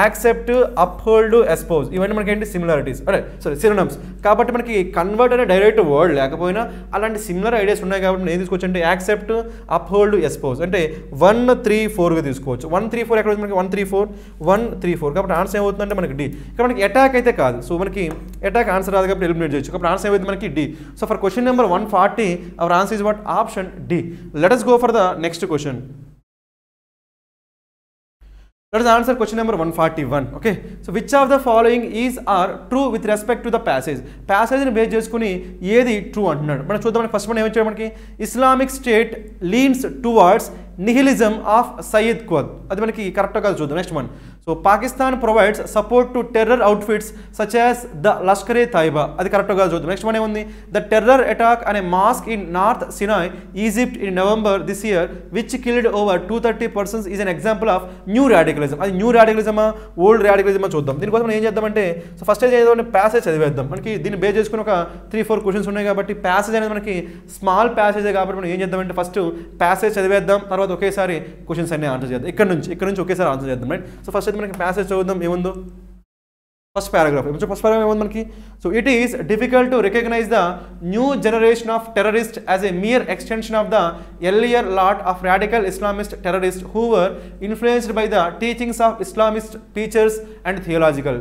యాక్సెప్ట్ అప్హోల్డ్ ఎస్పోజ్ ఇవన్నీ మనకి ఏంటి సిమిలారిటీస్ అంటే సారీ సినోనిమ్స్ కాబట్టి మనకి కన్వర్ట్ అనే డైరెక్ట్ వర్డ్ లేకపోయినా అలాంటి సిమిలర్ ఐడియాస్ ఉన్నాయి కాబట్టి నేను తీసుకోవచ్చు అంటే యాక్సెప్ట్ అప్హోల్డ్ ఎస్పోజ్ అంటే వన్ త్రీ ఫోర్గా తీసుకోవచ్చు వన్ త్రీ ఫోర్ ఎక్కడ మనకి one three four one three four కాబట్టి ఆన్సర్ ఏమవుతుందంటే మనకి డి ఇక్కడ మనకి అటాక్ అయితే కాదు సో మనకి అటాక్ ఆన్సర్ రాదు కాబట్టి ఎలిమినేట్ చేయొచ్చు కాబట్టి ఆన్సర్ ఏమైంది మనకి D so for question Question number one forty. Our answer is what? Option D. Let us go for the next question. Let us answer question number one forty one. Okay. So which of the following is are true with respect to the passage? Passage ni base chesukoni yedi true antunnadu. Mana chuddam first one em ichadu manaki Islamic State leans towards nihilism of Sayyid Qutb. Adi manaki correct ga chuddam next one. So Pakistan provides support to terror outfits such as the Lashkar-e-Taiba. Adi correct ga chuddam next one em undi the terror attack on a mosque in North Sinai, Egypt in November this year which killed over two hundred thirty persons is an example of new radicalism. Adi new radicalism old radicalism chuddam. Deen kosam em cheddam ante so first em cheddam ante passage chadiveddam. Manaki deen base chesukoni oka three four questions unnayi kabatti passage anedi manaki small passage e kabatti manam em cheddam ante first passage chadiveddam. తర్వాత ఒకేసారి క్వశ్చన్స్ అన్ని ఆన్సర్ చేద్దాం ఇక్కడ నుంచి ఇక్కడ నుంచి ఒకేసారి ఆన్సర్ చేద్దాం రైట్ సో ఫస్ట్ అయితే మనకి ప్యాసేజ్ చూద్దాం ఏముందో ఫస్ట్ పారాగ్రాఫ్ ఏమంటే ఫస్ట్ పారాగ్రాఫ్ ఏముంది మనకి so it is difficult to recognise the new generation of terrorist as a mere extension of the earlier lot of radical Islamist terrorist who were influenced by the teachings of Islamist teachers and theological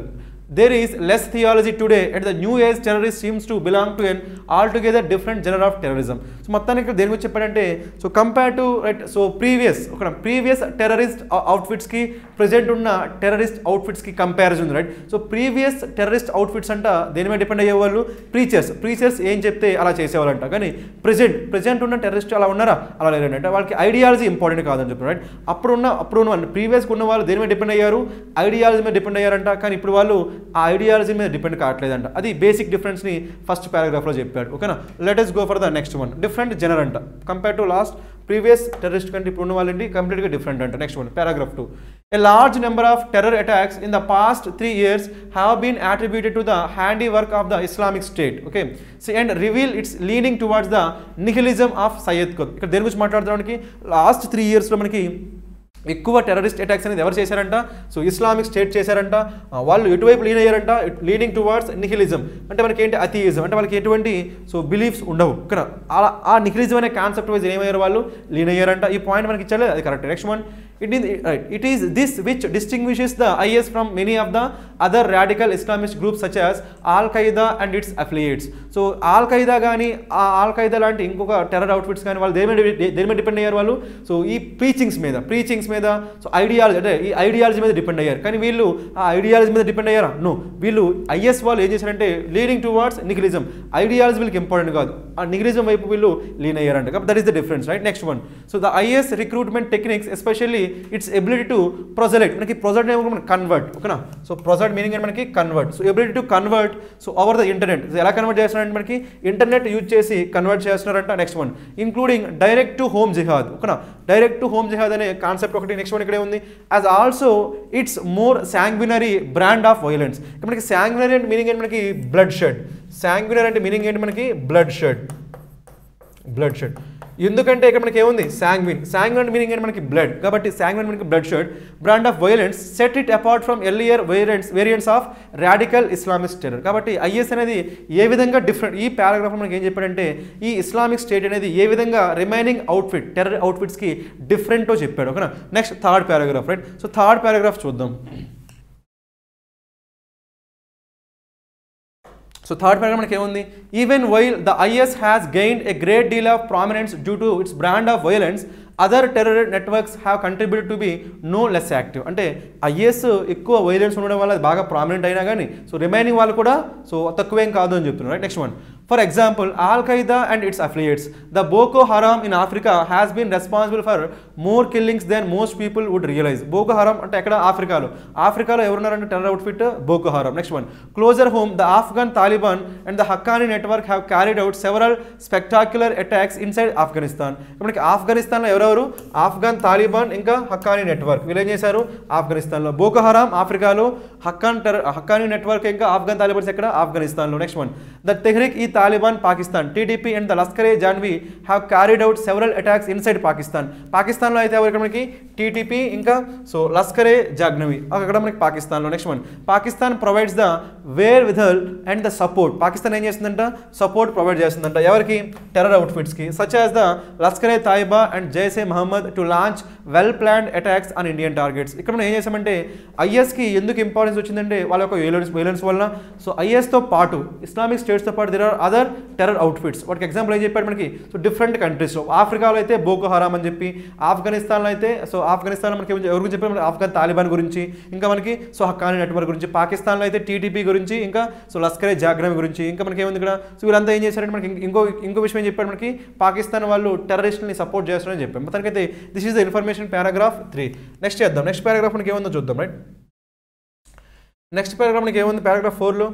there is less theology today and the new age terrorist seems to belong to an altogether different genre of terrorism so మొత్తానికి దేని గురించి చెప్పారంటే so compared to right so previous ఒక previous terrorist outfits కి present ఉన్న terrorist outfits కి comparison right so previous terrorist outfits అంట దేని మీద డిపెండ్ అయ్యే వాళ్ళు preachers preachers ఏం చెప్తే అలా చేసేవాళ్ళంట కానీ present present ఉన్న terrorist అలా ఉన్నారా అలా లేరంట అంటే వాళ్ళకి ఐడియాలజీ ఇంపార్టెంట్ కాదని చెప్పారు right అప్పుడు ఉన్న అప్పుడు ఉన్న previous ఉన్న వాళ్ళు దేని మీద డిపెండ్ అయ్యారు ఐడియాలజీ మీద డిపెండ్ అయ్యారంట కానీ ఇప్పుడు వాళ్ళు ఐడియాలజీ మీద డిపెండ్ కావట్లేదంట. అది బేసిక్ డిఫరెన్స్ని ఫస్ట్ పారాగ్రాఫ్లో చెప్పాడు. ఓకేనా, let us go for the next one. Different genre అంట, compare to last previous terrorist కంటే ఇప్పుడు ఉన్న వాళ్ళేంటి కంప్లీట్గా డిఫరెంట్ అంట. Next one, paragraph two. A large number of terror attacks in the past three years have been attributed to the handiwork of the Islamic State. Okay, see and reveal its leaning towards the nihilism of Sayyid Qutb. ఇక్కడ దేని గురించి మాట్లాడుతున్నాడు అంటే లాస్ట్ త్రీ ఇయర్స్లో మనకి ఎక్కువ టెర్రరిస్ట్ అటాక్స్ అనేది ఎవరు చేశారంట, సో ఇస్లామిక్ స్టేట్ చేశారంట. వాళ్ళు ఎటువైపు లీన్ అయ్యారంట, లీడింగ్ టువర్డ్స్ నిహిలిజం. అంటే మనకి ఏంటి అథియిజం, అంటే వాళ్ళకి ఎటువంటి సో బిలీఫ్స్ ఉండవు. ఇక్కడ అలా ఆ నిహిలిజం అనే కాన్సెప్ట్ వైజ్ ఏమయ్యారు వాళ్ళు లీన్ అయ్యారంట. ఈ పాయింట్ మనకి ఇచ్చారు, అది correct. Next one, it is it is this which distinguishes the IS from many of the other radical Islamist groups such as al Qaeda and its affiliates. So al Qaeda కానీ ఆ ఆల్ ఖైదా లాంటి ఇంకొక టెర్రర్ అవుట్ఫిట్స్ కానీ వాళ్ళు దేని దేని మీద డిపెండ్ అయ్యారు వాళ్ళు, సో ఈ ప్రీచింగ్స్ మీద, ప్రీచింగ్స్ మీద, సో ఐడియాలజీ, అంటే ఈ ఐడియాలజీ మీద డిపెండ్ అయ్యారు. కానీ వీళ్ళు ఆ ఐడియాలజీ మీద డిపెండ్ అయ్యారా, నో. వీళ్ళు ఐఎస్ వాళ్ళు ఏం చేశారంటే లీడింగ్ టువర్డ్స్ నిహిలిజం, ఐడియాలజీ వీళ్ళకి ఇంపార్టెంట్ కాదు, ఆ నిహిలిజం వైపు వీళ్ళు లీన్ అయ్యారంట. కాబట్టి that is the difference, right. Next one, so the IS recruitment techniques especially its ability to project. మనకి ప్రొజెక్ట్ ఏమో కన్వర్ట్, ఓకేనా. సో ప్రొజెక్ట్ మీనింగ్ అంటే మనకి convert, so ability to convert so over the internet. ఎలా కన్వర్ట్ చేస్తున్నారంటే మనకి ఇంటర్నెట్ యూజ్ చేసి కన్వర్ట్ చేస్తున్నారంట. Next one, including direct to home jihad, ఓకేనా. డైరెక్ట్ టు హోమ్ జిహాద్ అనే కాన్సెప్ట్ ఒకటి. నెక్స్ట్ వన్ ఇక్కడే ఉంది, as also it's more sanguinary brand of violence. మనకి శాంగ్వినరీ అంటే మీనింగ్ ఏంటి, మనకి బ్లడ్ షెడ్. శాంగ్వినరీ అంటే మీనింగ్ ఏంటి, మనకి బ్లడ్ షెడ్, బ్లడ్ షెడ్. ఎందుకంటే ఇక్కడ మనకి ఏముంది శాంగ్విన్, శాంగ్విన్ మీనింగ్ అంటే మనకి బ్లడ్, కాబట్టి శాంగ్విన్ మనకి blood shed. Brand of violence set it apart from earlier variants variants of radical Islamic state. కాబట్టి ఐఎస్ అనేది ఏ విధంగా డిఫరెంట్, ఈ పారాగ్రాఫ్ మనకి ఏం చెప్పాడంటే ఈ ఇస్లామిక్ స్టేట్ అనేది ఏ విధంగా రిమైనింగ్ అవుట్ఫిట్ టెర్రర్ అవుట్ఫిట్స్కి డిఫరెంటో చెప్పాడు. ఓకేనా, next third paragraph, right. So third paragraph చూద్దాం. సో థర్డ్ పాయింట్ మనకి ఏముంది, even while the IS has gained a great deal of prominence due to its brand of violence, other terror networks have contribute to be no less active. అంటే ఐఎస్ ఎక్కువ వైలెన్స్ ఉండడం వల్ల అది బాగా ప్రామినెంట్ అయినా కానీ సో రిమైనింగ్ వాళ్ళు కూడా సో తక్కువేం కాదు అని చెప్తున్నారు. Right, next one, for example al Qaeda and its affiliates, the Boko Haram in Africa has been responsible for more killings than most people would realise. Boko Haram అంటే ఎక్కడ, ఆఫ్రికాలో. ఆఫ్రికాలో ఎవరున్నారంటే terror outfit Boko Haram. Next one, closer home the Afghan Taliban and the Haqqani network have carried out several spectacular attacks inside Afghanistan. మనకి ఆఫ్ఘనిస్తాన్లో ఎవరెవరు, ఆఫ్ఘన్ తాలిబాన్ ఇంకా హక్కానీ నెట్వర్క్, వీళ్ళు ఏం చేశారు ఆఫ్ఘనిస్తాన్లో. బోకో హరాం ఆఫ్రికాలో, హక్కాన్ టెర్రర్ హక్కానీ నెట్వర్క్ ఇంకా ఆఫ్ఘన్ తాలిబాన్స్ ఎక్కడ, ఆఫ్ఘనిస్తాన్లో. Next one, the Tehrik-i-Taliban Pakistan TDP and the Lashkar-e-Jhangvi have carried out several attacks inside Pakistan. పాకిస్తాన్లో అయితే ఎవరికి మనకి టీటీపీ ఇంకా సో లష్కర్-ఏ-జాన్వి అక్కడ మనకి పాకిస్తాన్లో. Next one, Pakistan provides the wherewithal and the support. Pakistan ఏం చేస్తుందంట, సపోర్ట్ ప్రొవైడ్ చేస్తుందంట ఎవరికి, టెర్రర్ అవుట్ఫిట్స్కి, such as the Lashkar-e-Taiba and Jaish-e Mohammed to launch well planned attacks on Indian targets. ఇక్కడ మనం ఏం చేసామంటే ఐఎస్కి ఎందుకు ఇంపార్టెన్స్ వచ్చిందంటే వాళ్ళ యొక్క వైలెన్స్ వైలెన్స్ వల్ల. సో ఐఎస్తో పాటు ఇస్లామిక్ స్టేట్స్తో పాటు there are other terror outfits. వాటికి ఎగ్జాంపుల్ ఏం చెప్పాడు మనకి, సో డిఫరెంట్ కంట్రీస్లో ఆఫ్రికాలో అయితే బోకో హరామ్ అని చెప్పి, ఆఫ్ఘనిస్తాన్లో అయితే సో ఆఫ్ఘనిస్తాన్లో మనకి ఎవరి గురించి చెప్పారు, ఆఫ్ఘన్ తాలిబాన్ గురించి, ఇంకా మనకి సో హక్కానీ నెట్వర్క్ గురించి, పాకిస్తాన్లో అయితే టీటీపీ గురించి ఇంకా సో లష్కర్-ఏ-జాన్వి గురించి, ఇంకా మనకి ఏముంది ఇక్కడ. సో వీళ్ళంతా ఏం చేశారంటే మనకి ఇంకో ఇంకో విషయం ఏం చెప్పారు మనకి, పాకిస్తాన్ వాళ్ళు టెర్రరిస్టులని సపోర్ట్ చేస్తారని చెప్పారు. మొత్తానికైతే this is the information paragraph three. Next చేద్దాం, నెక్స్ట్ పారాగ్రాఫ్ మనకి ఏముందో చూద్దాం, రైట్. నెక్స్ట్ పారాగ్రాఫ్ మనకి ఏముంది, పారాగ్రాఫ్ ఫోర్లో,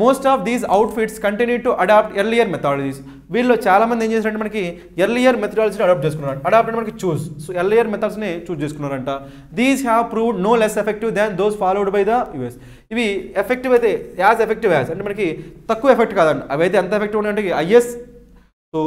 most of these outfits continue to adapt earlier methodologies. వీళ్ళు చాలామంది ఏం చేశారంటే మనకి ఎర్లియర్ మెథడాలజీని అడాప్ట్ చేసుకున్నారు. అడాప్ట్ అంటే మనకి చూస్, సో ఎర్లియర్ మెథడ్స్ని చూస్ చేసుకున్నారంట. These have proved no less effective than those followed by the US. ఇవి ఎఫెక్టివ్ అయితే యాజ్ ఎఫెక్టివ్ యాజ్ అంటే మనకి తక్కువ ఎఫెక్ట్ కాదండి. అవి అయితే ఎంత ఎఫెక్టివ్ ఉన్నాయంటే ఐఎస్ సో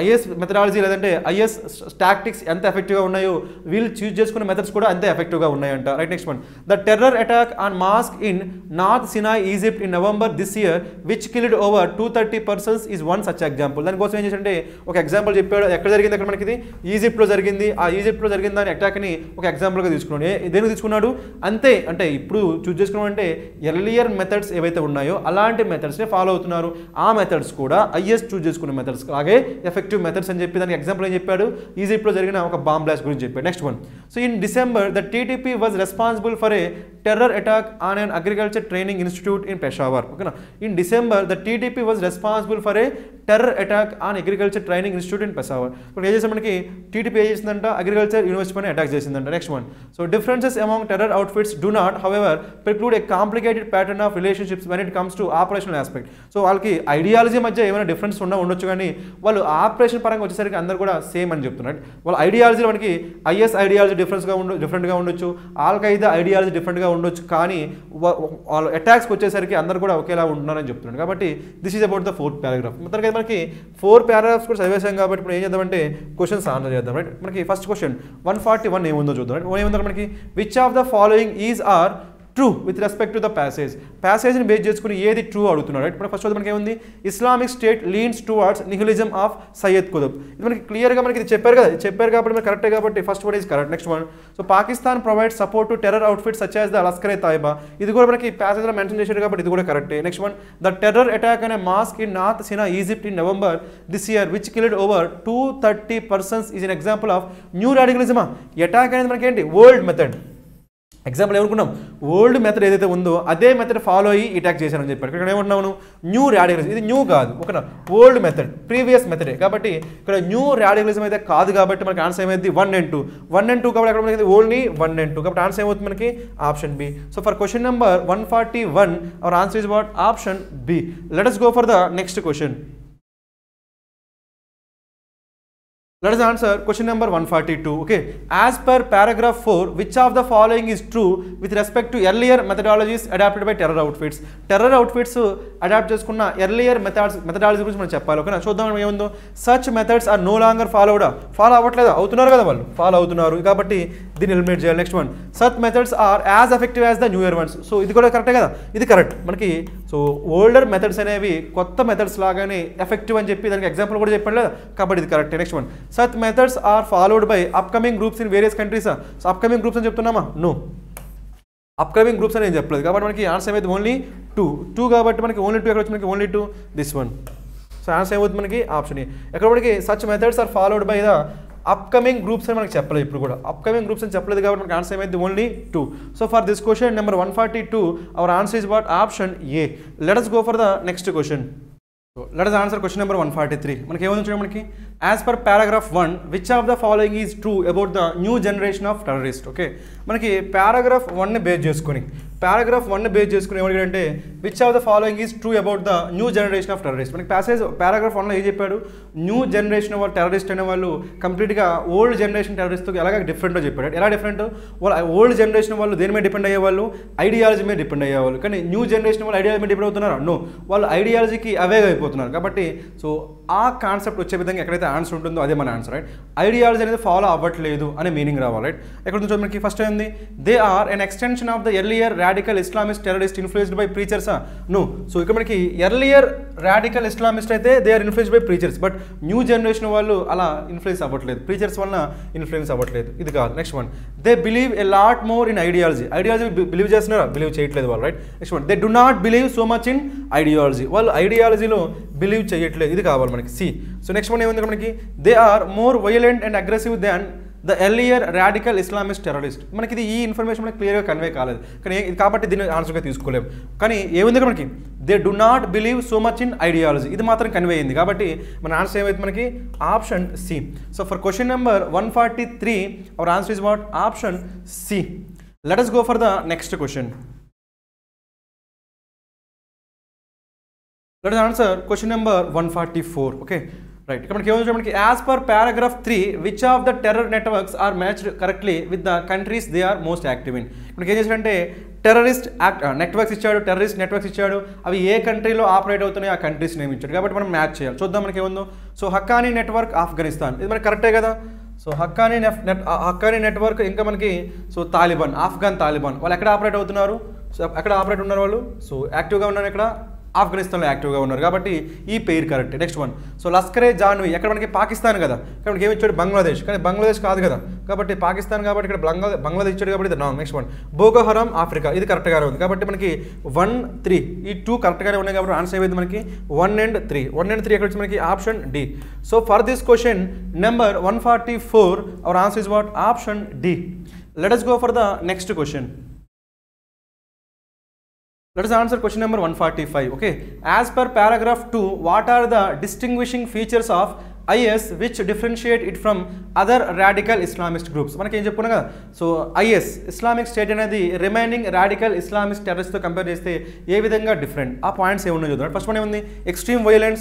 ఐఎస్ మెథడాలజీ లేదంటే ఐఎస్ టాక్టిక్స్ ఎంత ఎఫెక్టివ్గా ఉన్నాయో వీళ్ళు చూజ్ చేసుకునే మెథడ్స్ కూడా అంతే ఎఫెక్టివ్గా ఉన్నాయంట. Right, next one, the terror attack on mosque in north Sinai Egypt in November this year which killed over two thirty persons is one such example. దానికోసం ఏం చేశారంటే ఒక ఎగ్జాంపుల్ చెప్పాడు, ఎక్కడ జరిగింది, అక్కడ మనకి ఈజిప్ట్లో జరిగింది. ఆ ఈజిప్ట్లో జరిగిన దాని అటాక్ని ఒక ఎగ్జాంపుల్గా తీసుకున్నాడు. దేనికి తీసుకున్నాడు అంతే అంటే ఇప్పుడు చూజ్ చేసుకున్నాడు అంటే ఎర్లియర్ మెథడ్స్ ఏవైతే ఉన్నాయో అలాంటి మెథడ్స్ని ఫాలో అవుతున్నారు. ఆ మెథడ్స్ కూడా ఐఎస్ చూజ్ చేసుకునే మెథడ్స్ ఎఫెక్టివ్ మెథడ్స్ అని చెప్పి దానికి ఎగ్జాంపుల్ ఏం చెప్పాడు, ఈజిప్ట్లో జరిగిన ఒక బాంబ్ బ్లాస్ట్ గురించి చెప్పాడు. Next one, so in December the TTP was responsible for a terror attack on an agriculture training institute in Peshawar. Okay, na? In December, the T D P was responsible for a terror attack on agriculture training institute in Peshawar. So, T D P agriculture university attack. Next one. So, differences among terror outfits do not, however, preclude a complicated pattern of relationships when it comes to operational aspect. So, alki ideology madhya emana difference unna undochu gaani vallu operation paranga vachesariki andaru kuda same ani cheptunnaru. Well, ideology lo maniki I S ideology difference ga undu different ga undochu, Al-Qaeda ideology different ga undochu, kaani all attacks vachesariki andaru kuda okela untunnarani cheptunnaru. Kabatti this is about the fourth paragraph. Motthaniki మనకి ఫోర్ పారాగ్రాఫ్స్ కూడా చదివేశాం కాబట్టి ఇప్పుడు ఏం చేద్దామంటే క్వశ్చన్స్ ఆన్సర్ చేద్దాం, రైట్. మనకి first question one forty one ఏముందో చూద్దాం, రైట్. ఏముందో మనకి which of the following is are true with respect to the passage. ప్యాసేజ్ని బేస్ చేసుకుని ఏది ట్రూ అడుగుతున్నారు, రైట్. మనకి ఫస్ట్ మనకి ఏముంది, Islamic state leans towards nihilism of Sayyid Qutb. ఇది మనకి క్లియర్గా మనకి ఇది చెప్పారు కదా, చెప్పారు కాబట్టి మనకి కరెక్టే కాబట్టి first one is correct. Next one, so Pakistan provide support to terror outfits such as the లష్కర్-ఏ-తైబా. ఇది కూడా మనకి ప్యాసేజ్లో మెన్షన్ చేశారు కాబట్టి ఇది కూడా కరెక్టే. Next one, the terror attack అనే mosque in north Sinai Egypt in November this year which killed over two thirty persons is an example of new రాడికలిజమా. అటాక్ అనేది మనకి ఏంటి, ఓల్డ్ మెథడ్. ఎగ్జాంపుల్ ఏమనుకున్నాం, ఓల్డ్ మెథడ్ ఏదైతే ఉందో అదే మెథడ్ ఫాలో అయ్యి అటాక్ చేశానని చెప్పారు. ఇక్కడ ఏమంటున్నాను, న్యూ రాడికలిజం. ఇది న్యూ కాదు, ఓకేనా, ఓల్డ్ మెథడ్, ప్రీవియస్ మెథడే కాబట్టి ఇక్కడ న్యూ రాడికలిజం అయితే కాదు కాబట్టి మనకి ఆన్సర్ ఏమైంది one and two. One and two కాబట్టి అక్కడ మనకి ఓన్లీ వన్ అండ్ టూ కాబట్టి ఆన్సర్ ఏమవుతుంది మనకి option B. So for question number one forty one our answer is what, option B. Let us go for the next question. Let us answer question number one forty-two. Okay, as per paragraph four, which of the following is true with respect to earlier methodologies adapted by terror outfits? Terror outfits adapt చేసుకున్న ఎర్లియర్ మెథడ్స్ మెథడాలజీ గురించి మనం చెప్పాలి, ఓకేనా. చూద్దాం మనం ఏముందో, such methods are no longer followed. Follow అవ్వట్లేదా, అవుతున్నారు కదా, వాళ్ళు ఫాలో అవుతున్నారు కాబట్టి దీన్ని ఎలిమినేట్ చేయాలి. Next one, such methods are as effective as the newer ones. So ఇది కూడా కరెక్టే కదా, ఇది కరెక్ట్ మనకి. సో ఓల్డర్ మెథడ్స్ అనేవి కొత్త మెథడ్స్ లాగానే ఎఫెక్టివ్ అని చెప్పి దానికి ఎగ్జాంపుల్ కూడా చెప్పాడు కదా కాబట్టి ఇది correct. Next one, such methods are followed by upcoming groups in various countries. So upcoming groups అని చెప్తున్నామా, నో, అప్కమింగ్ గ్రూప్స్ అని నేను చెప్పలేదు కాబట్టి మనకి ఆన్సర్ ఏమైతే ఓన్లీ టూ. టూ కాబట్టి మనకి ఓన్లీ టూ ఎక్కడ వచ్చి మనకి only two this one. So answer ఏమవుతుంది మనకి ఆప్షన్ ఏ. ఎక్కడ మనకి such methods are followed by the upcoming groups అని మనకి చెప్పలేదు, ఇప్పుడు కూడా అప్కమింగ్ గ్రూప్స్ అని చెప్పలేదు కాబట్టి మనకి ఆన్సర్ ఏమైతే only two. So for this question number one forty two our answer is what, option A. Let us go for the next question. So let us answer question number one forty-three. మనకి ఏమొచ్చింది చూడండి, మనకి as per paragraph one, which of the following is true about the new generation of terrorists? Okay, మనకి paragraph one ని బేస్ చేసుకొని paragraph one ని బేస్ చేసుకొని ఏమడిగారంటే which of the following is true about the new generation of terrorists. మనకి passage paragraph one లో ఏం చెప్పాడు, new generation of terrorist అనే వాళ్ళు కంప్లీట్ గా ఓల్డ్ జనరేషన్ టెర్రరిస్ట్ తో ఎలాగ డిఫరెంట్ చెప్పాడు. ఎలా డిఫరెంట్, వాళ్ళు ఓల్డ్ జనరేషన్ వాళ్ళు దేని మీద డిపెండ్ అయ్యేవాళ్ళు, ఐడియాలజీ మీద డిపెండ్ అయ్యేవాళ్ళు. కానీ న్యూ జనరేషన్ వాళ్ళు ఐడియాలజీ మీద డిపెండ్ అవుతున్నారు, నో, వాళ్ళు ఐడియాలజీకి అవే అయిపోతున్నారు కాబట్టి సో ఆ కాన్సెప్ట్ వచ్చే విధంగా ఎక్కడైతే ఆన్సర్ ఉంటుందో అదే మన ఆన్సర్, రైట్. ఐడియాలజీ అనేది ఫాలో అవ్వట్లేదు అనే మీనింగ్ రావాలి, రైట్. ఎక్కడ నుంచి మనకి ఫస్ట్ ఏంది, they are an extension of the earlier radical Islamist terrorist influenced by ప్రీచర్సా, నో. సో ఇక్కడ మనకి ఎర్లియర్ రాడికల్ ఇస్లామిస్ట్ అయితే they are influenced by preachers, but new generation వాళ్ళు అలా ఇన్ఫ్లుయెన్స్ అవ్వట్లేదు, ప్రీచర్స్ వలన ఇన్ఫ్లుయెన్స్ అవ్వట్లేదు, ఇది కాదు. Next one, they believe a lot more in ideology. Ideology believe చేస్తున్నారా, బిలీవ్ చేయట్లేదు వాళ్ళు, right. Next one, they do not believe so much in ideology. వాళ్ళు ఐడియాలజీలో బిలీవ్ చేయట్లేదు, ఇది కావాలి మనకి సి. సో నెక్స్ట్ వన్ ఏముంది మనకి, they are more violent and aggressive than the earlier radical Islamist terrorist. మనకి ఇది ఈ ఇన్ఫర్మేషన్ మనకి క్లియర్గా కన్వే కాలేదు కానీ కాబట్టి దీన్ని ఆన్సర్గా తీసుకోలేము. కానీ ఏముంది మనకి, they do not believe so much in ideology, ఇది మాత్రం కన్వే అయింది కాబట్టి మన ఆన్సర్ ఏమైతే మనకి option C. So for question number one forty three our answer is what, option C. Let us go for the next question. Let us answer question number one forty-four. Okay, right. ఇక్కడ మనకి ఏమొచ్చింది మనకి, as per paragraph three, which of the terror networks are matched correctly with the countries they are most active in. మనకి ఏం చేశారంటే టెర్రరిస్ట్ యాక్ట్ నెట్వర్క్స్ ఇచ్చాడు, టెర్రరిస్ట్ నెట్వర్క్స్ ఇచ్చాడు, అవి ఏ కంట్రీలో ఆపరేట్ అవుతున్నాయి ఆ కంట్రీస్ నేమ్ ఇచ్చాడు కాబట్టి మనం మ్యాచ్ చేయాలి. చూద్దాం మనకి ఏముందో. సో హక్కానీ నెట్వర్క్ ఆఫ్ఘనిస్తాన్, ఇది మనకి కరెక్టే కదా. So Haqqani net Haqqani network ఇంకా మనకి సో తాలిబాన్, ఆఫ్ఘన్ తాలిబాన్ వాళ్ళు ఎక్కడ ఆపరేట్ అవుతున్నారు, సో ఎక్కడ ఆపరేట్ ఉన్నారు వాళ్ళు, సో యాక్టివ్గా ఉన్నారు ఇక్కడ ఆఫ్ఘనిస్తాన్లో యాక్టివ్గా ఉన్నారు కాబట్టి ఈ పేరు correct. Next one, so Lashkar-e Jhangvi ఎక్కడ మనకి పాకిస్తాన్ కదా, ఇక్కడ మనకి ఏమి ఇచ్చాడు బంగ్లాదేశ్, కానీ బంగ్లాదేశ్ కాదు కదా కాబట్టి పాకిస్తాన్ కాబట్టి ఇక్కడ బంగ్లా బంగ్లాదేశ్ ఇచ్చాడు కాబట్టి ఇది wrong. Next one, Boko Haram Africa, ఇది కరెక్ట్గానే ఉంది కాబట్టి మనకి వన్ త్రీ ఈ టూ కరెక్ట్గానే ఉన్నాయి కాబట్టి ఆన్సర్ ఏమైంది మనకి one and three. One and three ఎక్కడ వచ్చి మనకి option D. So for this question number one forty four our answer is what, option D. Let us go for the next question. Let us answer question number one forty-five. Okay, as per paragraph two, what are the distinguishing features of I S which differentiate it from other radical Islamist groups? So, I S, Islamic State, and the remaining radical Islamist terrorists to compare this, ये विधंगा different. आप points ये उन्हें जोड़ना. First one है extreme violence.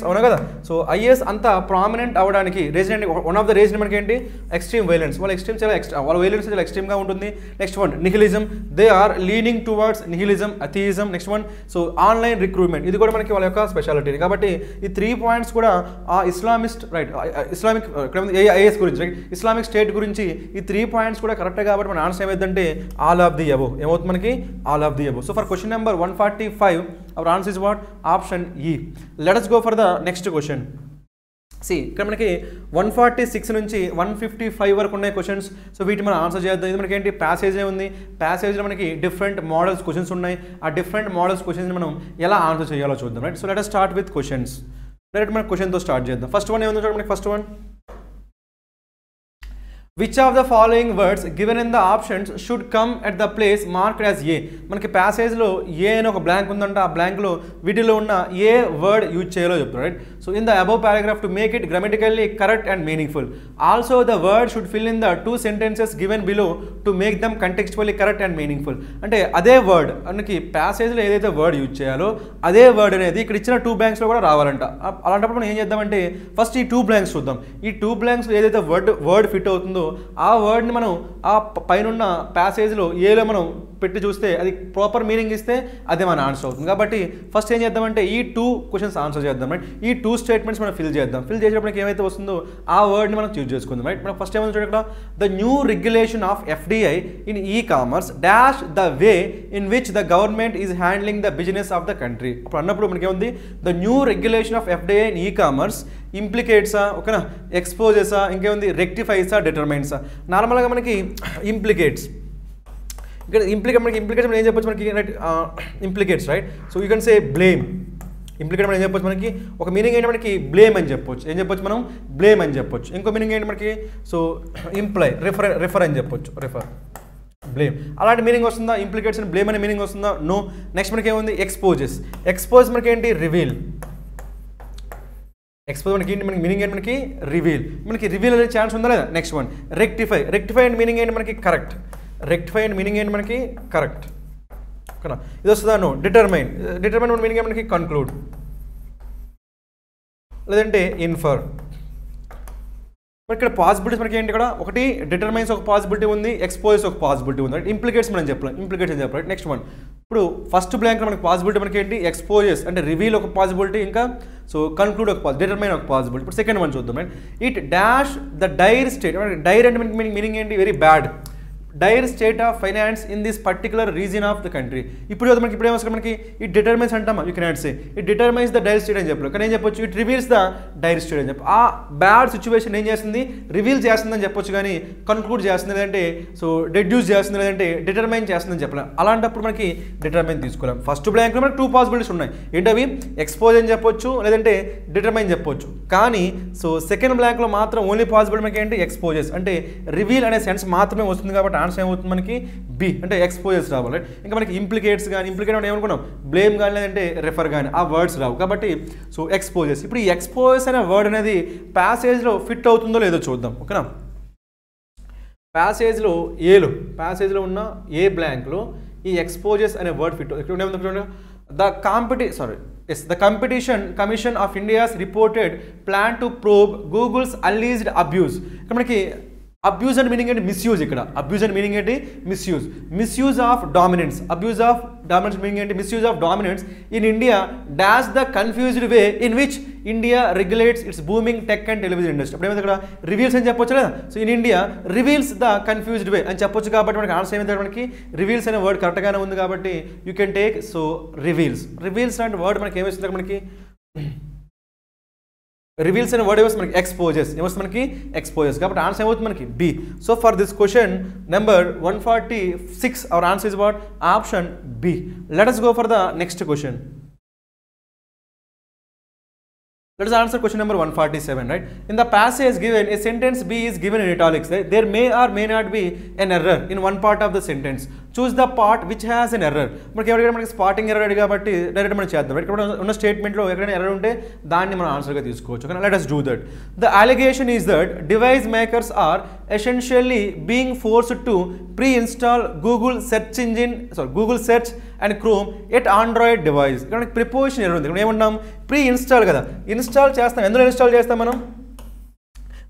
So, I S Anta prominent आवड़ाने की reason one of the reason मन के extreme violence. वाला extreme चला extreme वाला violence चला extreme का उन्होंने. Next one nihilism. They are leaning towards nihilism, atheism. Next one so online recruitment. इधर कोड मन के वाले का speciality. का बटे ये three points कोड़ा आ Islamist right. ఇస్లామిక్ ఐఎస్ గురించి ఇస్లామిక్ స్టేట్ గురించి ఈ త్రీ పాయింట్స్ కూడా కరెక్ట్ కాబట్టి మన ఆన్సర్ ఏమవుతుందంటే ఆల్ ఆఫ్ ది అబవ్ ఏమవుతుంది మనకి all of the above so for question number one forty-five our answer is what option E let us go for the next question. See ఇక్కడ మనకి వన్ ఫార్టీ సిక్స్ నుంచి వన్ ఫిఫ్టీ ఫైవ్ వరకు ఉన్నాయి క్వశ్చన్స్ సో వీటిని మనం ఆన్సర్ చేద్దాం. ఇది మనకి ఏంటి ప్యాసేజే ఉంది, ప్యాసేజ్లో మనకి డిఫరెంట్ మోడల్స్ క్వశ్చన్స్ ఉన్నాయి. ఆ డిఫరెంట్ మోడల్స్ క్వశ్చన్స్ మనం ఎలా ఆన్సర్ చేయాలో చూద్దాం right. So let us start with questions. Direct मैं क्वेश्चन तो स्टार्ट చేద్దాం. फस्ट वन ఏముంది చూడండి మనకి first one which of the following words given in the options should come at the place marked as a మనకి passage లో a అనే ఒక బ్లాంక్ ఉందంట. ఆ బ్లాంక్ లో వీటిలో ఉన్న ఏ వర్డ్ యూజ్ చేయాలో చెప్తారు right. So in the above paragraph to make it grammatically correct and meaningful also the word should fill in the two sentences given below to make them contextually correct and meaningful అంటే అదే వర్డ్ మనకి ప్యాసేజ్లో ఏదైతే వర్డ్ యూజ్ చేయాలో అదే వర్డ్ అనేది ఇక్కడ ఇచ్చిన టూ బ్లాంక్స్లో కూడా రావాలంట. అలాంటప్పుడు మనం ఏం చేద్దామంటే ఫస్ట్ ఈ టూ బ్లాంక్స్ చూద్దాం. ఈ టూ బ్లాంక్స్లో ఏదైతే వర్డ్ వర్డ్ ఫిట్ అవుతుందో ఆ వర్డ్ని మనం ఆ పైనున్న ప్యాసేజ్లో ఏలో మనం పెట్టి చూస్తే అది ప్రాపర్ మీనింగ్ ఇస్తే అదే మన ఆన్సర్ అవుతుంది. కాబట్టి ఫస్ట్ ఏం చేద్దామంటే ఈ టూ క్వశ్చన్స్ ఆన్సర్ చేద్దాం రైట్. ఈ టూ స్టేట్మెంట్స్ మనం ఫిల్ చేద్దాం. ఫిల్ చేసేటప్పుడు ఏమైతే వస్తుందో ఆ వర్డ్ని మనం చూజ్ చేసుకుందాం రైట్. మనం ఫస్ట్ ఏమైనా చూడండి the new regulation of FDI in e-commerce dash the way in which the government is handling the business of the country అప్పుడు అన్నప్పుడు మనకేముంది the new regulation of FDI in e-commerce ఇంప్లికేట్సా ఓకేనా ఎక్స్పోజెసా ఇంకేముంది రెక్టిఫైసా డిటర్మైన్సా. నార్మల్గా మనకి ఇంప్లికేట్స్ ఇక్కడ ఇంప్లికేట్ మనకి ఇంప్లికేట్ మనం ఏం చెప్పచ్చు మనకి implicates right. So you can say blame implicate మనం ఏం చెప్పొచ్చు మనకి ఒక మీనింగ్ ఏంటి మనకి బ్లేమ్ అని చెప్పొచ్చు. ఏం చెప్పొచ్చు మనం బ్లేమ్ అని చెప్పొచ్చు. ఇంకో మీనింగ్ ఏంటి మనకి సో ఇంప్లై రిఫర్ రిఫర్ అని చెప్పొచ్చు రిఫర్ బ్లేమ్ అలాంటి మీనింగ్ వస్తుందా ఇంప్లికేట్స్ బ్లేమ్ అనే మీనింగ్ వస్తుందా నో. నెక్స్ట్ మనకి ఏముంది ఎక్స్పోజెస్ ఎక్స్పోజ్ మనకి ఏంటి రివీల్ ఎక్స్పోజ్ మనకి ఏంటి మనకి మీనింగ్ ఏంటి మనకి రివీల్ మనకి రివీల్ అనే ఛాన్స్ ఉందా లేదా. Next one rectify rectify and meaning ఏంటి మనకి కరెక్ట్ రెక్టిఫై అండ్ మీనింగ్ ఏంటి మనకి కరెక్ట్ ఓకేనా ఇది వస్తుందా నో. డిటర్మైన్ డిటర్మైన్ మీనింగ్ ఏంటి మనకి కన్క్లూడ్ లేదంటే ఇన్ఫర్. ఇక్కడ పాసిబిలిటీస్ మనకి ఏంటి ఇక్కడ ఒకటి డిటర్మైన్స్ ఒక పాసిబిలిటీ ఉంది ఎక్స్పోజెస్ ఒక పాసిబిలిటీ ఉంది ఇంప్లికేట్స్ మనం చెప్పాలి ఇంప్లికేట్స్ అని చెప్పాలి. నెక్స్ట్ వన్ ఇప్పుడు ఫస్ట్ బ్లాంక్ మనకి పాసిబిలిటీ మనకి ఏంటి ఎక్స్పోజెస్ అంటే రివీల్ ఒక పాసిబిలిటీ ఇంకా సో కన్క్లూడ్ ఒక పాస్ డిటర్మైన్ ఒక పాసిబిలిటీ. ఇప్పుడు సెకండ్ వన్ చూద్దాం and it dash the dire state dire అంటే మీనింగ్ మీనింగ్ ఏంటి very bad dire state of finance in this particular region of the country. ఇప్పుడు మనకి ఇప్పుడు ఏమొస్తుంది మనకి ఇట్ డిటర్మైన్స్ అంటామా you cannot say it determines the dire state అని చెప్పాలి కానీ ఏం చెప్పొచ్చు it reveals the dire state అని చెప్పి ఆ బ్యాడ్ సిచ్యువేషన్ ఏం చేస్తుంది రివీల్ చేస్తుందని చెప్పొచ్చు కానీ కన్క్లూడ్ చేస్తుంది లేదంటే సో రెడ్యూస్ చేస్తుంది లేదంటే డిటర్మైన్ చేస్తుందని చెప్పలేం. అలాంటప్పుడు మనకి డిటర్మైన్ తీసుకోలేం. ఫస్ట్ బ్లాంక్లో మనకి టూ పాసిబిలిటీస్ ఉన్నాయి ఏంటవి ఎక్స్పోజ్ అని చెప్పొచ్చు లేదంటే డిటర్మైన్ చెప్పొచ్చు కానీ సో సెకండ్ బ్లాంక్లో మాత్రం ఓన్లీ పాసిబిలిటీ మనకి ఏంటి ఎక్స్పోజెస్ అంటే రివీల్ అనే సెన్స్ మాత్రమే వస్తుంది కాబట్టి ఆన్సర్ ఏమవుతుంది మనకి బి అంటే ఎక్స్పోజెస్ రావాలి. ఇంకా మనకి ఇంప్లికేట్స్ కానీ ఇంప్లికేట్ అంటే ఏమనుకున్నాం బ్లేమ్ కానీ లేదంటే రెఫర్ కానీ ఆ వర్డ్స్ రావు కాబట్టి సో ఎక్స్పోజెస్. ఇప్పుడు ఈ ఎక్స్పోజెస్ అనే వర్డ్ అనేది ప్యాసేజ్లో ఫిట్ అవుతుందో లేదో చూద్దాం ఓకేనా. ప్యాసేజ్లో ఏలో ప్యాసేజ్లో ఉన్న ఏ బ్లాంక్లో ఈ ఎక్స్పోజెస్ అనే వర్డ్ ఫిట్ ఇక్కడ ఏమనుకుంటున్నా the competi sorry Yes, the Competition Commission of India's reported plan to probe Google's alleged abuse. Abuse and meaning and misuse ikkada abuse and meaning enti misuse misuse of dominance abuse of dominance meaning enti misuse of dominance in India dash the confused way in which India regulates its booming tech and television industry appudu em ikkada reveals ani cheppochu kada so in India reveals the confused way ani cheppochu kabatti manaki answer em enta manaki reveals ane word correct gaane undi kabatti you can take so reveals reveals and word manaki em vasthundi manaki reveals అనే వర్డ్ ఏమొస్తుంది మనకి ఎక్స్పోజెస్ ఏమొస్తుంది మనకి ఎక్స్పోజెస్ కాబట్టి ఆన్సర్ ఏమవుతుంది మనకి B. So for this question number one forty six our answer is what option B. Let us go for the next question. Let us answer question number one forty-seven, right? In the passage given, a sentence B is given in italics. Right? There may or may not be an error in one part of the sentence. Choose the part which has an error. మనకి ఎవరికైనా మనకి స్పాటింగ్ ఎర్రర్ అడిగా కాబట్టి డైరెక్ట్ మనం చేద్దాం. ఇక్కడ ఉన్న స్టేట్మెంట్లో ఎక్కడైనా ఎర్రర్ ఉంటే దాన్ని మనం ఆన్సర్గా తీసుకోవచ్చు. ఓకేనా, let us do that. The allegation is that device makers are essentially being forced to pre install Google search engine sorry Google search and Chrome at Android device. ఇక్కడ మనకి ప్రిపోజిషన్ ఎర్రర్ ఉంది. ఇక్కడ ఏమన్నాం, ప్రీ ఇన్స్టాల్ కదా, ఇన్స్టాల్ చేస్తాం. ఎందులో ఇన్స్టాల్ చేస్తాం మనం?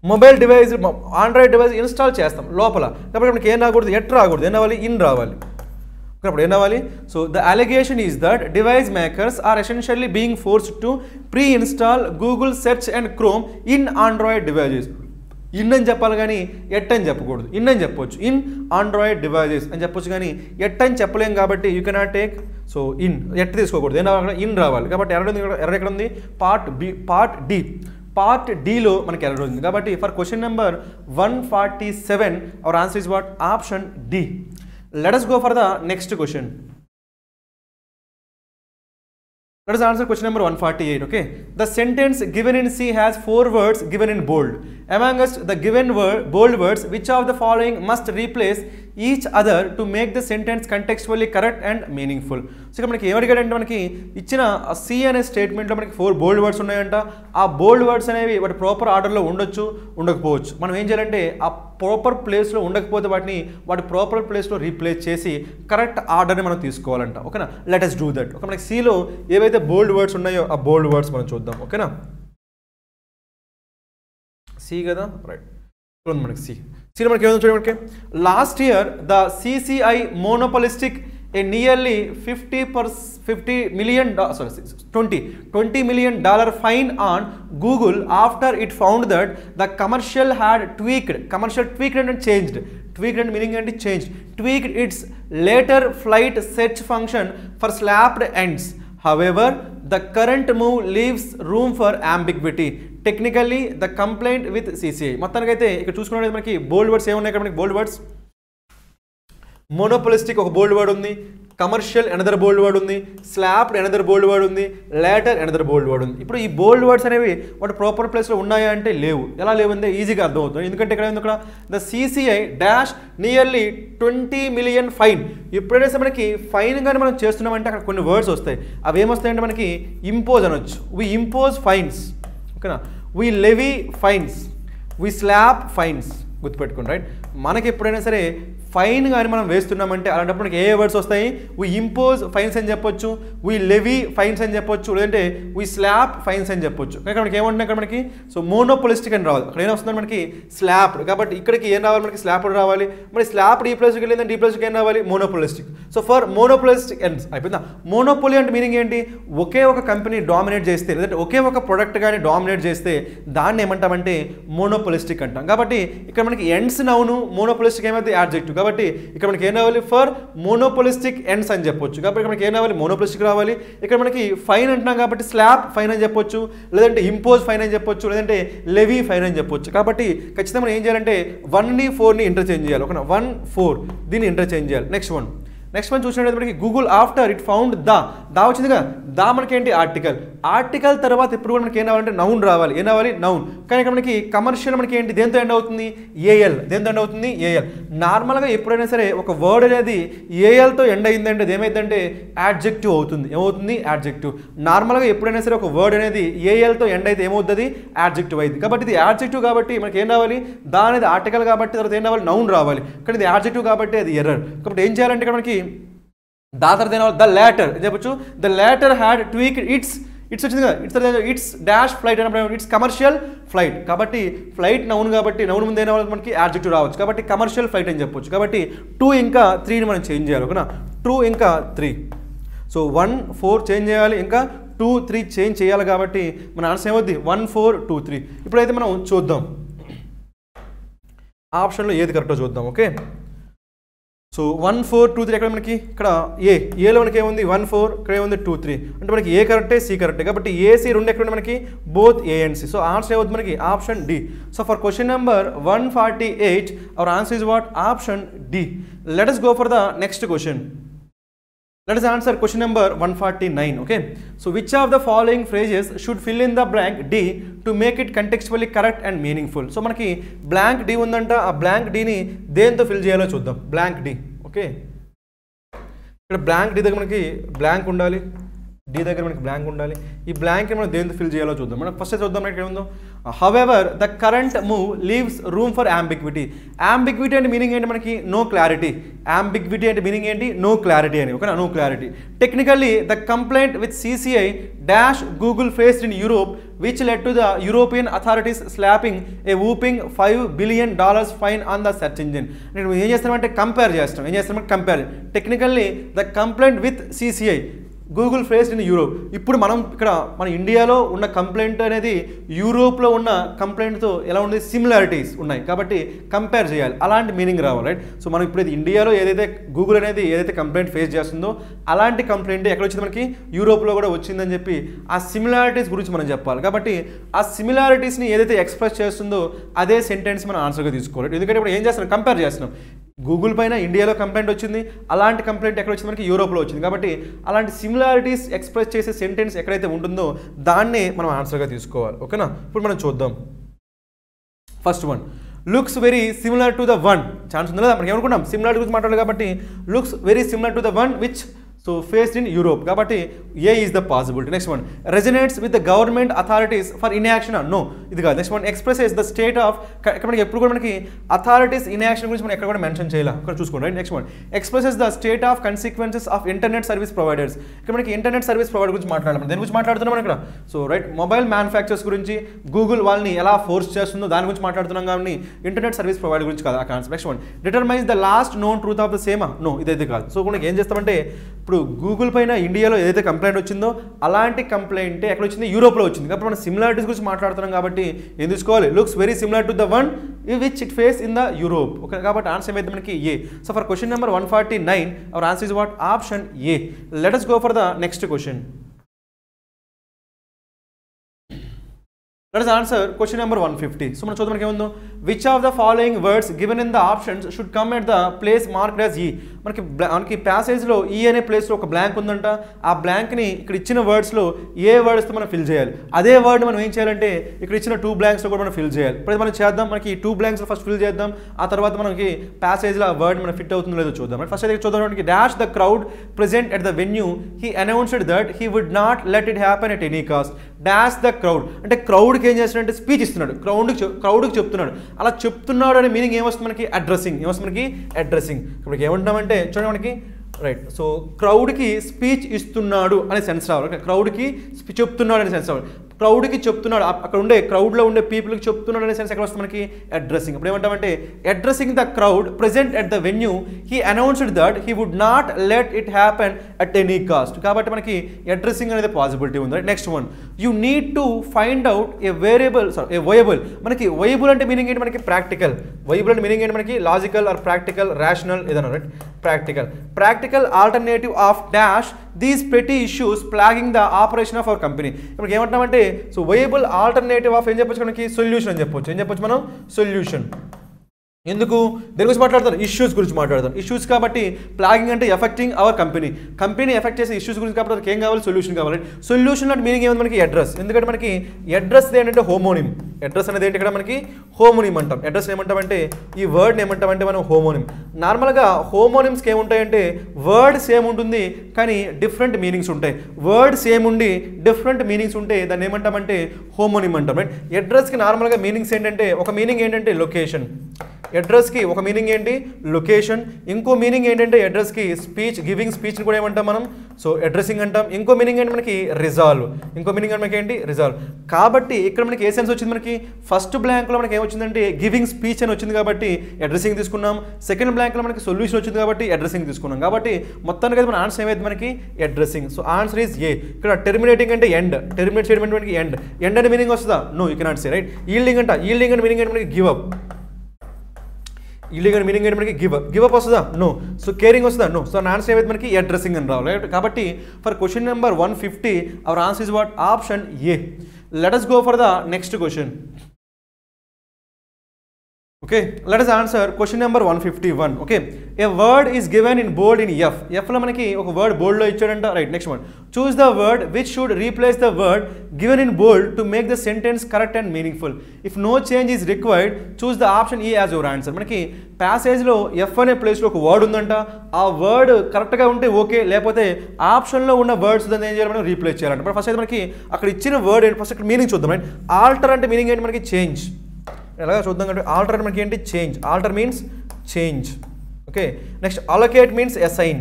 Mobile device Android device install చేస్తాం లోపల. కాబట్టి మనకి ఏం రాకూడదు, ఎట్ రాకూడదు, ఏం రావాలి, ఇన్ రావాలి. అప్పుడు ఏం రావాలి? So the allegation is that device makers are essentially being forced to pre install Google search and Chrome in Android devices. In అని చెప్పాలి కానీ ఎట్ అని చెప్పకూడదు. ఇన్ అని చెప్పొచ్చు, ఇన్ ఆండ్రాయిడ్ డివైజెస్ అని చెప్పొచ్చు, కానీ ఎట్ అని చెప్పలేం. కాబట్టి you cannot take so in, at తీసుకోకూడదు, ఏం రావాలి, ఇన్ రావాలి. కాబట్టి ఎర్ర ఎర్ర ఎక్కడ ఉంది? Part B, part D. Part డీలో మనకి ఎర్రర్ ఉంది. కాబట్టి for question number one forty seven our answer is what? Option D. Let us go for the next question. Let us answer question number one forty-eight. Okay, the sentence given in C has four words given in bold. Among us, the given word, bold words, which of the following must replace each other to make the sentence contextually correct and meaningful? So, ఇక్కడ మనకి ఏమడిగాడు అంటే మనకి ఇచ్చిన C అనే స్టేట్మెంట్లో మనకి ఫోర్ బోల్డ్ వర్డ్స్ ఉన్నాయంట. ఆ బోల్డ్ వర్డ్స్ అనేవి వాటి ప్రాపర్ ఆర్డర్లో ఉండొచ్చు, ఉండకపోవచ్చు. మనం ఏం చేయాలంటే ఆ ప్రాపర్ ప్లేస్లో ఉండకపోతే వాటిని వాటి ప్రాపర్ ప్లేస్లో రీప్లేస్ చేసి కరెక్ట్ ఆర్డర్ని మనం తీసుకోవాలంట. ఓకేనా, let us do that. Okay, మనకి సిలో ఏవైతే బోల్డ్ వర్డ్స్ ఉన్నాయో ఆ బోల్డ్ వర్డ్స్ మనం చూద్దాం. ఓకేనా, సి కదా, రైట్ ఉంది మనకి సి. సిలో మనకి ఏమైనా చూడండి, మనకి last year the CCI monopolistic a nearly fifty million dollar fine on Google after it found that the commercial had tweaked commercial tweaked and changed tweaked and meaning and changed tweaked its later flight search function for slapped ends. However, the current move leaves room for ambiguity. Technically, the complaint with C C I. మొత్తానికి అయితే ఇక్కడ చూసుకున్నట్లయితే మనకి బోల్డ్ వర్డ్స్ ఏమున్నాయి? ఇక్కడ మనకి బోల్డ్ వర్డ్స్ మోనోపాలిస్టిక్ ఒక బోల్డ్ వర్డ్ ఉంది, కమర్షియల్ ఎనదర్ బోల్డ్ వర్డ్ ఉంది, స్లాప్డ్ ఎనదర్ బోల్డ్ వర్డ్ ఉంది, లేటర్ ఎనదర్ బోల్డ్ వర్డ్ ఉంది. ఇప్పుడు ఈ బోల్డ్ వర్డ్స్ అనేవి వాటి ప్రాపర్ ప్లేస్లో ఉన్నాయా అంటే లేవు. ఎలా లేవుంటే ఈజీగా అర్థమవుతుంది. ఎందుకంటే ఇక్కడ ఇక్కడ the CCI dash nearly twenty million fine. ఎప్పుడైతే మనకి ఫైన్ కానీ మనం చేస్తున్నామంటే అక్కడ కొన్ని వర్డ్స్ వస్తాయి. అవి ఏమొస్తాయంటే మనకి ఇంపోజ్ అనొచ్చు, వి ఇంపోజ్ ఫైన్స్. ఓకేనా, we levy fines, we slap fines. గుర్తుపెట్టుకోండి, రైట్. మనకి ఎప్పుడైనా సరే ఫైన్ కానీ మనం వేస్తున్నామంటే అలాంటప్పుడు మనకి ఏ వర్డ్స్ వస్తాయి? వీ ఇంపోజ్ ఫైన్స్ అని చెప్పొచ్చు, వీ లెవీ ఫైన్స్ అని చెప్పొచ్చు, లేదంటే వీ స్లాప్ ఫైన్స్ అని చెప్పొచ్చు. కానీ మనకి ఏమంటున్నాయి ఇక్కడ మనకి? సో మోనోపాలిస్టిక్ అని రావాలి. అక్కడ ఏమొస్తుందంటే మనకి స్లాప్డ్. కాబట్టి ఇక్కడికి ఏం రావాలి? మనకి స్లాప్డ్ రావాలి. మరి స్లాప్ రీప్లేస్కి వెళ్ళిందంటే రీప్లేస్కి ఏం రావాలి? Monopolistic. So for monopolistic ends అయిపోయిందా? మోనోపోలి అంటే మీనింగ్ ఏంటి? ఒకే ఒక కంపెనీ డామినేట్ చేస్తే, లేదంటే ఒకే ఒక ప్రొడక్ట్ కానీ డామినేట్ చేస్తే దాన్ని ఏమంటామంటే మోనోపాలిస్టిక్ అంటాం. కాబట్టి ఇక్కడ మనకి ఎండ్స్ నౌను, మోనోపాలిస్టిక్ ఏమైతే యాడ్జెక్టివ్. కాబట్టి ఇక్కడ మనకి ఏం రావాలి? ఫర్ మోనోపాలిస్టిక్ ఎండ్స్ అని చెప్పొచ్చు. కాబట్టి ఇక్కడ మనకి ఏం రావాలి? మోనోపాలిస్టిక్ రావాలి. ఇక్కడ మనకి ఫైన్ అంటున్నాం కాబట్టి స్లాప్ ఫైన్ అని చెప్పొచ్చు, లేదంటే ఇంపోజ్ ఫైన్ అని చెప్పొచ్చు, లేదంటే లెవీ ఫైన్ అని చెప్పొచ్చు. కాబట్టి ఖచ్చితంగా మనం ఏం చేయాలంటే వన్ ని ఫోర్ని ఇంటర్చేంజ్ చేయాలి. ఓకేనా, వన్ ఫోర్ దీన్ని ఇంటర్చేంజ్ చేయాలి. నెక్స్ట్ వన్ నెక్స్ట్ మనం చూసినట్లయితే మనకి Google after it found the దా వచ్చిందిగా, దా మనకేంటి? ఆర్టికల్. ఆర్టికల్ తర్వాత ఎప్పుడు కూడా మనకి ఏం రావాలంటే నౌన్ రావాలి. ఏం రావాలి? నౌన్. కానీ ఇక్కడ మనకి కమర్షియల్ మనకి ఏంటి? దేంతో ఎండ్ అవుతుంది? ఏఎల్. దేంతో ఎండ్ అవుతుంది? ఏఎల్. నార్మల్గా ఎప్పుడైనా సరే ఒక వర్డ్ అనేది ఏఎల్తో ఎండ్ అయిందంటే అది ఏమైందంటే యాడ్జెక్టివ్ అవుతుంది. ఏమవుతుంది? యాడ్జెక్టివ్. నార్మల్గా ఎప్పుడైనా సరే ఒక వర్డ్ అనేది ఏఎల్తో ఎండ్ అయితే ఏమవుతుంది? యాడ్జెక్టివ్ అయింది. కాబట్టి ఇది యాడ్జెక్టివ్ కాబట్టి మనకి ఏం రావాలి? దా అనేది ఆర్టికల్ కాబట్టి తర్వాత ఏం రావాలి? నౌన్ రావాలి. కానీ ఇది యాడ్జెక్టివ్ కాబట్టి అది ఎర్రర్. కాబట్టి ఏం చేయాలంటే ఇక్కడ మనకి దాతర్ దేని ద లేటర్ అని చెప్పొచ్చు. The later had tweak its its వచ్చింది కదా, ఇట్స్ ఇట్స్ డాష్ ఫ్లైట్ అన్నప్పుడు ఇట్స్ కమర్షియల్ ఫ్లైట్. కాబట్టి ఫ్లైట్ నౌన్ కాబట్టి నౌన్ ముందు అయిన వాళ్ళకి మనకి యాడ్జెక్టివ్ రావచ్చు. కాబట్టి కమర్షియల్ ఫ్లైట్ అని చెప్పొచ్చు. కాబట్టి టూ ఇంకా త్రీని మనం చేంజ్ చేయాలి. ఓకేనా, టూ ఇంకా three. So one four change చేయాలి, ఇంకా టూ త్రీ చేంజ్ చేయాలి. కాబట్టి మన ఆన్సర్ ఏమవుద్ది? One four two three. ఇప్పుడైతే మనం చూద్దాం ఆప్షన్లో ఏది కరెక్టో చూద్దాం. Okay, so one four two three ఎక్కడ మనకి? ఇక్కడ ఏ ఏలో మనకి ఏముంది? One four. ఇక్కడ ఏముంది? Two three. అంటే మనకి ఏ కరెక్టే, సి కరెక్టే. కాబట్టి ఏసీ రెండు ఎక్కడ మనకి? Both A and C. So answer ఏమవుతుంది మనకి? Option D. So for question number one forty eight our answer is what? Option D. Let us go for the next question. Let us answer question number one forty-nine. Okay, so which of the following phrases should fill in the blank D to make it contextually correct and meaningful? So manaki blank D undanta, aa blank D ni dento fill cheyalo chuddam. Blank D. Okay, ఇక్కడ బ్లాంక్ డి దగ్గర మనకి బ్లాంక్ ఉండాలి, డి దగ్గర మనకి బ్లాంక్ ఉండాలి. ఈ బ్లాంక్ మనం దేంతో ఫిల్ చేయాలో చూద్దాం. మనం ఫస్ట్ చూద్దాం ఇక్కడ ఏముందో. However the current move leaves room for ambiguity. Ambiguity అంటే మీనింగ్ ఏంటి? మనకి నో క్లారిటీ. యాంబిగ్విటీ అంటే మీనింగ్ ఏంటి? నో క్లారిటీ అని. ఓకేనా, no clarity. Technically the complaint with CCI dash Google faced in Europe which led to the European authorities slapping a whopping five billion dollars fine on the search engine. నేను ఏం చేస్తామంటే కంపేర్ చేస్తాం. ఏం చేస్తామంటే compare. Technically the complaint with CCI Google faced in Europe. ఇప్పుడు మనం ఇక్కడ మన ఇండియాలో ఉన్న కంప్లైంట్ అనేది యూరోప్లో ఉన్న కంప్లైంట్తో ఎలా ఉంది, సిమిలారిటీస్ ఉన్నాయి కాబట్టి కంపేర్ చేయాలి, అలాంటి మీనింగ్ రావాలి. రైట్. సో మనం ఇప్పుడు ఇండియాలో ఏదైతే గూగుల్ అనేది ఏదైతే కంప్లైంట్ ఫేస్ చేస్తుందో అలాంటి కంప్లైంట్ ఎక్కడ వచ్చింది, మనకి యూరోప్లో కూడా వచ్చిందని చెప్పి ఆ సిమిలారిటీస్ గురించి మనం చెప్పాలి. కాబట్టి ఆ సిమిలారిటీస్ని ఏదైతే ఎక్స్ప్రెస్ చేస్తుందో అదే సెంటెన్స్ మనం ఆన్సర్గా తీసుకోవాలి. ఎందుకంటే ఇప్పుడు ఏం చేస్తున్నాం, కంపేర్ చేస్తున్నాం. గూగుల్ పైన ఇండియాలో కంప్లైంట్ వచ్చింది, అలాంటి కంప్లైంట్ ఎక్కడ వచ్చింది, మనకి యూరోప్లో వచ్చింది. కాబట్టి అలాంటి సిమిలారిటీస్ ఎక్స్ప్రెస్ చేసే సెంటెన్స్ ఎక్కడైతే ఉంటుందో దాన్నే మనం ఆన్సర్గా తీసుకోవాలి. ఓకేనా, ఇప్పుడు మనం చూద్దాం. First one looks very similar to the one. Chance ఉంది కదా, మనం ఏమనుకున్నాం సిమిలారిటీ గురించి మాట్లాడాలి కాబట్టి looks very similar to the one which so faced in Europe. కాబట్టి A is the possibility. Next one resonates with the government authorities for inaction. No, ఇది కాదు. Next one expresses the state of. ఇక్కడ మనకి ఎప్పుడు కూడా మనకి అథారిటీస్ ఇన్యాక్షన్ గురించి మనం ఎక్కడ కూడా మెన్షన్ చేయాలి, ఇక్కడ చూసుకోండి. Next one expresses the state of consequences of internet service providers. ఇక్కడ మనకి ఇంటర్నెట్ సర్వీస్ ప్రొవైడర్ గురించి మాట్లాడాలి. దేని గురించి మాట్లాడుతున్నాం మనం ఇక్కడ? సో రైట్, మొబైల్ మ్యానుఫ్యాక్చర్స్ గురించి గూగుల్ వాళ్ళని ఎలా ఫోర్స్ చేస్తుందో దాని గురించి మాట్లాడుతున్నాం కానీ ఇంటర్నెట్ సర్వీస్ ప్రొవైడర్ గురించి కాదు ఆ concept. Next one determines the last known truth of the same. No, ఇదైతే కాదు. సో మనకి ఏం చేస్తామంటే ఇప్పుడు గూగుల్ పైన ఇండియాలో ఏదైతే కంప్లైంట్ వచ్చిందో అలాంటి కంప్లైంట్ ఎక్కడ వచ్చింది, యూరోప్లో వచ్చింది. కాబట్టి మనం సిమిలారిటీస్ గురించి మాట్లాడుతున్నాం కాబట్టి ఏం తీసుకోవాలి, looks very similar to the one which it face in the Europe. Okay, కాబట్టి ఆన్సర్ ఏమైతే మనకి A. So for question number one forty nine our answer is what, option A. Let us go for the next question. Let us answer question number one fifty. So మనం చూద్దాం మనకి ఏముందో. Which of the following words given in the options should come at the place marked as E? మనకి మనకి ప్యాసేజ్లో ఈ అనే ప్లేస్లో ఒక బ్లాంక్ ఉందంట. ఆ బ్లాంక్ని ఇక్కడ ఇచ్చిన వర్డ్స్లో ఏ వర్డ్స్తో మనం ఫిల్ చేయాలి. అదే వర్డ్ మనం ఏం చేయాలంటే ఇక్కడ ఇచ్చిన టూ బ్లాంక్స్లో కూడా మనం ఫిల్ చేయాలి. ఇప్పుడు మనం చేద్దాం, మనకి టూ బ్లాంక్స్లో ఫస్ట్ ఫిల్ చేద్దాం, ఆ తర్వాత మనకి ప్యాసేజ్లో ఆ వర్డ్ మనం ఫిట్ అవుతుందో లేదో చూద్దాం. ఫస్ట్ అయితే చూద్దాం మనకి dash the crowd present at the venue he announced that he would not let it happen at any cost. Dash the crowd అంటే క్రౌడ్కి ఏం చేస్తున్నాడంటే స్పీచ్ ఇస్తున్నాడు, క్రౌడ్కి క్రౌడ్కి చెప్తున్నాడు. అలా చెప్తున్నాడు అనే మీనింగ్ ఏమొస్తుంది మనకి, అడ్రస్సింగ్. ఏమొస్తుంది మనకి, అడ్రస్సింగ్. ఇప్పుడు ఏమంటామంటే చూడండి మనకి రైట్, సో క్రౌడ్కి స్పీచ్ ఇస్తున్నాడు అనే సెన్స్ రావాలి. క్రౌడ్కి చెప్తున్నాడు అనే సెన్స్ రావాలి. క్రౌడ్కి చెప్తున్నాడు, అక్కడ ఉండే క్రౌడ్లో ఉండే పీపుల్కి చెప్తున్నాడు అనే సెన్స్ ఎక్కడ వస్తుంది మనకి, అడ్రస్సింగ్. ఇప్పుడు ఏమంటామంటే addressing the crowd present at the venue he announced that he would not let it happen at any cost. కాబట్టి మనకి అడ్రస్సింగ్ అనేది పాసిబిలిటీ ఉంది. Next one you need to find out a variable sorry a viable. మనకి వయబుల్ అంటే మీనింగ్ ఏంటి, మనకి ప్రాక్టికల్. వయబుల్ అంటే మీనింగ్ ఏంటి, మనకి లాజికల్ ఆర్ ప్రాక్టికల్, రేషనల్ ఏదైనా. Right, practical practical alternative of dash these pretty issues plogging the operation of our company. ఇప్పుడు ఏమంటామంటే సో వయబుల్ ఆల్టర్నేటివ్ ఆఫ్ ఏం చెప్పొచ్చు మనకి, సొల్యూషన్ అని చెప్పొచ్చు. ఏం చెప్పొచ్చు మనం, సొల్యూషన్. ఎందుకు, దేని గురించి మాట్లాడతారు, ఇష్యూస్ గురించి మాట్లాడతారు. ఇష్యూస్ కాబట్టి ప్లాగింగ్ అంటే affecting our company, company effect చేసే ఇష్యూస్ గురించి కాబట్టి మనకి ఏం కావాలి, సొల్యూషన్ కావాలి. సొల్యూషన్ అంటే మీనింగ్ ఏమైంది మనకి, అడ్రస్. ఎందుకంటే మనకి అడ్రస్ ఏంటంటే హోమోనిమ్. అడ్రస్ అనేది ఏంటి ఇక్కడ మనకి, హోమోనిమ్ అంటాం. అడ్రస్ ఏమంటామంటే ఈ వర్డ్ని ఏమంటామంటే మనం హోమోనిమ్. నార్మల్గా హోమోనిమ్స్కి ఏముంటాయంటే వర్డ్ సేమ్ ఉంటుంది కానీ డిఫరెంట్ మీనింగ్స్ ఉంటాయి. వర్డ్ సేమ్ ఉండి డిఫరెంట్ మీనింగ్స్ ఉంటే దాన్ని ఏమంటామంటే హోమోనిమ్ అంటాం. రైట్, అడ్రస్కి నార్మల్గా మీనింగ్స్ ఏంటంటే ఒక మీనింగ్ ఏంటంటే లొకేషన్. అడ్రస్కి ఒక మీనింగ్ ఏంటి లొకేషన్, ఇంకో మీనింగ్ ఏంటంటే అడ్రస్కి స్పీచ్, గివింగ్ స్పీచ్ని కూడా ఏమంటాం మనం, సో అడ్రస్సింగ్ అంటాం. ఇంకో మీనింగ్ ఏంటి మనకి రిజాల్వ్, ఇంకో మీనింగ్ అంటే మనకి ఏంటి రిజాల్వ్. కాబట్టి ఇక్కడ మనకి ఏ సెన్స్ వచ్చింది, మనకి ఫస్ట్ బ్లాంక్లో మనకి ఏమొచ్చిందంటే గివింగ్ స్పీచ్ అని వచ్చింది కాబట్టి అడ్రస్సింగ్ తీసుకున్నాం. సెకండ్ బ్లాంక్లో మనకి సొల్యూషన్ వచ్చింది కాబట్టి అడ్రస్సింగ్ తీసుకున్నాం. కాబట్టి మొత్తానికి అయితే మన ఆన్సర్ ఏమైతే మనకి addressing. So answer is A. ఇక్కడ టెర్మినేటింగ్ అంటే ఎండ్, టెర్మినేట్ చేయడం అంటే మనకి ఎండ్. ఎండ్ అనే మీనింగ్ వస్తుందా, no you cannot say. Right, yielding అంట, ఈల్డింగ్ అంటే మీనింగ్ అంటే మనకి గివ్ అప్. ఇల్లీగల్ మీనింగ్ ఏంటి మనకి, గివ్ అప్. గివ్ అప్ వస్తుందా, నో. సో కేరింగ్ వస్తుందా, నో. సో ఆన్సర్ ఏమైతే మనకి అడ్రస్సింగ్ అని రావాలి. రైట్, కాబట్టి for question number one fifty our answer is what, option A. Let us go for the next question. Okay, let us answer question number one fifty-one. Okay, a word is given in bold in F. F lo manaki oka word bold lo ichchadanta. Right, next one. Choose the word which should replace the word given in bold to make the sentence correct and meaningful. If no change is required, choose the option E as your answer. Manaki passage lo F ane place lo oka word undanta. Aa word correct ga unte okay, lekapothe option lo unna words dani em cheyalante manam replace cheyalanta. But first aithe manaki akkada ichina word enti, first akkada meaning chuddam. Right, alter ante meaning enti manaki change. ఎలాగ చూద్దాం అంటే ఆల్టర్ మనకి ఏంటి change, alter means change. Okay, next allocate means assign,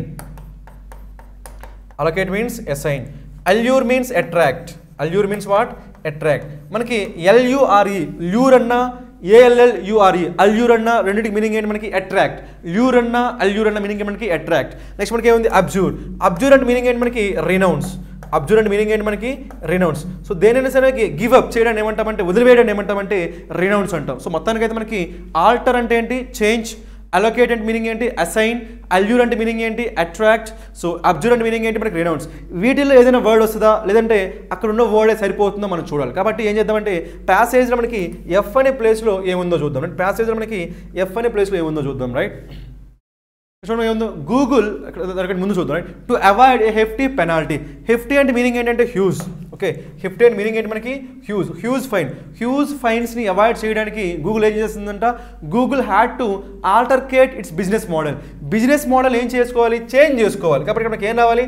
allocate means assign. Allure means attract, allure means what attract. మనకి ఎల్యూఆర్ఈ ల్యూర్ అన్నా ఏఎల్ఎల్యూఆర్ఈ అల్యూర్ అన్నా రెండింటికి మీనింగ్ ఏంటి మనకి అట్రాక్ట్. ల్యూర్ అన్నా అల్యూర్ అన్న మీనింగ్ మనకి అట్రాక్ట్. నెక్స్ట్ మనకి ఏముంది అబ్జూర్, అబ్జూర్ అంటే మీనింగ్ ఏంటి మనకి రినౌన్స్, అబ్జూరెంట్ మీనింగ్ ఏంటి మనకి రినౌన్స్. సో దేనైనా సరే గివ్ అప్ చేయడానికి ఏమంటామంటే, వదిలివేయడానికి ఏమంటామంటే రినౌన్స్ అంటాం. సో మొత్తానికైతే మనకి ఆల్టర్ అంటే ఏంటి చేంజ్, అలొకేట్ అంటే మీనింగ్ ఏంటి అసైన్, అల్యూర్ అంటే మీనింగ్ ఏంటి అట్రాక్ట్, సో అబ్జూరెంట్ మీనింగ్ ఏంటి మనకి రినౌన్స్. వీటిల్లో ఏదైనా వర్డ్ వస్తుందా లేదంటే అక్కడ ఉన్న వర్డే సరిపోతుందో మనం చూడాలి. కాబట్టి ఏం చేద్దామంటే ప్యాసేజ్లో మనకి ఎఫ్ అనే ప్లేస్లో ఏముందో చూద్దాం. అంటే ప్యాసేజ్లో మనకి ఎఫ్ అనే ప్లేస్లో ఏముందో చూద్దాం. రైట్, గూగుల్ ముందు చూద్దాం. To avoid a hefty penalty, hefty అంటే మీనింగ్ ఏంటంటే హ్యూజ్. ఓకే, హెఫ్టీ అంటే మీనింగ్ ఏంటి మనకి హ్యూజ్, హ్యూజ్ ఫైన్. హ్యూజ్ ఫైన్స్ని అవాయిడ్ చేయడానికి గూగుల్ ఏం చేస్తుందంట, Google had to altercate its business model. Business model ఏం చేసుకోవాలి, చేంజ్ చేసుకోవాలి. కాబట్టి మనకి ఏం రావాలి,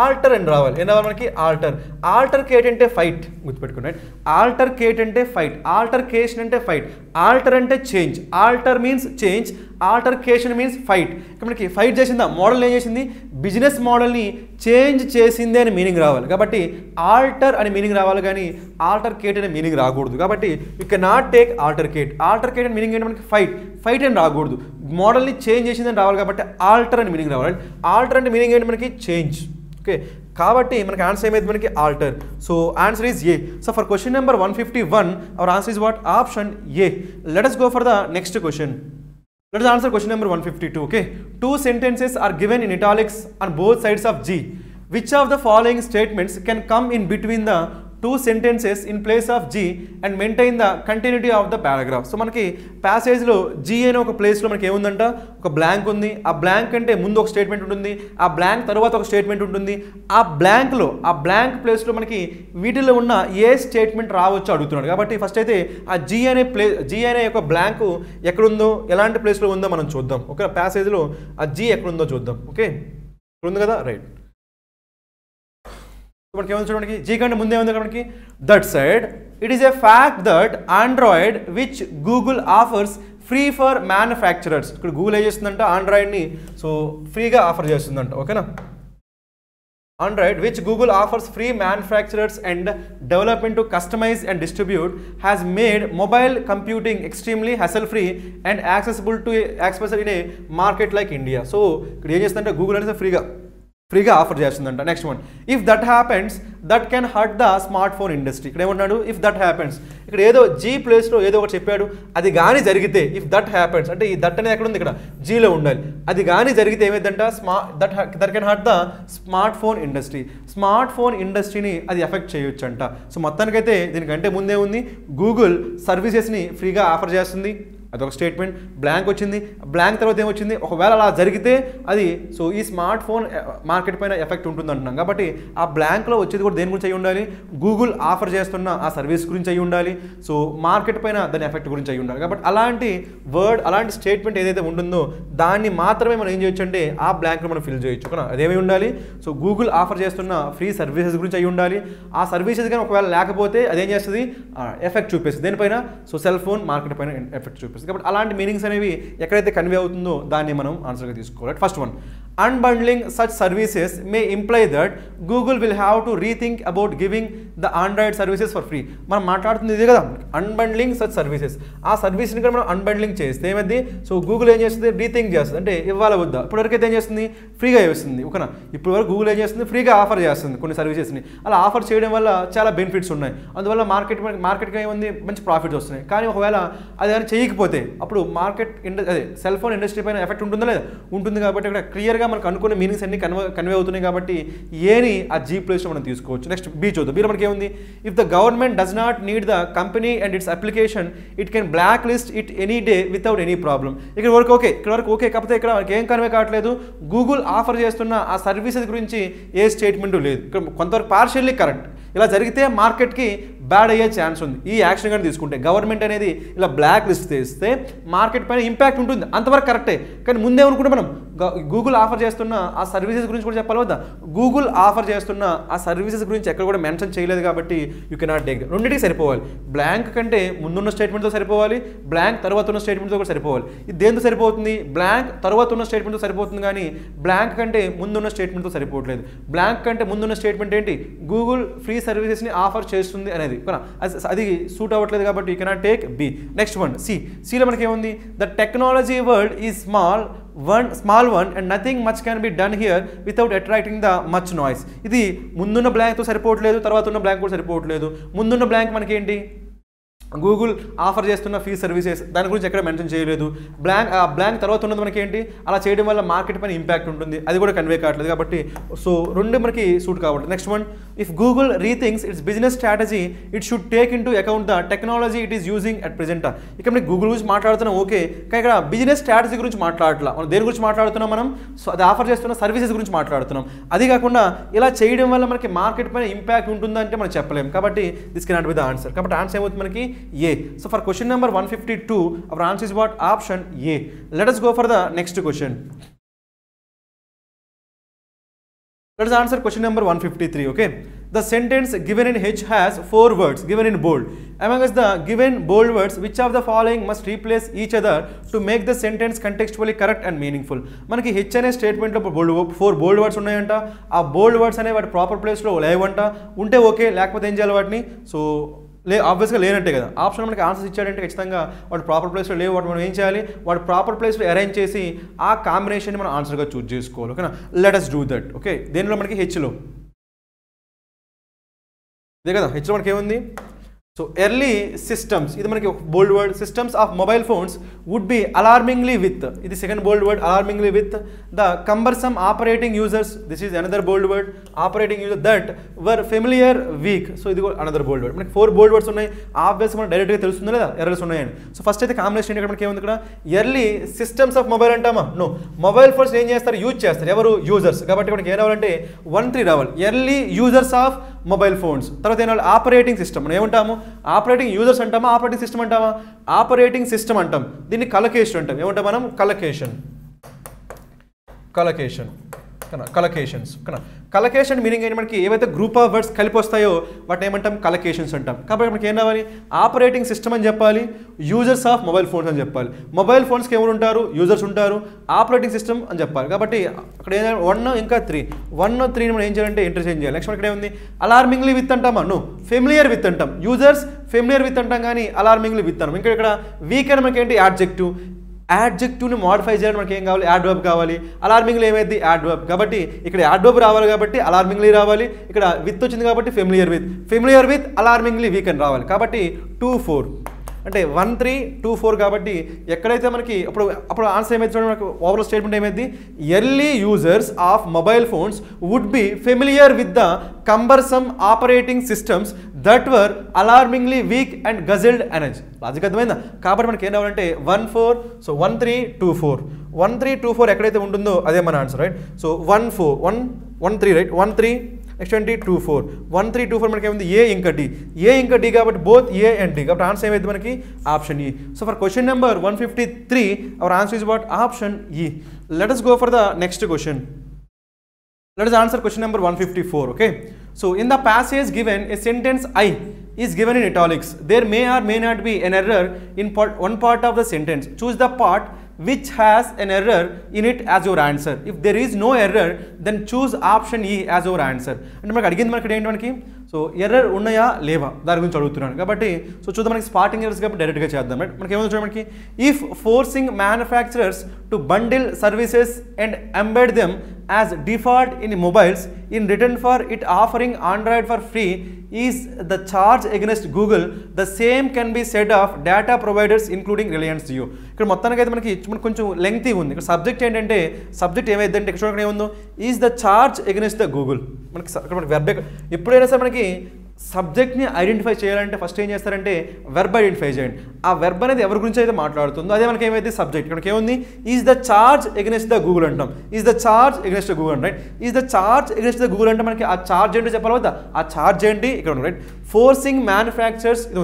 ఆల్టర్ అని రావాలి. ఏం రావాలి మనకి ఆల్టర్. ఆల్టర్కేట్ అంటే ఫైట్, గుర్తుపెట్టుకోండి. ఆల్టర్కేట్ అంటే ఫైట్, ఆల్టర్కేషన్ అంటే ఫైట్, ఆల్టర్ అంటే change, alter means change, altercation means fight. మనకి ఫైట్ చేసిందా, మోడల్ ఏం చేసింది, బిజినెస్ మోడల్ని చేంజ్ చేసింది అని మీనింగ్ రావాలి. కాబట్టి ఆల్టర్ అని మీనింగ్ రావాలి కానీ ఆల్టర్కేట్ అనే మీనింగ్ రాకూడదు. కాబట్టి you can not take altercate. Altercate అని మీనింగ్ ఏంటి మనకి ఫైట్, ఫైట్ అని రాకూడదు. మోడల్ని చేంజ్ చేసిందని రావాలి కాబట్టి ఆల్టర్ అని మీనింగ్ రావాలి. ఆల్టర్ అంటే మీనింగ్ ఏంటి మనకి చేంజ్. ఓకే, కాబట్టి మనకి ఆన్సర్ ఏమైతే మనకి alter. So answer is A. So for question number one fifty one our answer is what, option A. Let us go for the next question. Let us answer question number one fifty-two. Okay, two sentences are given in italics on both sides of G. Which of the following statements can come in between the two sentences in place of G and maintain the continuity of the paragraph? So మనకి passage లో G అనే ఒక ప్లేస్ లో మనకి ఏముందంట, ఒక బ్లాంక్ ఉంది. ఆ బ్లాంక్ అంటే ముందు ఒక స్టేట్మెంట్ ఉంటుంది, ఆ బ్లాంక్ తర్వాత ఒక స్టేట్మెంట్ ఉంటుంది. ఆ బ్లాంక్ లో, ఆ బ్లాంక్ ప్లేస్ లో మనకి వీటిలో ఉన్న ఏ స్టేట్మెంట్ రావచ్చు అడుగుతున్నాడు. కాబట్టి ఫస్ట్ అయితే ఆ G అనే ప్లే G అనే ఒక బ్లాంక్ ఎక్కడుందో, ఎలాంటి ప్లేస్లో ఉందో మనం చూద్దాం. ఓకే, passage లో ఆ G ఎక్కడుందో చూద్దాం. ఓకే, ఇక్కడ ఉంది కదా, రైట్. మనకి ఏమో చూడడానికి జీ కంటే ముందే ఉంది మనకి that side. It is a fact that Android which Google offers free for manufacturers. ఇక్కడ గూగుల్ ఏం చేస్తుందంట, ఆండ్రాయిడ్ని సో ఫ్రీగా ఆఫర్ చేస్తుందంట. ఓకేనా, Android which Google offers free manufacturers and development to customize and distribute has made mobile computing extremely hassle free and accessible to accessible in a market like India. So ఇక్కడ ఏం చేస్తుందంటే గూగుల్ అనేది ఫ్రీగా ఫ్రీగా ఆఫర్ చేస్తుందంట. Next one, if that happens that can hurt the smart phone industry. ఇక్కడ ఏమన్నాడు, ఇఫ్ దట్ హ్యాపెన్స్. ఇక్కడ ఏదో జీ ప్లేస్లో ఏదో ఒకటి చెప్పాడు, అది కానీ జరిగితే ఇఫ్ దట్ హ్యాపెన్స్ అంటే ఈ దట్ అనేది ఎక్కడ ఉంది, ఇక్కడ జీలో ఉండాలి. అది కానీ జరిగితే ఏమైందంట, స్మా that that can hurt the smart phone industry. Smart phone ఇండస్ట్రీని అది ఎఫెక్ట్ చేయొచ్చు అంట. సో మొత్తానికైతే దీనికంటే ముందే ఉంది, గూగుల్ సర్వీసెస్ని ఫ్రీగా ఆఫర్ చేస్తుంది. అదొక స్టేట్మెంట్. బ్లాంక్ వచ్చింది, బ్లాంక్ తర్వాత ఏమొచ్చింది, ఒకవేళ అలా జరిగితే అది సో ఈ స్మార్ట్ ఫోన్ మార్కెట్ పైన ఎఫెక్ట్ ఉంటుంది అంటున్నాం. కాబట్టి ఆ బ్లాంక్లో వచ్చేది కూడా దేని గురించి అయ్యి ఉండాలి, గూగుల్ ఆఫర్ చేస్తున్న ఆ సర్వీస్ గురించి అయ్యి ఉండాలి. సో మార్కెట్ పైన దాని ఎఫెక్ట్ గురించి అయ్యి ఉండాలి. కాబట్టి అలాంటి వర్డ్, అలాంటి స్టేట్మెంట్ ఏదైతే ఉంటుందో దాన్ని మాత్రమే మనం ఏం చేయొచ్చు అంటే ఆ బ్లాంక్లో మనం ఫిల్ చేయొచ్చు. ఓకేనా, అదేమై ఉండాలి, సో గూగుల్ ఆఫర్ చేస్తున్న ఫ్రీ సర్వీసెస్ గురించి అయ్యి ఉండాలి. ఆ సర్వీసెస్ కానీ ఒకవేళ లేకపోతే అదేం చేస్తుంది, ఎఫెక్ట్ చూపిస్తుంది దేనిపైన, సో సెల్ ఫోన్ మార్కెట్ పైన ఎఫెక్ట్ చూపిస్తుంది. కాబట్టి అలాంటి మీనింగ్స్ అనేవి ఎక్కడైతే కన్వే అవుతుందో దాన్ని మనం ఆన్సర్గా తీసుకోవాలి. First one, unbundling such services may imply that Google will have to rethink about giving the Android services for free. మనం మాట్లాడుతుంది ఇదే కదా, అన్బండ్లింగ్ సచ్ సర్వీసెస్. ఆ సర్వీస్ని కూడా మనం అన్బండ్లింగ్ చేస్తే ఏమైంది, సో గూగుల్ ఏం చేస్తుంది, రీథింక్ చేస్తుంది. అంటే ఇవ్వాల వద్దా, ఇప్పటివరకైతే ఏం చేస్తుంది, ఫ్రీగా ఇస్తుంది. ఓకేనా, ఇప్పుడు వరకు గూగుల్ ఏం చేస్తుంది, ఫ్రీగా ఆఫర్ చేస్తుంది కొన్ని సర్వీసెస్ని. అలా ఆఫర్ చేయడం వల్ల చాలా బెనిఫిట్స్ ఉన్నాయి, అందువల్ల మార్కెట్ మార్కెట్గా ఏముంది, మంచి ప్రాఫిట్స్ వస్తున్నాయి. కానీ ఒకవేళ అది కానీ చేయకపోతే అప్పుడు మార్కెట్ ఇండ అదే సెల్ ఫోన్ ఇండస్ట్రీ పైన ఎఫెక్ట్ ఉంటుందా లేదా, ఉంటుంది. కాబట్టి ఇక్కడ క్లియర్గా క్లియర్గా మనకు అనుకునే మీనింగ్స్ అన్ని కన్వే కన్వే అవుతున్నాయి కాబట్టి ఏని ఆ జీ ప్లేస్లో మనం తీసుకోవచ్చు. నెక్స్ట్ బీ చూద్దాం. బీలో మనకి ఏముంది? If the government does not need the company and its application it can black list it any day without any problem. ఇక్కడ వరకు ఓకే, ఇక్కడ వరకు ఓకే. కాకపోతే ఇక్కడ మనకి ఏం కన్వే కావట్లేదు, గూగుల్ ఆఫర్ చేస్తున్న ఆ సర్వీసెస్ గురించి ఏ స్టేట్మెంటు లేదు. ఇక్కడ కొంతవరకు పార్షియల్లీ కరెక్ట్. ఇలా జరిగితే మార్కెట్కి బ్యాడ్ అయ్యే ఛాన్స్ ఉంది. ఈ యాక్షన్ కానీ తీసుకుంటే గవర్నమెంట్ అనేది ఇలా బ్లాక్ లిస్ట్ చేస్తే మార్కెట్ పైన ఇంపాక్ట్ ఉంటుంది, అంతవరకు కరెక్టే. కానీ ముందేమనుకుంటే మనం గూగుల్ ఆఫర్ చేస్తున్న ఆ సర్వీసెస్ గురించి కూడా చెప్పాలి వద్దా? గూగుల్ ఆఫర్ చేస్తున్న ఆ సర్వీసెస్ గురించి ఎక్కడ కూడా మెన్షన్ చేయలేదు కాబట్టి యూ కెనాట్ టేక్. రెండింటికి సరిపోవాలి, బ్లాంక్ కంటే ముందున్న స్టేట్మెంట్తో సరిపోవాలి, బ్లాంక్ తర్వాత ఉన్న స్టేట్మెంట్తో కూడా సరిపోవాలి. ఇది దేంతో సరిపోతుంది? బ్లాంక్ తర్వాత ఉన్న స్టేట్మెంట్తో సరిపోతుంది, కానీ బ్లాంక్ కంటే ముందున్న స్టేట్మెంట్తో సరిపోవట్లేదు. బ్లాంక్ కంటే ముందున్న స్టేట్మెంట్ ఏంటి? గూగుల్ ఫ్రీ సర్వీసెస్ని ఆఫర్ చేస్తుంది అనేది, అది సూట్ అవ్వట్లేదు కాబట్టి you cannot take B. Next one C. సిలో మనకి ఏముంది? The technology world is small one small one and nothing much can be done here without attracting the much noise. ఇది ముందున్న బ్లాంక్తో సరిపోవట్లేదు, తర్వాత ఉన్న బ్లాంక్ కూడా సరిపోవట్లేదు. ముందున్న బ్లాంక్ మనకేంటి? గూగుల్ ఆఫర్ చేస్తున్న ఫ్రీ సర్వీసెస్, దాని గురించి ఎక్కడ మెన్షన్ చేయలేదు. బ్లాంక్ ఆ బ్లాంక్ తర్వాత ఉన్నది మనకి ఏంటి? అలా చేయడం వల్ల మార్కెట్ పైన ఇంపాక్ట్ ఉంటుంది, అది కూడా కన్వే కావట్లేదు కాబట్టి సో రెండు మనకి సూట్ కావట్లేదు. Next one, if Google rethinks its business strategy it should take into account the technology it is using at present. ఇక్కడ మనకి గూగుల్ గురించి మాట్లాడుతున్నాం ఓకే, కానీ ఇక్కడ బిజినెస్ స్ట్రాటజీ గురించి మాట్లాడట్లా. మనం దేని గురించి మాట్లాడుతున్నాం? మనం సో అది ఆఫర్ చేస్తున్న సర్వీసెస్ గురించి మాట్లాడుతున్నాం. అది కాకుండా ఇలా చేయడం వల్ల మనకి మార్కెట్ పైన ఇంపాక్ట్ ఉంటుందంటే మనం చెప్పలేము కాబట్టి this cannot be the answer. కాబట్టి ఆన్సర్ ఏమవుతుంది మనకి? A. So for question number one fifty-two, our answer is what? Option A. Let us go for the next question. Let us answer question number one fifty-three. Okay. The sentence given in H has four words given in bold. Among us the given bold words, which of the following must replace each other to make the sentence contextually correct and meaningful? మనకి హెచ్ అనే స్టేట్మెంట్లో బోల్డ్ ఫోర్ బోల్డ్ వర్డ్స్ ఉన్నాయంట. ఆ బోల్డ్ వర్డ్స్ అనే వాటి ప్రాపర్ ప్లేస్లో లేవంట. ఉంటే ఓకే, లేకపోతే ఏం చేయాలి వాటిని? సో లే ఆబ్వియస్గా లేనట్టే కదా. ఆప్షన్ మనకి ఆన్సర్స్ ఇచ్చాడంటే ఖచ్చితంగా వాడు ప్రాపర్ ప్లేస్లో లేవు, వాడు మనం ఏం చేయాలి? వాడు ప్రాపర్ ప్లేస్లో అరేంజ్ చేసి ఆ కాంబినేషన్ని మనం ఆన్సర్గా చూజ్ చేసుకోవాలి. ఓకేనా? Let us do that. Okay, దేనిలో మనకి? హెచ్లో. అదే కదా, హెచ్లో మనకి ఏముంది? సో ఎర్లీ సిస్టమ్స్, ఇది మనకి bold word. Systems of mobile phones would be alarmingly with, ఇది second bold word. Alarmingly with the cumbersome operating users, this is another bold word. Operating user that were familiar weak, so ఇది కూడా అనదర్ బోల్డ్ వర్డ్. మనకి ఫోర్ బోల్డ్ వర్డ్స్ ఉన్నాయి, ఆబ్వియస్ మనం డైరెక్ట్గా తెలుస్తుంది లేదా ఎర్రర్స్ ఉన్నాయని. సో ఫస్ట్ అయితే కాంబినేషన్ ఇక్కడ మనకి ఏముంది? ఇక్కడ ఎర్లీ సిస్టమ్స్ ఆఫ్ మొబైల్ అంటామా? నో, మొబైల్ ఫోన్స్ ఏం చేస్తారు? యూజ్ చేస్తారు. ఎవరు? యూజర్స్. కాబట్టి మనకి ఏం రావాలంటే వన్ త్రీ రావాలి, early users of mobile phones. తర్వాత ఏం రావాలి? Operating system. మనం ఏమంటాము? ఆపరేటింగ్ యూజర్స్ అంటామా? ఆపరేటింగ్ సిస్టమ్ అంటామా? ఆపరేటింగ్ సిస్టమ్ అంటాం. దీన్ని కలకేషన్ అంటాం. ఏమంటాం మనం? కలకేషన్. కలకేషన్ కన్నా కలకేషన్స్ కన్నా కలకేషన్ మీనింగ్ ఏంటి? మనకి ఏవైతే గ్రూప్ ఆఫ్ వర్డ్స్ కలిపి వస్తాయో వాటిని ఏమంటాం? కలకేషన్స్ అంటాం. కాబట్టి మనకి ఏం రావాలి? ఆపరేటింగ్ సిస్టమ్ అని చెప్పాలి, యూజర్స్ ఆఫ్ మొబైల్ ఫోన్స్ అని చెప్పాలి. మొబైల్ ఫోన్స్కి ఎవరు ఉంటారు? యూజర్స్ ఉంటారు. ఆపరేటింగ్ సిస్టమ్ అని చెప్పాలి. కాబట్టి అక్కడ ఏదైనా వన్ ఇంకా త్రీ, వన్ త్రీని మనం ఏం చేయాలంటే ఇంటర్చేంజ్ చేయాలి. నెక్స్ట్ మనకి ఏముంది? అలార్మింగ్లీ విత్ అంటామా? నో, ఫెమిలియర్ విత్ అంటాం. యూజర్స్ ఫెమిలియర్ విత్ అంటాం కానీ అలార్మింగ్లీ విత్ అంటాం. ఇంకా ఇక్కడ వీక్ అని మనకి ఏంటి? యాడ్జెక్టివ్. యాడ్జెక్టివ్ని మోడిఫై చేయాలి. మనకి ఏం కావాలి? యాడ్ వర్బ్ కావాలి. అలార్మింగ్లీ ఏమైంది? Adverb. కాబట్టి ఇక్కడ యాడ్ వర్బ్ రావాలి కాబట్టి అలార్మింగ్లీ రావాలి. ఇక్కడ విత్ వచ్చింది కాబట్టి familiar with, familiar with alarmingly weak అని రావాలి. కాబట్టి టూ ఫోర్ అంటే వన్ త్రీ టూ ఫోర్. కాబట్టి ఎక్కడైతే మనకి అప్పుడు అప్పుడు ఆన్సర్ ఏమైతే చూడండి, మనకు ఓవరాల్ స్టేట్మెంట్ ఏమైంది? Early users of mobile phones would be familiar with the cumbersome operating systems that were alarmingly weak and guzzled అనజ్. లాజిక్ అర్థమైందా? కాబట్టి మనకి ఏం రావాలంటే one four, so one three two four. One three two four ఎక్కడైతే ఉంటుందో అదే మన answer, right? So one four one one three right, one three next ఏంటి? Two four. One three two four మనకి ఏమైంది? ఏ ఇంకా డి, ఏ ఇంకా డి. కాబట్టి బోత్ ఏ అండ్ డి. కాబట్టి ఆన్సర్ ఏమైంది మనకి? Option E. So for question number one fifty three our answer is what? Option E. Let us go for the next question. Let us answer question number one fifty four. Okay, so in the passage given a sentence I is given in italics. There may or may not be an error in part, one part of the sentence. Choose the part which has an error in it as your answer. If there is no error, then choose option E as your answer. And మనకి అడిగింది మనకి ఏంటి? మనకి సో ఎర్రర్ ఉన్నాయా లేవా దాని గురించి అడుగుతున్నాను కాబట్టి సో చూద్దాం మనకి స్పార్టింగ్ ఎర్రర్స్ కాబట్టి డైరెక్ట్గా చేద్దాం రైట్. మనకి ఏమో చూడండి మనకి if forcing manufacturers to bundle services and embed them as default in mobiles in return for it offering Android for free is the charge against Google the same can be said of data providers including Reliance Jio. ఇక్కడ మొత్తానికి అయితే మనకి మనకు కొంచెం లెంగ్తీ ఉంది. ఇక్కడ సబ్జెక్ట్ ఏంటంటే సబ్జెక్ట్ ఏమైందంటే ఇక్కడ చూడండి ఏముందో is the charge against the Google. మనకి ఇక్కడ మనకి వెర్బ్ ఎప్పుడైనా సరే మనకి సబ్జెక్ట్ని ఐడెంటిఫై చేయాలంటే ఫస్ట్ ఏం చేస్తారంటే వెర్బ్ ఐడెంటిఫై చేయండి. ఆ వెర్బ్ అనేది ఎవరి గురించి అయితే మాట్లాడుతుందో అదే మనకి ఏమైతే సబ్జెక్ట్. మనకి ఏముంది is the charge against the Google అంటాం. Is the charge against the Google right. Is the charge against the Google అంటే మనకి ఆ చార్జ్ ఏంటో చెప్పాలి కదా, ఆ చార్జ్ ఏంటి ఇక్కడ రైట్. ఫోర్సింగ్ మ్యానుఫ్యాక్చర్స్ ఇది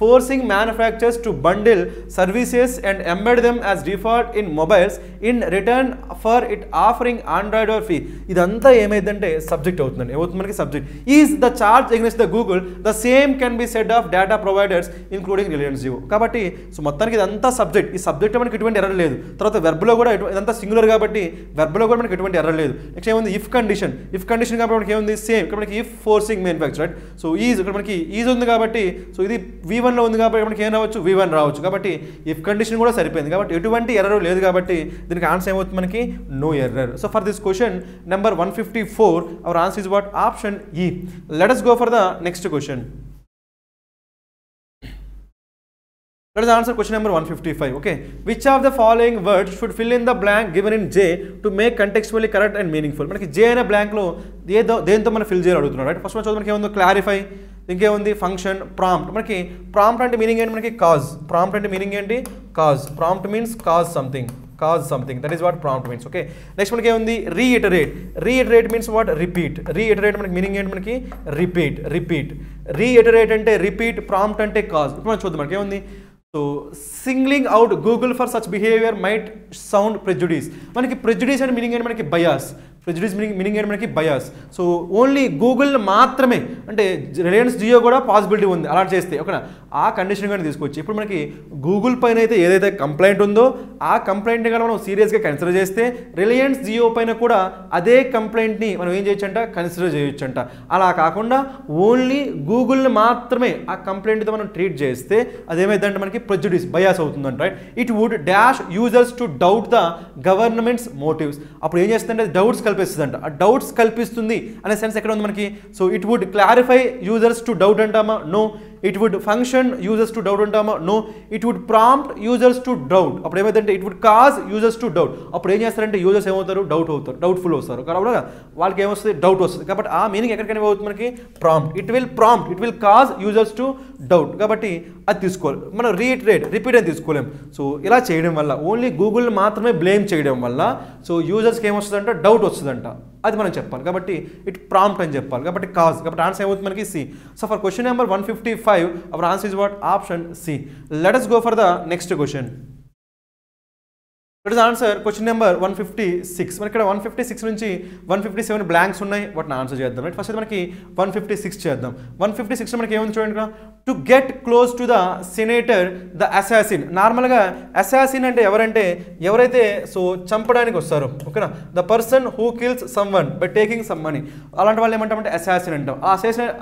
forcing manufactures to bundle services and embed them as default in mobiles in return for it offering Android are free. ఇదంతా ఏమైందంటే సబ్జెక్ట్ అవుతుందండి. ఏమవుతుంది మనకి subject. Is the charge against the Google the same can be set of data providers including Reliance Jio. కాబట్టి సో మొత్తానికి ఇదంతా సబ్జెక్ట్. ఈ సబ్జెక్ట్ మనకి ఎటువంటి ఎర్ర లేదు. తర్వాత వెర్బ్లో కూడా ఇదంతా సింగులర్ కాబట్టి వెర్బ్లో కూడా మనకి ఎటువంటి ఎర్ర లేదు. నెక్స్ట్ ఏముంది ఇఫ్ కండిషన్. ఇఫ్ కండిషన్ కాబట్టి మనకి ఏముంది సేమ్. ఇక్కడ మనకి if forcing manufacture right. So is ఇక్కడ మనకి ఈజ్ ఉంది కాబట్టి సో ఇది వి వన్లో ఉంది కాబట్టి మనకి ఏం రావచ్చు వి వన్ రావచ్చు. కాబట్టి ఇఫ్ కండిషన్ కూడా సరిపోయింది కాబట్టి ఎటువంటి ఎర్రర్ లేదు. కాబట్టి దీనికి ఆన్సర్ ఏమవుతుంది మనకి no error. So for this question number one fifty four our answer is what option E. Let us go for the next question. Let us answer question number one fifty-five. Okay, which of the following words should fill in the blank given in J to make contextually correct and meaningful? మనకి J అనే బ్లాంక్ లో ఏదో దేంతో మనం ఫిల్ చేయాలి అడుగుతున్నాం రైట్. ఫస్ట్ మనం చూద్దాం మనకి ఏముందో క్లారిఫై, ఇంకేముంది ఫంక్షన్, ప్రాంప్ట్. మనకి ప్రాంప్ట్ అంటే మీనింగ్ ఏంటి మనకి కాజ్. ప్రాంప్ట్ అంటే మీనింగ్ ఏంటి cause. Prompt means cause something, cause something, that is what prompt means. Okay, next one keyundi reiterate. Reiterate means what repeat. Reiterate manaki meaning enti manaki repeat. Repeat reiterate ante repeat, prompt ante cause. Ippudu manam chuddam manaki emundi. So singling out Google for such behavior might sound prejudice. Manaki prejudice ante meaning enti manaki bias. Prejudice meaning meaning ఏంటి మనకి బయాస్. సో ఓన్లీ గూగుల్ మాత్రమే అంటే రిలయన్స్ జియో కూడా పాసిబిలిటీ ఉంది అలా చేస్తే ఓకేనా. ఆ కండిషన్ కానీ తీసుకొచ్చి ఇప్పుడు మనకి గూగుల్ పైన అయితే ఏదైతే కంప్లైంట్ ఉందో ఆ కంప్లైంట్ని కానీ మనం సీరియస్గా కన్సిడర్ చేస్తే రిలయన్స్ జియో పైన కూడా అదే కంప్లైంట్ని మనం ఏం చేయొచ్చు అంట కన్సిడర్ చేయొచ్చు అంట. అలా కాకుండా ఓన్లీ గూగుల్ని మాత్రమే ఆ కంప్లైంట్తో మనం ట్రీట్ చేస్తే అదేమైందంటే మనకి ప్రెజుడిస్ బయాస్ అవుతుందంట right. It would dash users to doubt the government's motives. అప్పుడు ఏం చేస్తుందంటే డౌట్స్ కల్పిస్తుందంట. ఆ డౌట్స్ కల్పిస్తుంది అనే సెన్స్ ఎక్కడ ఉంది మనకి. So it would clarify users to doubt అంటామా no. It would function users to doubt అంటామా no. It would prompt users to doubt. అప్పుడు ఏమైందంటే it would cause users to doubt. అప్పుడు ఏం చేస్తారంటే యూజర్స్ ఏమవుతారు డౌట్ అవుతారు, డౌట్ఫుల్ వస్తారు కాబట్టి వాళ్ళకి ఏమొస్తుంది డౌట్ వస్తుంది. కాబట్టి ఆ మీనింగ్ ఎక్కడికైనా అవుతుంది మనకి prompt. It will prompt, it will cause users to doubt. కాబట్టి అది తీసుకోవాలి మనం. రీట్రేట్ రిపీట్ అని తీసుకోలేం. సో ఇలా చేయడం వల్ల ఓన్లీ గూగుల్ని మాత్రమే బ్లేమ్ చేయడం వల్ల సో యూజర్స్కి ఏమొస్తుందంటే డౌట్ వస్తుందంట. అది మనం చెప్పాలి కాబట్టి ఇట్ ప్రాంప్ట్ అని చెప్పాలి కాబట్టి కాజ్. కాబట్టి ఆన్సర్ ఏమవుతుంది మనకి C. So for question number one fifty five our answer is what option C. Let us go for the next question. Let us answer question number one fifty-six. మనకి ఇక్కడ one fifty-six నుంచి one fifty-seven బ్లాంక్స్ ఉన్నాయి. వాటిని ఆన్సర్ చేద్దాం రైట్. ఫస్ట్ మనకి one fifty-six చేద్దాం. one fifty-six మనకి ఏముంది చూడండి ఇక్కడ to get close to the senator the assassin. నార్మల్గా అసాసిన్ అంటే ఎవరంటే ఎవరైతే సో చంపడానికి వస్తారో ఓకేనా. The person who kills someone by taking some money అలాంటి వాళ్ళు ఏమంటామంటే అసాసిన్ అంటాం. ఆ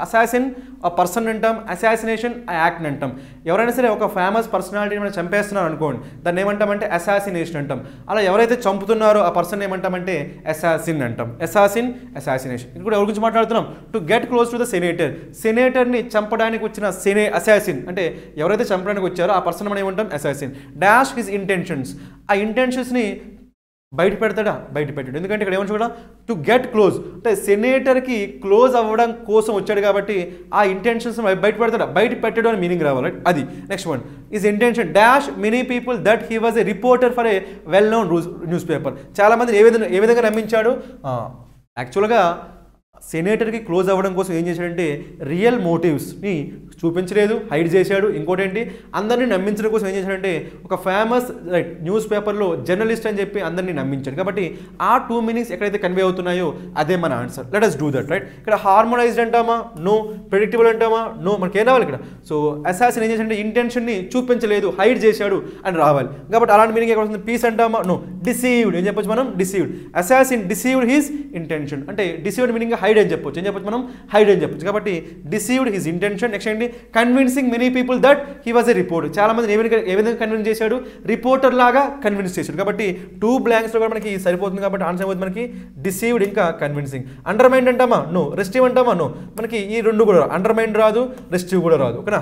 అసాసిన్ ఆ పర్సన్ అంటాం, అసాసినేషన్ ఆ యాక్ట్ అంటాం. ఎవరైనా సరే ఒక ఫేమస్ పర్సనాలిటీని మనం చంపేస్తున్నాం అనుకోండి దాన్ని ఏమంటామంటే అసాసినేషన్. అలా ఎవరైతే చంపుతున్నారో ఆ పర్సన్ ఏమంటామంటే అసాసిన్ అంటాం. అసాసిన్ అసాసినేషన్ ఇది కూడా ఎవరి గురించి మాట్లాడుతున్నాం to get close to the senator. సెనేటర్ని చంపడానికి వచ్చిన సెనే అసాసిన్ అంటే ఎవరైతే చంపడానికి వచ్చారో ఆ పర్సన్ మనం ఏమంటాం అసాసిన్. డాష్ హిస్ ఇంటెన్షన్స్ ఆ ఇంటెన్షన్స్ని బయట పెడతాడా బయట పెట్టాడు. ఎందుకంటే ఇక్కడ ఏమని కూడా టు గెట్ క్లోజ్ అంటే సెనేటర్కి క్లోజ్ అవ్వడం కోసం వచ్చాడు కాబట్టి ఆ ఇంటెన్షన్స్ బయట పెడతాడా బయట పెట్టాడు అని మీనింగ్ రావాలి అది. Next one is intention dash many people that he was a reporter for a well known newspaper. చాలామంది ఏ విధంగా ఏ విధంగా నమ్మించాడు యాక్చువల్గా సెనేటర్కి క్లోజ్ అవ్వడం కోసం ఏం చేశాడంటే రియల్ మోటివ్స్ని చూపించలేదు హైడ్ చేశాడు ఇంకోటి ఏంటి అందర్ని నమ్మించడం కోసం ఏం చేశారంటే ఒక ఫేమస్ రైట్ న్యూస్ పేపర్లో జర్నలిస్ట్ అని చెప్పి అందర్ని నమ్మించాడు కాబట్టి ఆ టూ మీనింగ్స్ ఎక్కడైతే కన్వే అవుతున్నాయో అదే మన answer let us do that right ఇక్కడ హార్మోనైజ్డ్ అంటామా నో ప్రెడిక్టబుల్ అంటామా నో మనకి ఏం రావాలి ఇక్కడ సో అసాసిన్ ఏం చేశారంటే ఇంటెన్షన్ ని చూపించలేదు హైడ్ చేశాడు అని రావాలి కాబట్టి అలాంటి మీనింగ్ ఎక్కడ వస్తుంది పీస్ అంటామా నో డిసీవ్డ్ ఏం చెప్పొచ్చు మనం deceived assassin deceived his intention అంటే డిసీవ్డ్ మీనింగ్ హైడ్ అని చెప్పొచ్చు ఏం చెప్పొచ్చు మనం హైడ్ అని చెప్పొచ్చు కాబట్టి డిసీవ్డ్ హిస్ ఇంటెన్షన్ నెక్స్ట్ ఏంటి convincing many people that he was a reporter చాలా మంది ఏ విధంగా కన్విన్స్ చేశాడు రిపోర్టర్ లాగా కన్విన్స్ చేశాడు కాబట్టి టూ బ్లాంక్స్ లో కూడా మనకి సరిపోతుంది కాబట్టి ఆన్సర్ అవుతుంది మనకి డిసీవ్డ్ ఇంకా కన్విన్సింగ్ అండర్మైండ్ అంటామా నో రెస్టివ్ అంటామా నో మనకి ఈ రెండు కూడా అండర్మైండ్ రాదు రెస్టివ్ కూడా రాదు ఓకేనా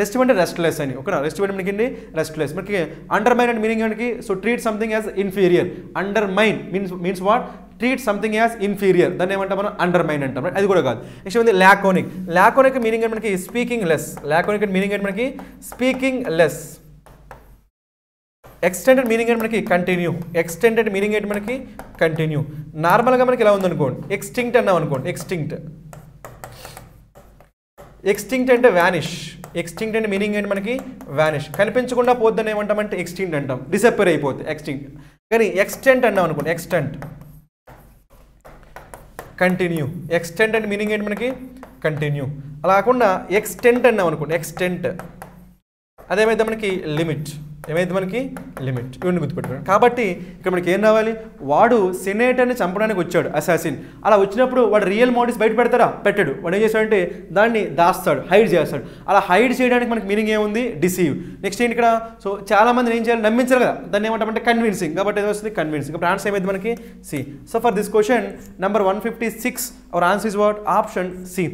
రెస్టివ్ అంటే రెస్ట్లెస్ అని ఓకేనా రెస్టివ్ అంటే మనకి రెస్ట్లెస్ మనకి అండర్మైండ్ అంటే మీనింగ్ మనకి so treat something as inferior undermined means means what treat something as inferior దాన్ని ఏమంటాం మనం అండర్మైన్ అంటాం అది కూడా కాదు నెక్స్ట్ ఉంది లాకోనిక్ లాకోనిక్ మీనింగ్ అంటే మనకి స్పీకింగ్ లెస్ లాకోనిక్ మీనింగ్ అంటే మనకి స్పీకింగ్ లెస్ ఎక్స్టెండెడ్ మీనింగ్ అంటే మనకి కంటిన్యూ ఎక్స్టెండెడ్ మీనింగ్ అంటే మనకి కంటిన్యూ నార్మల్గా మనకి ఎలా ఉందనుకోండి ఎక్స్టింక్ట్ అన్నాం అనుకోండి ఎక్స్టింక్ట్ ఎక్స్టింక్ట్ అంటే వ్యానిష్ ఎక్స్టింక్ట్ అంటే మీనింగ్ ఏంటి మనకి వ్యానిష్ కనిపించకుండా పోద్దని ఏమంటామంటే ఎక్స్టింక్ట్ అంటాం డిసప్పేర్ అయిపోద్ది ఎక్స్టింక్ట్ కానీ ఎక్స్టెంట్ అన్నాం అనుకోండి ఎక్స్టెంట్ కంటిన్యూ ఎక్స్టెంట్ అంటే మీనింగ్ ఏంటి మనకి కంటిన్యూ అలా కాకుండా ఎక్స్టెంట్ అన్నాం అనుకోండి ఎక్స్టెంట్ అదేమైతే మనకి లిమిట్ ఏమైతే మనకి లిమిట్ ఇవన్నీ గుర్తుపెట్టుకోండి కాబట్టి ఇక్కడ మనకి ఏం రావాలి వాడు సెనేటర్ని చంపడానికి వచ్చాడు అసాసిన్ అలా వచ్చినప్పుడు వాడు రియల్ మోటివ్స్ బయట పెడతారా పెట్టాడు వాడు ఏం చేస్తాడంటే దాన్ని దాస్తాడు హైడ్ చేస్తాడు అలా హైడ్ చేయడానికి మనకి మీనింగ్ ఏముంది డిసీవ్ నెక్స్ట్ ఏంటి ఇక్కడ సో చాలా మందిని ఏం చేయాలి నమ్మించాలి కదా దాన్ని ఏమంటామంటే కన్విన్సింగ్ కాబట్టి ఏదో వస్తుంది కన్విన్సింగ్ కాబట్టి ఆన్సర్ ఏమైతే మనకి C so for this question number one fifty six our answer is what option C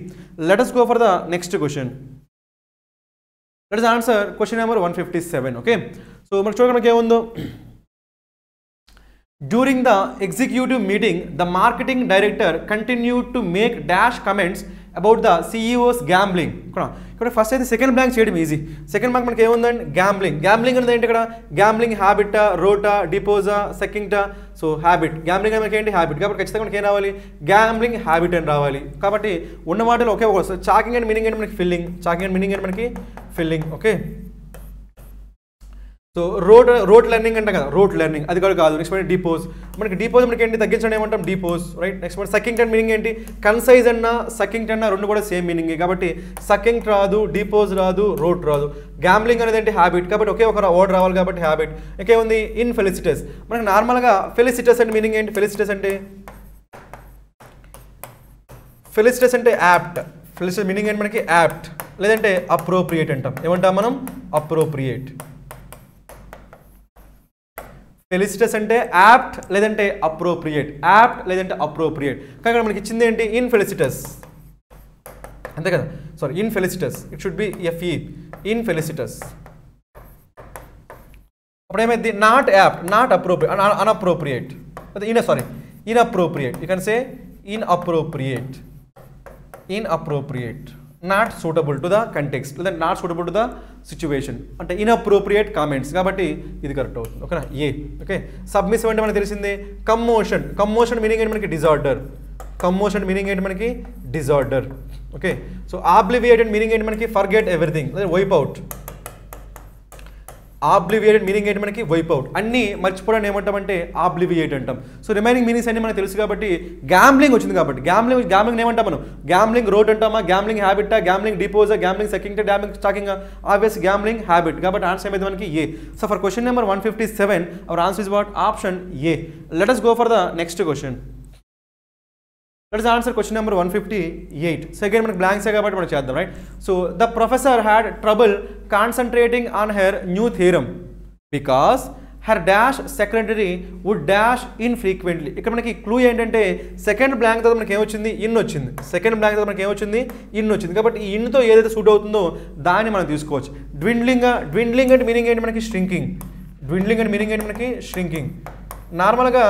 let us go for the next question. That is the answer. Question number one fifty-seven. Okay. So, what do we have? During the executive meeting, the marketing director continued to make dash comments about the C E O's gambling. ఇక్కడ ఫస్ట్ అయితే సెకండ్ బ్లాంక్ చేయడం ఈజీ సెకండ్ బ్లాంక్ మనకి ఏముందండి గ్యాంబ్లింగ్ గ్యాంబ్లింగ్ అనేది ఏంటి ఇక్కడ గ్యాంబ్లింగ్ హ్యాబిటా రోటా డిపోజా సెకింగ్టా సో హ్యాబిట్ గ్యాంబ్లింగ్ అనేది మనకి ఏంటి హ్యాబిట్ కాబట్టి ఖచ్చితంగా మనకి ఏం రావాలి గ్యాంబ్లింగ్ హ్యాబిట్ అని రావాలి కాబట్టి ఉన్న వాటిలో ఒకే ఒక వస్తుంది చాకింగ్ అండ్ మీనింగ్ అంటే మనకి ఫిల్లింగ్ చాకింగ్ అండ్ మీనింగ్ అంటే మనకి filling okay so rote rote learning అంటే కదా రోడ్ లెర్నింగ్ అది కూడా కాదు నెక్స్ట్ డిపోజ్ మనకి డిపోజ్ మనకి ఏంటి తగ్గించడం ఏమంటాం డిపోజ్ రైట్ నెక్స్ట్ మన సకింగ్ టన్ మీనింగ్ ఏంటి కన్సైజ్ అన్న సకింగ్ టన్ రెండు కూడా సేమ్ మీనింగ్ కాబట్టి సకింగ్ రాదు డిపోజ్ రాదు రోడ్ రాదు గ్యాంబ్లింగ్ అనేది ఏంటి హ్యాబిట్ కాబట్టి ఒకే ఒక వర్డ్ రావాలి కాబట్టి హ్యాబిట్ ఇంకేముంది ఇన్ ఫెలిసిటస్ మనకి నార్మల్గా ఫెలిసిటస్ అంటే మీనింగ్ ఏంటి ఫెలిసిటస్ అంటే ఫెలిసిటస్ అంటే యాప్ట్ ఫెలిసిటస్ మీనింగ్ ఏంటి మనకి యాప్ట్ లేదంటే అప్రోప్రియేట్ అంటాం ఏమంటాం మనం అప్రోప్రియేట్ ఫెలిసిటస్ అంటే యాప్ట్ లేదంటే అప్రోప్రియేట్ యాప్ట్ లేదంటే అప్రోప్రియేట్ కానీ ఇక్కడ మనకి ఇచ్చింది ఏంటి ఇన్ ఫెలిసిటస్ అంతే కదా sorry infelicitous it should be F E infelicitous అప్పుడు ఏమైంది not apt not appropriate unappropriate అదే in sorry inappropriate you can say inappropriate inappropriate not suitable to the context లేదా not suitable to the situation అంటే ఇన్అప్రోప్రియేట్ కామెంట్స్ కాబట్టి ఇది కరెక్ట్ అవుతుంది ఓకేనా ఏ ఓకే సబ్మిసివ్ అంటే మనకు తెలిసిందే కమ్మోషన్ కమ్మోషన్ మీనింగ్ ఏంటి మనకి డిజార్డర్ కమ్మోషన్ మీనింగ్ ఏంటి మనకి disorder okay so obliviated meaning ఏంటి మనకి ఫర్గెట్ ఎవ్రీథింగ్ లేదా వైప్ అవుట్ ఆబ్లివియేటెడ్ మీనింగ్ ఏంటి మనకి వైప్ అవుట్ అన్నీ మర్చిపోవడానికి ఏమంటామంటే ఆబ్లివియేట్ అంటాం సో రిమైనింగ్ మీనింగ్స్ అన్ని మనకు తెలుసు కాబట్టి గ్యాంబ్లింగ్ వచ్చింది కాబట్టి గ్యాంబ్లింగ్ గ్యాంబ్లింగ్ ఏమంటాం మనం గ్యాంబ్లింగ్ రోడ్ అంటామా గ్యాంబ్లింగ్ హ్యాబిటా గ్యాంబ్లింగ్ డిపోజా gambling seeking gambling stacking obvious gambling habit కాబట్టి ఆన్సర్ ఏమైతే మనకి A so for question number one fifty seven our answer is what option A let us go for the next question. That is the answer question number one fifty-eight. So again, we blanks right? So the professor had trouble concentrating on her new theorem because her dash secretary would dash infrequently. ఇక్కడ మనకి క్లూ ఏంటంటే సెకండ్ బ్లాంక్ తర్వాత మనకి ఏమొచ్చింది ఇన్ వచ్చింది సెకండ్ బ్లాంక్ తర్వాత మనకి ఏమొచ్చింది ఇన్ వచ్చింది కాబట్టి ఈ ఇన్తో ఏదైతే సూట్ అవుతుందో దాన్ని మనం తీసుకోవచ్చు. డ్విండ్లింగ్ డ్విండ్లింగ్ అంటే మీనింగ్ ఏంటి మనకి స్ట్రింకింగ్ డ్విండ్లింగ్ అంటే మీనింగ్ ఏంటి మనకి స్ట్రింకింగ్ నార్మల్గా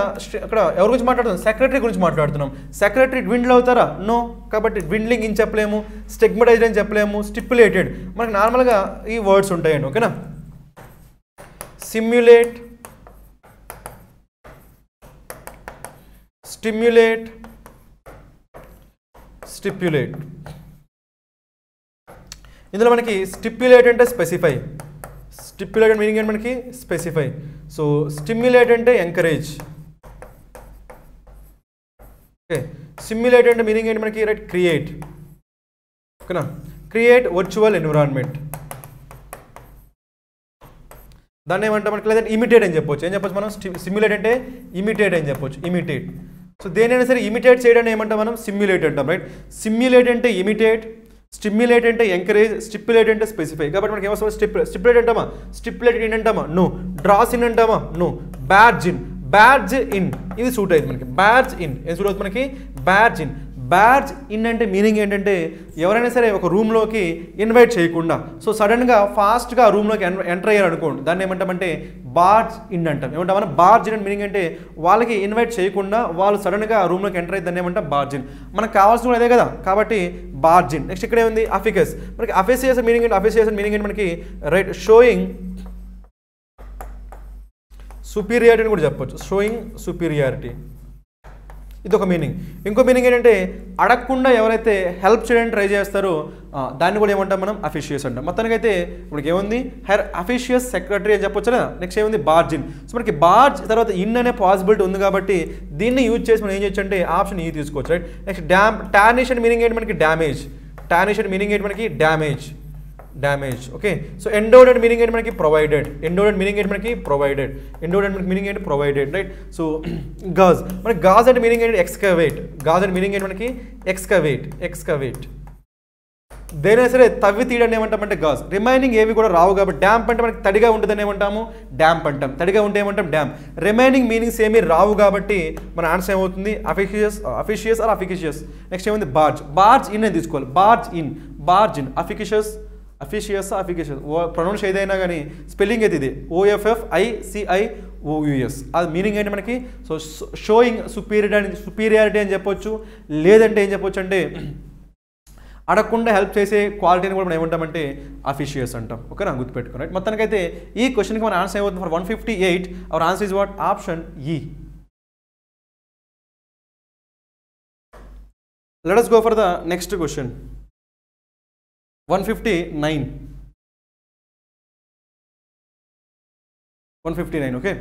అక్కడ ఎవరి గురించి మాట్లాడుతున్నాం సెక్రటరీ గురించి మాట్లాడుతున్నాం సెక్రటరీ డ్విండ్ల్ అవుతారా నో కాబట్టి డ్విండ్లింగ్ ఇన్ చెప్పలేము స్టిగ్మటైజ్డ్ అని చెప్పలేము స్టిపులేటెడ్ మనకి నార్మల్గా ఈ వర్డ్స్ ఉంటాయండి ఓకేనా సిమ్యులేట్ స్టిమ్యులేట్ స్టిప్యులేట్ ఇందులో మనకి స్టిప్యులేట్ అంటే స్పెసిఫై, స్టిప్యులేట్ మీనింగ్ ఏంటి మనకి స్పెసిఫై. సో స్టిమ్యులేట్ అంటే ఎంకరేజ్, ఓకే. సిమ్యులేట్ అంటే మీనింగ్ ఏంటి మనకి రైట్ క్రియేట్, ఓకేనా. క్రియేట్ వర్చువల్ ఎన్విరాన్మెంట్ దాన్ని ఏమంటే మనకి, లేదంటే ఇమిటేట్ అని చెప్పొచ్చు. ఏం చెప్పొచ్చు మనం, సిమ్యులేట్ అంటే ఇమిటేట్ అని చెప్పొచ్చు, ఇమిటేట్. సో దేనైనా సరే ఇమిటేట్ చేయడం ఏమంటాం మనం, సిమ్యులేట్ అంటాం, రైట్. సిమ్యులేట్ అంటే ఇమిటేట్, స్టిమ్యులేట్ అంటే ఎంకరేజ్, స్టిప్యులేట్ అంటే స్పెసిఫై. కాబట్టి మనకి ఏమవుతుంది, స్టిప్ స్టిప్యులేట్ అంటామా, స్టిప్యులేట్ ఇన్ అంటామా, నో. డ్రాస్ ఇన్ అంటామా, no. Barge in, barge in ఇది సూట్ అవుతుంది మనకి, బ్యాడ్జ్ ఇన్ ఏం సూట్ అవుతుంది మనకి, బ్యాడ్జ్ ఇన్. బ్యాడ్జ్ ఇన్ అంటే మీనింగ్ ఏంటంటే ఎవరైనా సరే ఒక రూమ్లోకి ఇన్వైట్ చేయకుండా, సో సడన్గా ఫాస్ట్గా రూమ్లోకి ఎంటర్ అయ్యారు అనుకోండి, దాన్ని ఏమంటామంటే బార్జ్ ఇన్ అంటాం. ఏమంటాం మనం బార్జ్ ఇన్ మీనింగ్ అంటే వాళ్ళకి ఇన్వైట్ చేయకుండా వాళ్ళు సడన్గా రూమ్లోకి ఎంటర్ అయ్యి దాన్ని ఏమంటాం బార్జ్ ఇన్. మనకు కావాల్సిన కూడా అదే కదా, కాబట్టి బార్జ్ ఇన్. నెక్స్ట్ ఇక్కడ ఏముంది, అఫికస్. మనకి అఫిసియస్ మీనింగ్ ఏంటి, అఫిసియస్ మీనింగ్ ఏంటి మనకి రైట్, షోయింగ్ సుపీరియారిటీ అని కూడా చెప్పొచ్చు, షోయింగ్ సుపీరియారిటీ ఇది ఒక మీనింగ్. ఇంకో మీనింగ్ ఏంటంటే అడగకుండా ఎవరైతే హెల్ప్ చేయడానికి ట్రై చేస్తారో దాన్ని కూడా ఏమంటాం మనం, అఫీషియస్ అంటాం. మొత్తానికైతే మనకి ఏముంది, హైర్ అఫీషియస్ సెక్రటరీ అని చెప్పొచ్చు కదా. నెక్స్ట్ ఏముంది, బార్జ్ ఇన్. సో మనకి బార్జ్ తర్వాత ఇన్ అనే పాసిబిలిటీ ఉంది కాబట్టి దీన్ని యూజ్ చేసి మనం ఏం చేయొచ్చు అంటే ఆప్షన్ ఈ తీసుకోవచ్చు, right. Next dam tarnishing meaning ఏంటి మనకి, డ్యామేజ్. టార్నిషన్ మీనింగ్ ఏంటి మనకి, damage, damage, okay. So endowed meaning ఏంటి మనకి, ప్రొవైడెడ్. ఎండోడెడ్ మీనింగ్ ఏంటి మనకి, ప్రొవైడెడ్. ఎండోడెడ్ మీనింగ్ ఏంటి, ప్రొవైడెడ్, రైట్. సో గాజ్, మనకి గాజ్ అంటే మీనింగ్ ఏంటి, ఎక్స్కవేట్. గాజ్ అంటే మీనింగ్ ఏంటి మనకి, ఎక్స్కవేట్, ఎక్స్కవేట్. దేనైనా సరే తవ్వి తీయడాన్ని ఏమంటామంటే గాజ్. రిమైనింగ్ ఏవి కూడా రావు కాబట్టి, డ్యాంప్ అంటే మనకి తడిగా ఉంటుందని ఏమంటాము, డ్యాంప్ అంటాం. తడిగా ఉంటే ఏమంటాం, డ్యాంప్. రిమైనింగ్ మీనింగ్స్ ఏమీ రావు కాబట్టి మన ఆన్సర్ ఏమవుతుంది, officious, officious or officious. Next ఏముంది, బార్జ్. బార్జ్ ఇన్ అని తీసుకోవాలి, barge in, barge in. Officious, officious, officious pronounce ఏదైనా కానీ స్పెల్లింగ్ అయితే ఇది ఓఎఫ్ఎఫ్ఐసిఐఓయుఎస్. అది మీనింగ్ ఏంటి మనకి, సో షోయింగ్ సుపీరియర్ సుపీరియారిటీ అని చెప్పొచ్చు, లేదంటే ఏం చెప్పొచ్చు అంటే అడగకుండా హెల్ప్ చేసే క్వాలిటీని కూడా మనం ఏమంటామంటే అఫిషియస్ అంటాం, ఓకేనా. గుర్తుపెట్టుకో, రైట్. మొత్తానికైతే ఈ క్వశ్చన్కి మన ఆన్సర్ ఏమవుతుంది, for one fifty eight, our answer is what, option E. Let us go for the next question. One fifty nine, one fifty nine, okay.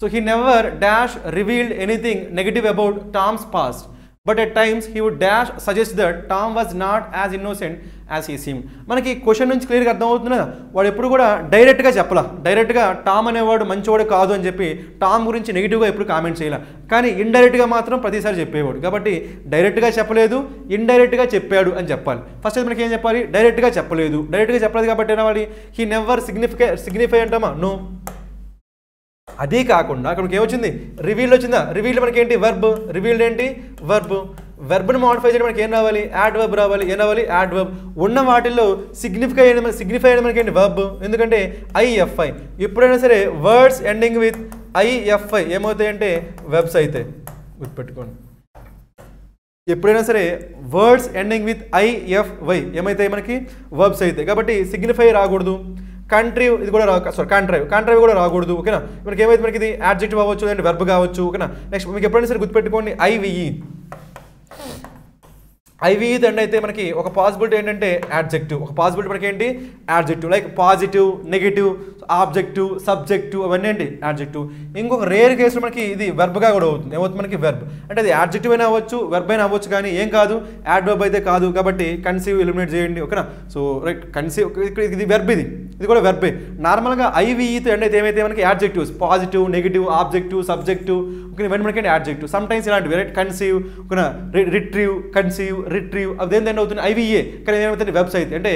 So he never dash revealed anything negative about Tom's past, but at times he would dash suggest that Tom was not as innocent as he seemed. మనకి క్వశ్చన్ నుంచి క్లియర్గా అర్థం అవుతుంది కదా, వాడు ఎప్పుడు కూడా డైరెక్ట్గా చెప్పలా, డైరెక్ట్గా టామ్ అనేవాడు మంచివాడు కాదు అని చెప్పి టామ్ గురించి నెగిటివ్గా ఎప్పుడు కామెంట్ చేయాలి, కానీ ఇండైరెక్ట్గా మాత్రం ప్రతిసారి చెప్పేవాడు. కాబట్టి డైరెక్ట్గా చెప్పలేదు, ఇండైరెక్ట్గా చెప్పాడు అని చెప్పాలి. ఫస్ట్ అయితే మనకి ఏం చెప్పాలి, డైరెక్ట్గా చెప్పలేదు. డైరెక్ట్గా చెప్పలేదు కాబట్టి అయినా వాడి హీ నెవర్ సిగ్నిఫికే సిగ్నిఫై అంటామా, నో. అదే కాకుండా అక్కడ మనకి ఏమొచ్చింది, రివీల్ వచ్చిందా. రివీల్ మనకి ఏంటి, వర్బ్. రివీల్డ్ ఏంటి, వర్బ్. వెర్బ్ని మోడిఫై చేయడం మనకి ఏం రావాలి, యాడ్ వెర్బ్ రావాలి. ఏం రావాలి, యాడ్ వెర్బ్. ఉన్న వాటిల్లో సిగ్నిఫై అయిన సిగ్నిఫై అయిన మనకి ఏంటి, వెర్బ్. ఎందుకంటే ఐఎఫ్ఐ ఎప్పుడైనా సరే వర్డ్స్ ఎండింగ్ విత్ ఐఎఫ్ఐ ఏమవుతాయంటే వెబ్స్ అవుతాయి, గుర్తుపెట్టుకోండి. ఎప్పుడైనా సరే వర్డ్స్ ఎండింగ్ విత్ ఐఎఫ్ఐ ఏమవుతాయి మనకి, వెబ్స్ అవుతాయి. కాబట్టి సిగ్నిఫై రాకూడదు, కంట్రీ ఇది కూడా రా, సారీ కాంట్రైవ్, కాంట్రైవ్ కూడా రాకూడదు, ఓకేనా. మనకి ఏమైతే మనకి ఇది యాడ్జెక్టివ్ అవ్వచ్చు, లేదంటే వెర్బ్ కావచ్చు, ఓకేనా. నెక్స్ట్ మీకు ఎప్పుడైనా సరే గుర్తుపెట్టుకోండి, ఐవిఈ. ఐవిఈ దండి అయితే మనకి ఒక పాసిబిలిటీ ఏంటంటే యాడ్జెక్టివ్, ఒక పాసిబిలిటీ మనకి ఏంటి adjective, like positive, negative, objective, subjective అవన్నీ ఏంటి యాడ్జెక్టివ్. ఇంకొక రేర్ కేసులో మనకి ఇది వెర్బ్గా కూడా అవుతుంది. ఏమవుతుంది మనకి, వెర్బ్. అంటే అది యాడ్జెక్టివ్ అయినా అవ్వచ్చు, వెర్బ్ అయినా అవ్వచ్చు, కానీ ఏం కాదు, యాడ్ వెర్బ్ అయితే కాదు. కాబట్టి కన్సీవ్ ఎలిమినేట్ చేయండి, ఓకేనా. సో రైట్, కన్సీవ్ ఇది వెర్బ్, ఇది ఇది కూడా వెర్బే. నార్మల్గా ఐవిఈతో ఎండ్ అయితే ఏమైతే మనకి adjectives, positive, negative, objective, subjective, okay. ఇవన్నీ మనకి యాడ్జెక్టివ్. సమ్టైమ్స్ ఇలాంటివి రైట్, కన్సీవ్, ఓకేనా, రిట్రీవ్, కన్సీవ్, రిట్రీవ్ అవి ఏంటంటే అవుతుంది ఐవిఏ. కానీ ఏమవుతుంది, వెబ్స్ అయితే అంటే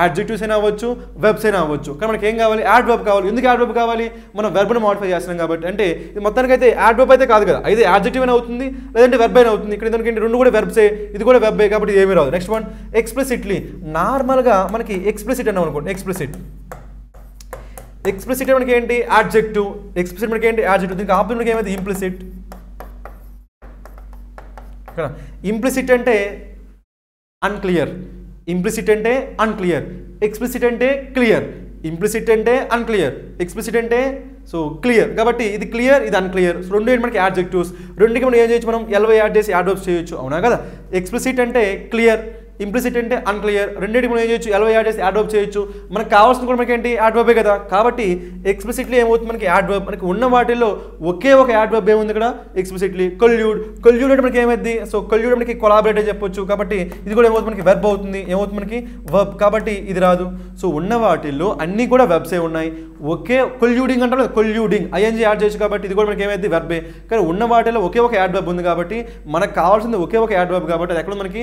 యాడ్జెక్టివ్స్ అయినా అవ్వచ్చు, వెబ్స్ అయినా అవ్వచ్చు. కానీ మనకి ఏం కావాలి, యాడ్ వెబ్ కావాలి. ఎందుకు యాడ్ వెబ్ కావాలి, మనం వెర్బ్ను మోడిఫై చేస్తున్నాం కాబట్టి. అంటే ఇది మొత్తానికి అయితే యాడ్ వెబ్ అయితే కాదు కదా, అయితే యాడ్జెక్టివ్ అయినా అవుతుంది, లేదంటే వెర్బ్ అయినా అవుతుంది. ఇక్కడ దానికి రెండు కూడా వెర్బ్సే, ఇది కూడా వెబ్బే, కాబట్టి ఏమీ రాదు. Next one, explicitly. నార్మల్గా మనకి ఎక్స్ప్లిసిట్ అన్నాం అనుకోండి, ఎక్స్ప్లిసిట్. ఎక్స్ప్లిసిట్ మనకి ఏంటి, యాడ్జెక్టివ్. ఎక్స్ప్లిసిట్ మనకి ఏంటి, యాడ్జెక్టివ్. దీనికి ఆపోజిట్ మనకి ఏమైతే ఇంప్లిసిట్. ఇంప్లిసిట్ అంటే అన్క్లియర్, ఇంప్లిసిట్ అంటే అన్క్లియర్, ఎక్స్ప్లిసిట్ అంటే క్లియర్. ఇంప్లిసిట్ అంటే అన్క్లియర్, ఎక్స్ప్లిసిట్ అంటే సో క్లియర్. కాబట్టి ఇది క్లియర్, ఇది అన్క్లియర్. సో రెండు ఏంటి మనకి యాడ్జెక్టివ్స్. రెండుకి మనం ఏం చేయొచ్చు, మనం ఎల్వై యాడ్ చేసి యాడ్ వర్బ్స్ చేయొచ్చు, అవునా కదా. ఎక్స్ప్లిసిట్ అంటే clear, implicit ante unclear rendeedi manu em cheyochu L Y I Ds adverb cheyochu manaku kaavalasina kuda manaku enti adverb e kada kabatti explicitly em avuthundi manaku adverb manaku unna vaatillo okke oka adverb em undi ikkada explicitly collude collude ante manaku em avuddi so collude manaku collaborate ani cheppochu kabatti idi kuda em avuthundi manaku verb avutundi em avuthundi manaku verb kabatti idi raadu so unna vaatillo anni kuda verbs e unnayi okke colluding antaru colluding ing add cheyochu kabatti idi kuda manaku em avuddi verb e కానీ ఉన్న వాటిలో ఒకే ఒక యాడ్వర్బ్ ఉంది కాబట్టి మనకు కావాల్సింది ఒకే ఒక యాడ్వర్బ్ కాబట్టి అది ఎక్కడ మనకి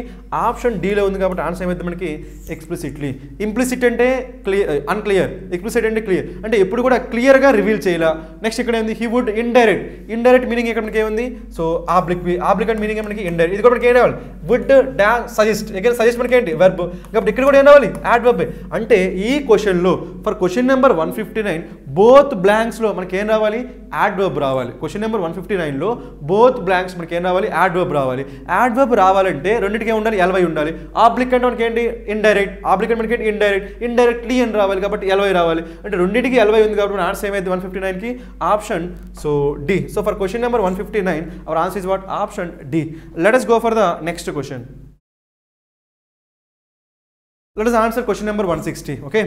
ఆప్షన్ డి లో ఉంది కాబట్టి ఆన్సర్ ఏమైతే మనకి ఎక్స్ప్లిసిట్లీ ఇంప్లిసిట్ అంటే క్లియర్ అన్క్లియర్ ఎక్స్ప్లిసిట్ అంటే క్లియర్ అంటే ఎప్పుడు కూడా క్లియర్ గా రివీల్ చేయాలి నెక్స్ట్ ఇక్కడ ఏంది he would indirect indirect meaning ఇక్కడ మనకి ఏముంది so oblique oblique and meaning మనకి ఇండైరెక్ట్ ఇది కూడా మనకి ఏం రావాలి వుడ్ డాష్ సజెస్ట్ ఇక్కడ సజెస్ట్ మనకి ఏంటి వెర్బ్ కాబట్టి ఇక్కడ కూడా ఏం రావాలి యాడ్వర్బ్ అంటే ఈ క్వశ్చన్ లో for question number one fifty nine both blanks లో మనకి ఏం రావాలి యాడ్వర్బ్ రావాలి question number one fifty nine లో బోత్ బ్లాంక్స్ మనకి ఏం రావాలి యాడ్వర్బ్ రావాలి యాడ్వర్బ్ రావాలంటే రెండింటికి ఏముండాలి ఎల్వై ఉండాలి ఆబ్లిక్ అంటే మనకి ఏంటి ఇండైరెక్ట్ ఆబ్లిక్ అంటే మనకి ఏంటి ఇండైరెక్ట్ ఇండైరెక్ట్లీ అని రావాలి కాబట్టి ఎల్వై రావాలి అంటే రెండింటికి ఎల్వై ఉంది కాబట్టి ఆన్సర్ ఏమైతే వన్ ఫిఫ్టీ నైన్కి option so D so for question number one fifty nine our answer is what option D let us go for the next question. Let us answer question number one sixty. Okay,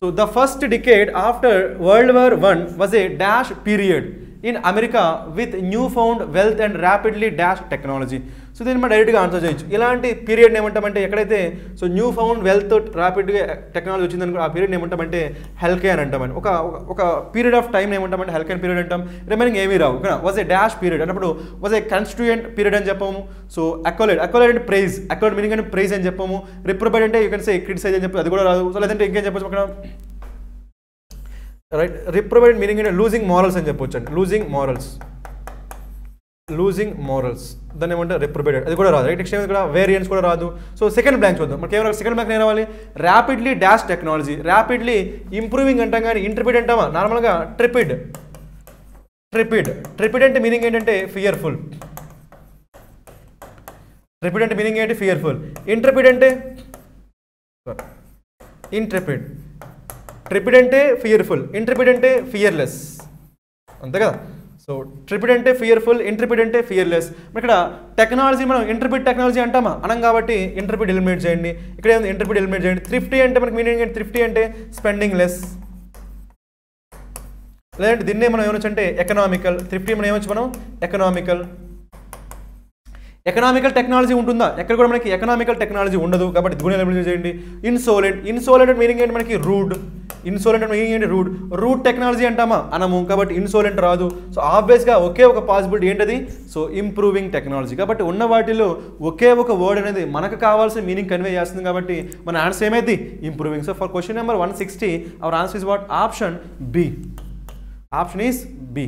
so the first decade after World War One was a dash period in America with newfound wealth and rapidly dash technology. So దీన్ని మనం డైరెక్ట్గా ఆన్సర్ చేయొచ్చు. ఇలాంటి పీరియడ్ ఏమంటామంటే ఎక్కడైతే సో న్యూ ఫౌండ్ వెల్త్ ర్యాపిడ్గా టెక్నాలజీ వచ్చిందనుకో ఆ పీరియడ్ ఏమంటామంటే హెల్త్ కేర్ అంటామని ఒక ఒక పీరియడ్ ఆఫ్ టైం ఏమంటామంటే హెల్త్ కేర్ పీరియడ్ అంటాం. రిమైనింగ్ ఏమీ రావు కదా వాజ్ ఏ డాష్ పీరియడ్ అన్నప్పుడు వాజ్ ఏ కాన్స్టిట్యూయెంట్ పీరియడ్ అని చెప్పాము. సో అక్వాలెడ్ అక్వాలెడ్ అంటే ప్రైజ్ అక్వాలెడ్ మీనింగ్ అంటే ప్రైజ్ అని చెప్పాము. రిప్రొబైడ్ అంటే యూ కెన్ సే క్రిటిసైజ్ అని చెప్పి అది కూడా రాదు. సో లేదంటే ఇంకేం చెప్పచ్చు అక్కడ రైట్ రిప్రొబైడ్ మీనింగ్ అంటే లూజింగ్ మోరల్స్ అని చెప్పొచ్చు అండి లూజింగ్ మోరల్స్ లూజింగ్ మోరల్స్ దాన్ని ఏమంటే రిప్రొబైడ్ అది కూడా రాదు రైట్ నెక్స్ట్ ఇక్కడ వేరియన్స్ కూడా రాదు. సో సెకండ్ బ్లాంక్ చూద్దాం మనకి ఏమైనా సెకండ్ బ్లాంక్ ఏం రావాలి rapidly dash technology rapidly improving అంటాం కానీ ఇంటర్పిడ్ అంటామా నార్మల్గా ట్రిపిడ్ ట్రిపిడ్ ట్రిపిడ్ అంటే మీనింగ్ ఏంటంటే ఫియర్ఫుల్ ట్రిపిడ్ అంటే మీనింగ్ ఏంటి ఫియర్ఫుల్ ఇంటర్పిడ్ అంటే ఇంటర్పిడ్ ట్రిపిడ్ అంటే ఫియర్ఫుల్ ఇంటర్పిడ్ అంటే ఫియర్లెస్ అంతే కదా. సో ట్రిపిడ్ అంటే ఫియర్ఫుల్ ఇంటర్పిడ్ అంటే ఫియర్లెస్ ఇక్కడ టెక్నాలజీ మనం ఇంటర్పిడ్ టెక్నాలజీ అంటామా అనం కాబట్టి ఇంటర్పిడ్ ఎలిమినేట్ చేయండి ఇక్కడ ఏమైంది ఇంటర్పిడ్ ఎలిమినేట్ చేయండి. థ్రిఫ్టీ అంటే మనకి మీనింగ్ ఏంటి థ్రిఫ్టీ అంటే స్పెండింగ్ లెస్ లేదంటే దీన్నే మనం ఏమొచ్చు అంటే ఎకనామికల్ థ్రిఫ్టీ మనం ఏమొచ్చు మనం ఎకనామికల్ ఎకనామికల్ టెక్నాలజీ ఉంటుందా ఎక్కడ కూడా మనకి ఎకనామికల్ టెక్నాలజీ ఉండదు కాబట్టి దీన్ని ఎలిమినేట్ చేయండి. ఇన్సోలెంట్ ఇన్సోలెంట్ మీనింగ్ ఏంటి మనకి రూడ్ ఇన్సోలెంట్ అంటే మీనింగ్ ఏంటి రూడ్ రూట్ టెక్నాలజీ అంటామా అనము కాబట్టి ఇన్సోలెంట్ రాదు. సో ఆబ్వియస్గా ఒకే ఒక పాసిబిలిటీ ఏంటది సో ఇంప్రూవింగ్ టెక్నాలజీ కాబట్టి ఉన్న వాటిలో ఒకే ఒక వర్డ్ అనేది మనకు కావాల్సిన మీనింగ్ కన్వే చేస్తుంది కాబట్టి మన ఆన్సర్ ఏమైంది improving. So for question number one sixty our answer is what option B option is B.